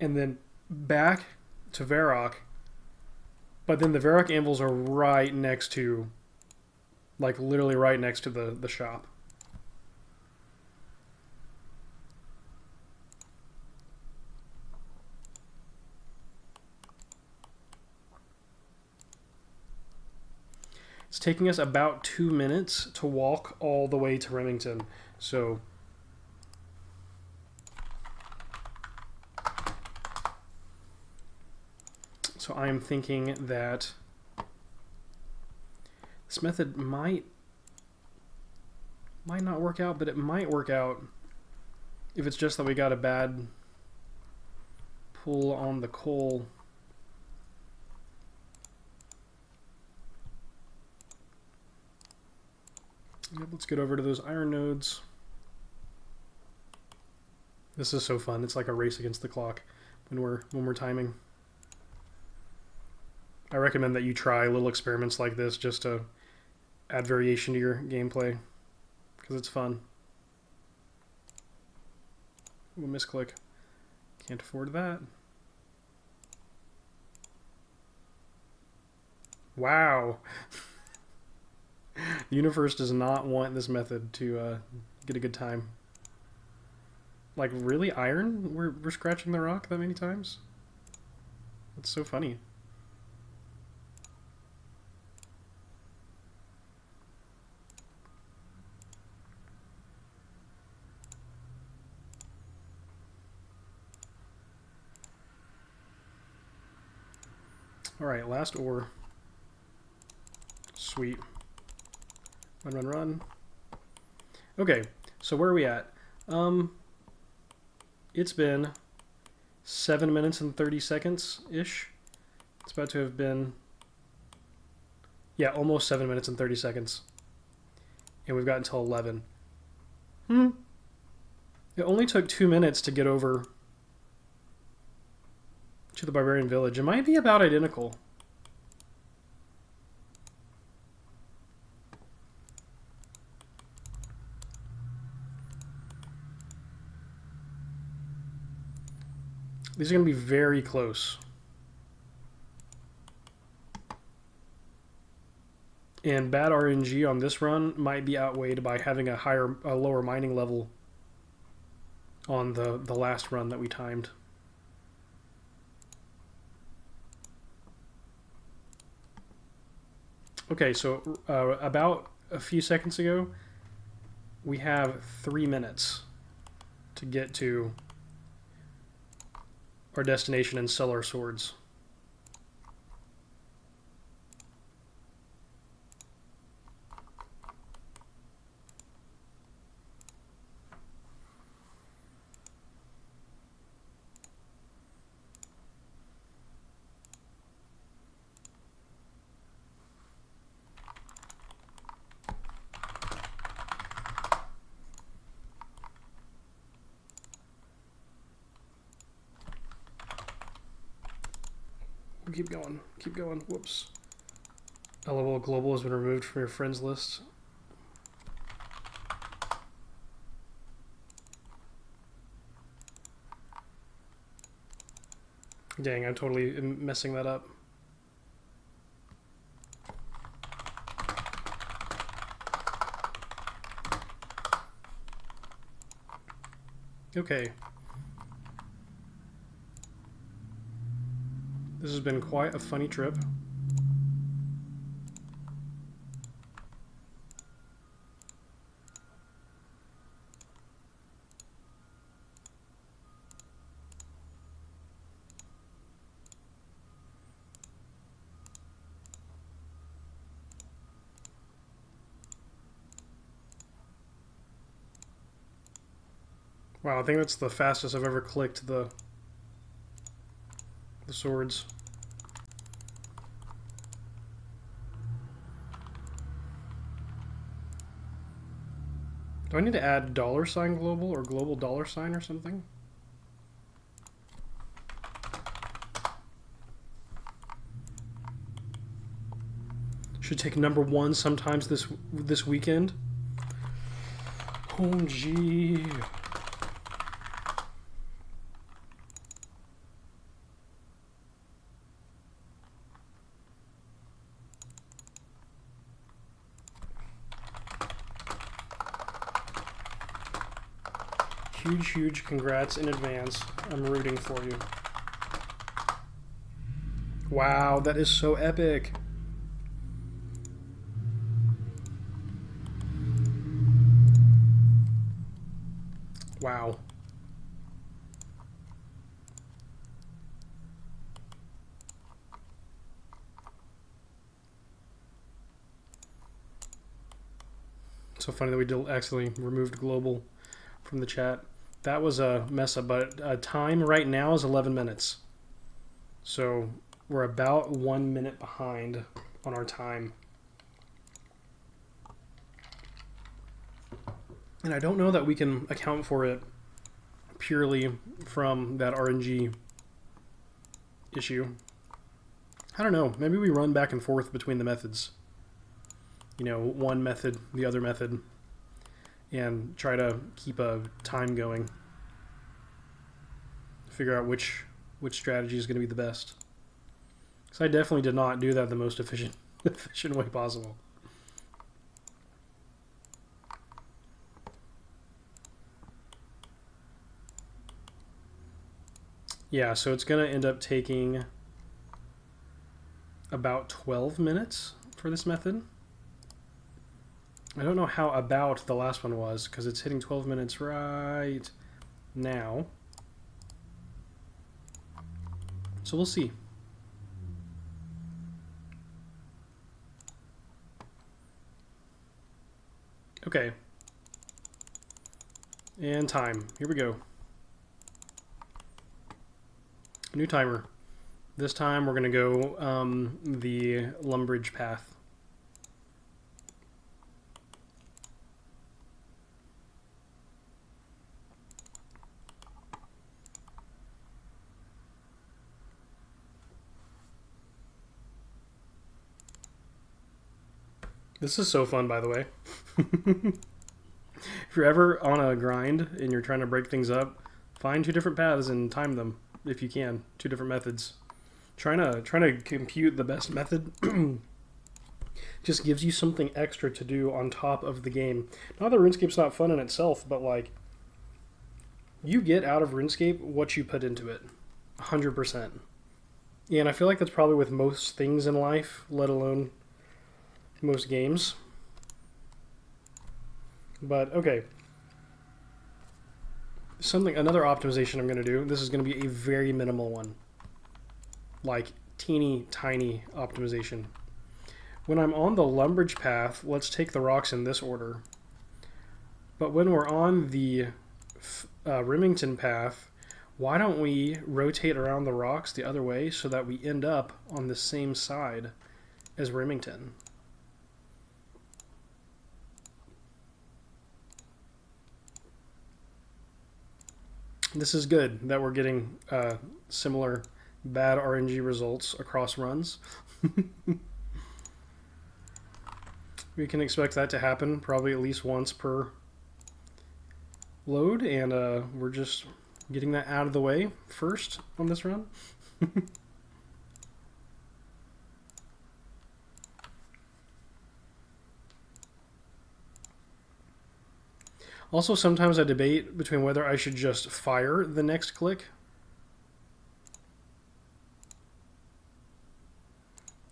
And then back to Varrock. But then the Varrock anvils are right next to, like literally right next to the shop. It's taking us about 2 minutes to walk all the way to Rimmington. So I am thinking that this method might not work out, but it might work out if it's just that we got a bad pull on the coal. Yep, let's get over to those iron nodes. This is so fun. It's like a race against the clock when we're timing. I recommend that you try little experiments like this just to add variation to your gameplay because it's fun. We'll misclick. Can't afford that. Wow. The universe does not want this method to get a good time. Like, really? Iron? We're scratching the rock that many times? That's so funny. Alright, last ore. Sweet. Run, run, run. Okay, so where are we at? It's been 7 minutes and 30 seconds-ish. It's about to have been, yeah, almost 7 minutes and 30 seconds. And we've got until 11. It only took 2 minutes to get over to the Barbarian Village. It might be about identical. These are going to be very close. And bad RNG on this run might be outweighed by having a lower mining level on the last run that we timed. Okay, so about a few seconds ago, we have 3 minutes to get to our destination and sell our swords. Keep going, keep going. Whoops. LOL Global has been removed from your friends list. Dang, I'm totally messing that up. Okay. This has been quite a funny trip. Wow, I think that's the fastest I've ever clicked the swords. Do I need to add $ global or global $ or something? Should take #1 sometimes this weekend. Oh gee. Huge, huge congrats in advance. I'm rooting for you. Wow, that is so epic. Wow. So funny that we actually removed global from the chat. That was a mess up, but time right now is 11 minutes. So we're about 1 minute behind on our time. And I don't know that we can account for it purely from that RNG issue. I don't know. Maybe we run back and forth between the methods. You know, one method, the other method, and try to keep a time going. Figure out which strategy is going to be the best. Because I definitely did not do that the most efficient way possible. Yeah, so it's going to end up taking about 12 minutes for this method. I don't know how about the last one was, because it's hitting 12 minutes right now. So we'll see. Okay. And time. Here we go. New timer. This time we're going to go the Lumbridge path. This is so fun, by the way. If you're ever on a grind and you're trying to break things up, find two different paths and time them if you can. Two different methods. Trying to compute the best method just gives you something extra to do on top of the game. Not that RuneScape's not fun in itself, but like you get out of RuneScape what you put into it. 100%. And I feel like that's probably with most things in life, let alone most games. But okay, another optimization I'm going to do. This is going to be a very minimal one, like teeny tiny optimization. When I'm on the Lumbridge path, let's take the rocks in this order. But when we're on the Rimmington path, why don't we rotate around the rocks the other way so that we end up on the same side as Rimmington? This is good that we're getting similar bad RNG results across runs. We can expect that to happen probably at least once per load, and we're just getting that out of the way first on this run. Also, sometimes I debate between whether I should just fire the next click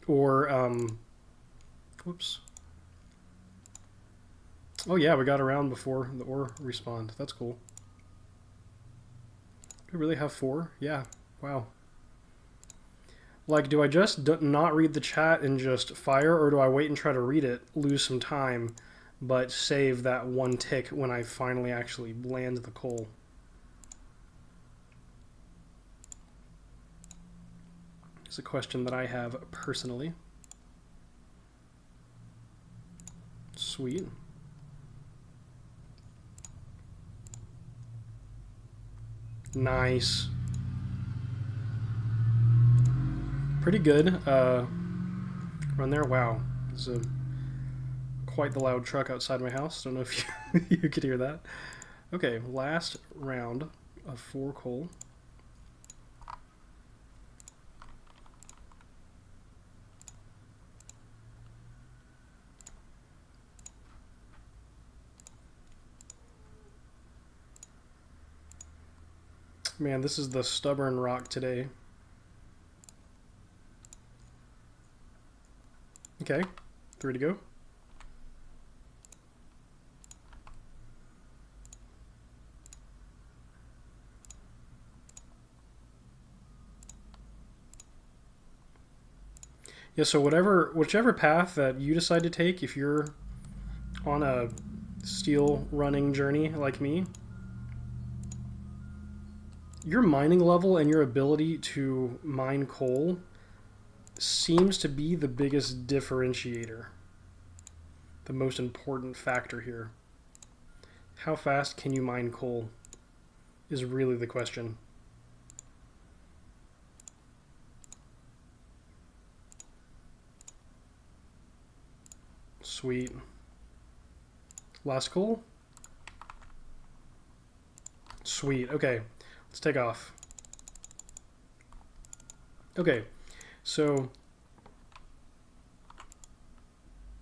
or, whoops. Oh yeah, we got around before the ore respawned. That's cool. Do we really have four? Yeah. Wow. Like, do I just not read the chat and just fire, or do I wait and try to read it, lose some time, but save that one tick when I finally actually land the coal? It's a question that I have personally. Sweet. Nice. Pretty good run there. Wow. It's a quite the loud truck outside my house. Don't know if you, you could hear that. Okay, last round of 4 coal. Man, this is the stubborn rock today. Okay, 3 to go. Yeah, so whichever path that you decide to take, if you're on a steel running journey like me, your mining level and your ability to mine coal seems to be the biggest differentiator, the most important factor here. How fast can you mine coal is really the question. Sweet. Last coal. Sweet. Okay. Let's take off. Okay, so...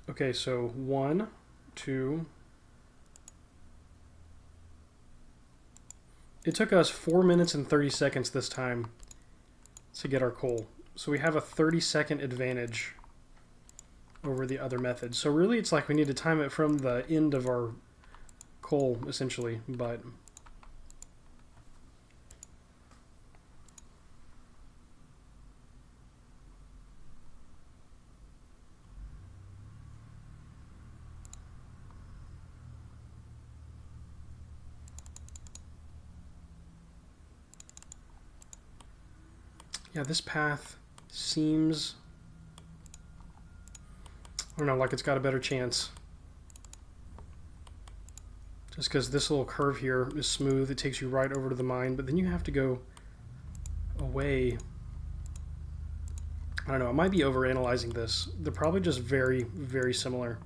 okay, so 1, 2... It took us 4 minutes and 30 seconds this time to get our coal. So we have a 30-second advantage over the other method. So really it's like we need to time it from the end of our coal, essentially, but... yeah, this path seems, I don't know, like it's got a better chance. Just because this little curve here is smooth, it takes you right over to the mine, but then you have to go away. I don't know, I might be overanalyzing this. They're probably just very, very similar.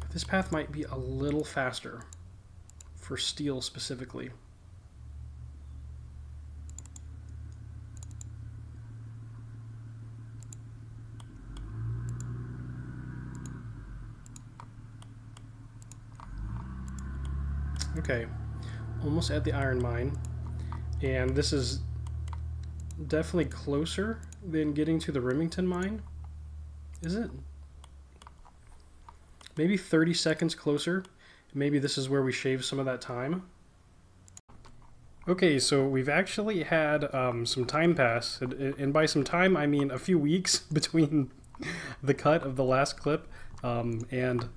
But this path might be a little faster for steel specifically. Okay, almost at the iron mine, and this is definitely closer than getting to the Rimmington mine, Is it? Maybe 30 seconds closer. Maybe this is where we shave some of that time. Okay, so we've actually had some time pass, and by some time I mean a few weeks between the cut of the last clip and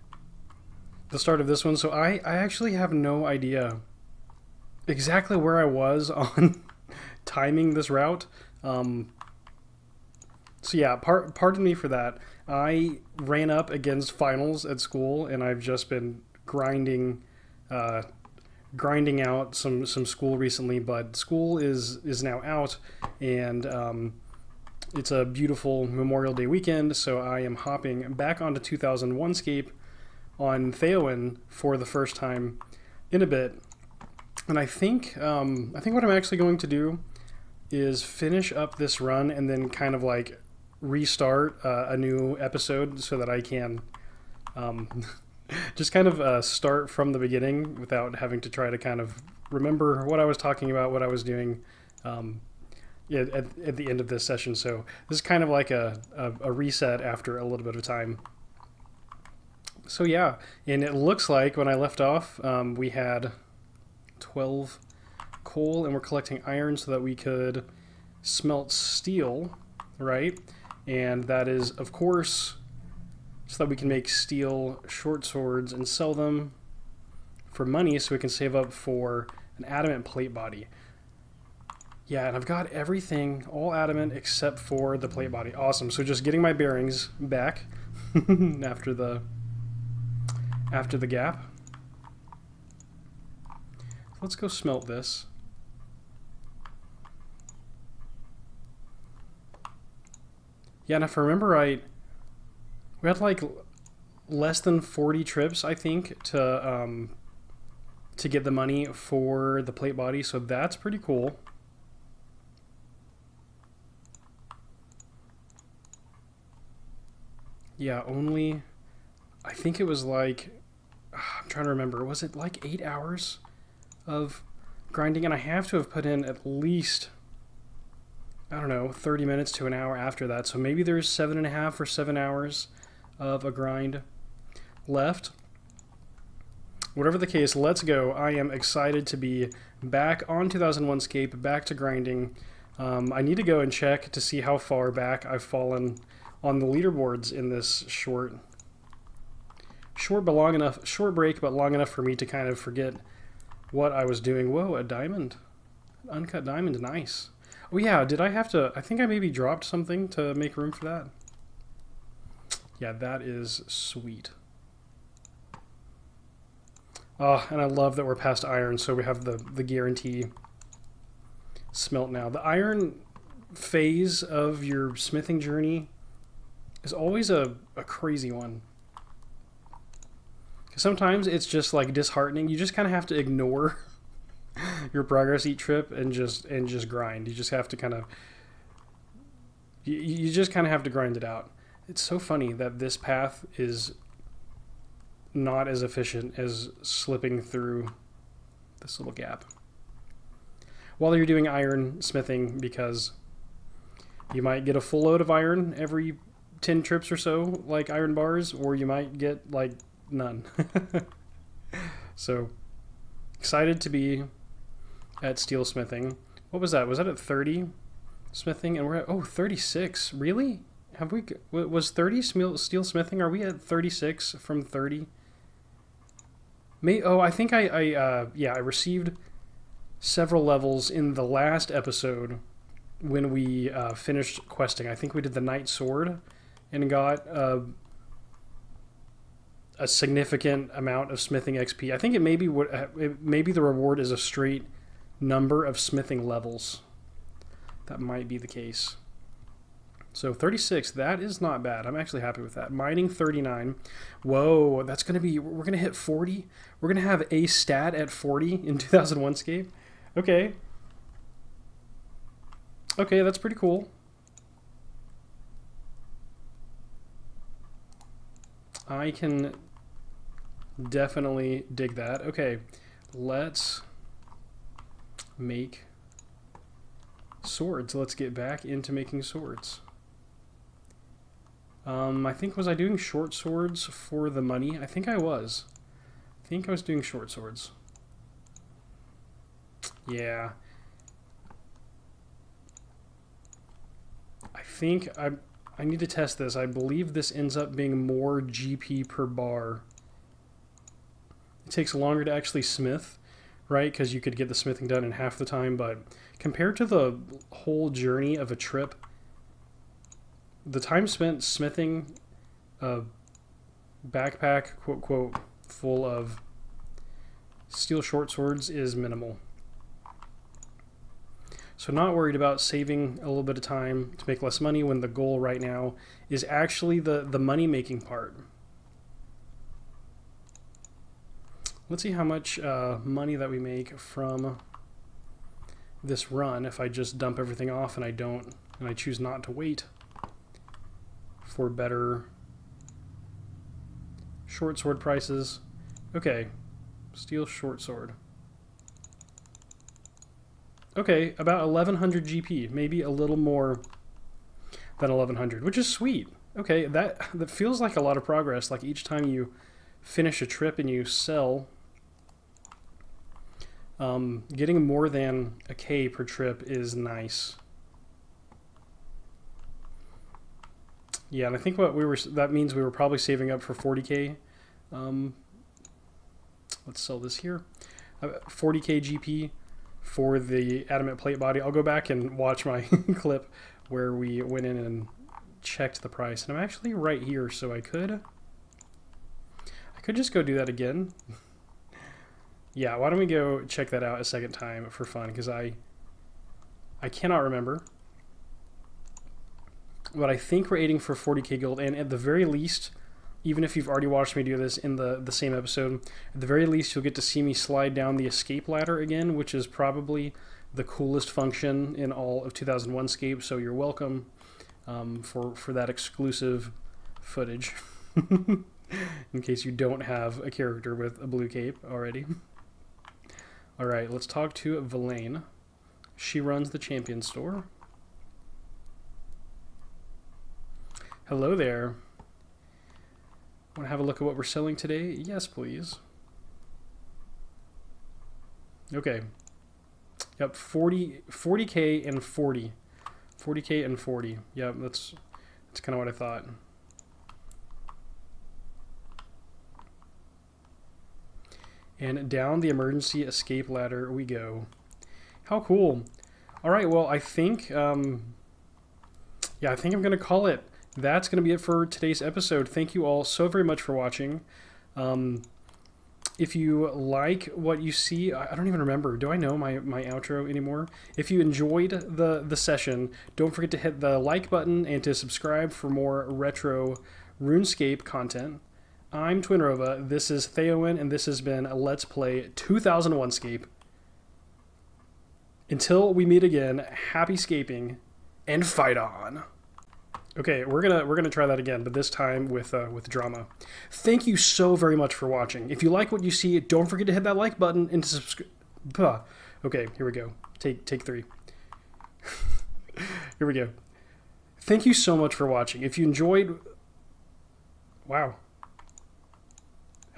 the start of this one, so I actually have no idea exactly where I was on timing this route. So yeah, pardon me for that. I ran up against finals at school, and I've just been grinding out some school recently, but school is now out, and it's a beautiful Memorial Day weekend, so I am hopping back onto 2001Scape on Theoin for the first time in a bit. And I think what I'm actually going to do is finish up this run and then kind of like restart a new episode so that I can just kind of start from the beginning without having to try to kind of remember what I was talking about, what I was doing at the end of this session. So this is kind of like a reset after a little bit of time. So yeah, and it looks like when I left off, we had 12 coal, and we're collecting iron so that we could smelt steel, right? And that is, of course, so that we can make steel short swords and sell them for money so we can save up for an adamant plate body. Yeah, and I've got everything, all adamant except for the plate body. Awesome, so just getting my bearings back after the gap. Let's go smelt this. Yeah, and if I remember right, we had like less than 40 trips, I think, to get the money for the plate body, so that's pretty cool. Yeah, only, I think it was like, I'm trying to remember, was it like 8 hours of grinding? And I have to have put in at least, I don't know, 30 minutes to an hour after that, so maybe there's 7.5 or 7 hours of a grind left. Whatever the case, let's go. I am excited to be back on 2001Scape, back to grinding. I need to go and check to see how far back I've fallen on the leaderboards in this short but long enough, short break but long enough for me to kind of forget what I was doing. Whoa, a diamond, uncut diamond, nice. Oh yeah, did I have to, I think I maybe dropped something to make room for that. Yeah, that is sweet. Oh, and I love that we're past iron, so we have the guarantee smelt now. The iron phase of your smithing journey is always a crazy one. Sometimes it's just like disheartening. You just kind of have to ignore your progress each trip and just grind. You just have to kind of, you just kind of have to grind it out. It's so funny that this path is not as efficient as slipping through this little gap while you're doing iron smithing, because you might get a full load of iron every 10 trips or so, like iron bars, or you might get like none. So excited to be at steel smithing. What was that? Was that at 30 smithing? And we're at, oh, 36. Really? Have we, was 30 steel smithing? Are we at 36 from 30? May, oh, I think yeah, I received several levels in the last episode when we finished questing. I think we did the Knight Sword and got a significant amount of smithing XP. I think it maybe would, maybe the reward is a straight number of smithing levels. That might be the case. So 36, that is not bad. I'm actually happy with that. Mining 39. Whoa, that's going to be, we're going to hit 40. We're going to have a stat at 40 in 2001Scape. Okay. Okay, that's pretty cool. I can definitely dig that. Okay, let's make swords. Let's get back into making swords. I think, was I doing short swords for the money? I think I was. I think I was doing short swords. Yeah. I think I need to test this. I believe this ends up being more GP per bar. It takes longer to actually smith, right? Because you could get the smithing done in half the time, but compared to the whole journey of a trip, the time spent smithing a backpack, quote, quote, full of steel short swords is minimal. So not worried about saving a little bit of time to make less money when the goal right now is actually the money-making part. Let's see how much money that we make from this run if I just dump everything off and I choose not to wait for better short sword prices. Okay, steel short sword. Okay, about 1100 GP, maybe a little more than 1100, which is sweet. Okay, that feels like a lot of progress. Like each time you finish a trip and you sell, getting more than a K per trip is nice. Yeah, and I think what we were, that means we were probably saving up for 40K. Let's sell this here. 40K GP. For the adamant plate body. I'll go back and watch my clip where we went in and checked the price. And I'm actually right here, so I could just go do that again. Yeah, why don't we go check that out a second time for fun, because I cannot remember. But I think we're aiming for 40K gold, and at the very least, even if you've already watched me do this in the same episode, at the very least you'll get to see me slide down the escape ladder again, which is probably the coolest function in all of 2001Scape, so you're welcome for that exclusive footage, in case you don't have a character with a blue cape already. Alright, let's talk to Valaine. She runs the Champion Store. Hello there. Want to have a look at what we're selling today? Yes, please. Okay. Yep, 40K and 40. 40K and 40. Yep, that's kind of what I thought. And down the emergency escape ladder we go. How cool. All right, well, I think yeah, I think I'm going to call it. That's going to be it for today's episode. Thank you all so very much for watching. If you like what you see, I don't even remember. Do I know my outro anymore? If you enjoyed the session, don't forget to hit the like button and to subscribe for more retro RuneScape content. I'm Twinrova, this is Theoin, and this has been a Let's Play 2001Scape. Until we meet again, happy scaping, and fight on! Okay, we're gonna try that again, but this time with drama. Thank you so very much for watching. If you like what you see, don't forget to hit that like button and to subscribe. Okay, here we go. Take three. Here we go. Thank you so much for watching. If you enjoyed, wow.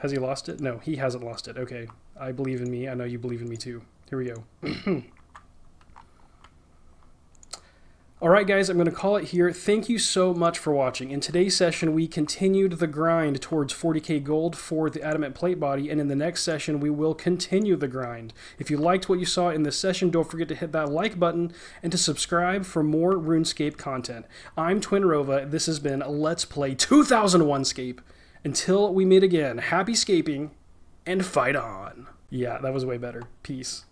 Has he lost it? No, he hasn't lost it. Okay, I believe in me. I know you believe in me too. Here we go. Alright guys, I'm going to call it here. Thank you so much for watching. In today's session, we continued the grind towards 40K gold for the adamant plate body, and in the next session, we will continue the grind. If you liked what you saw in this session, don't forget to hit that like button and to subscribe for more RuneScape content. I'm Twinrova, this has been Let's Play 2001Scape. Until we meet again, happy scaping, and fight on! Yeah, that was way better. Peace.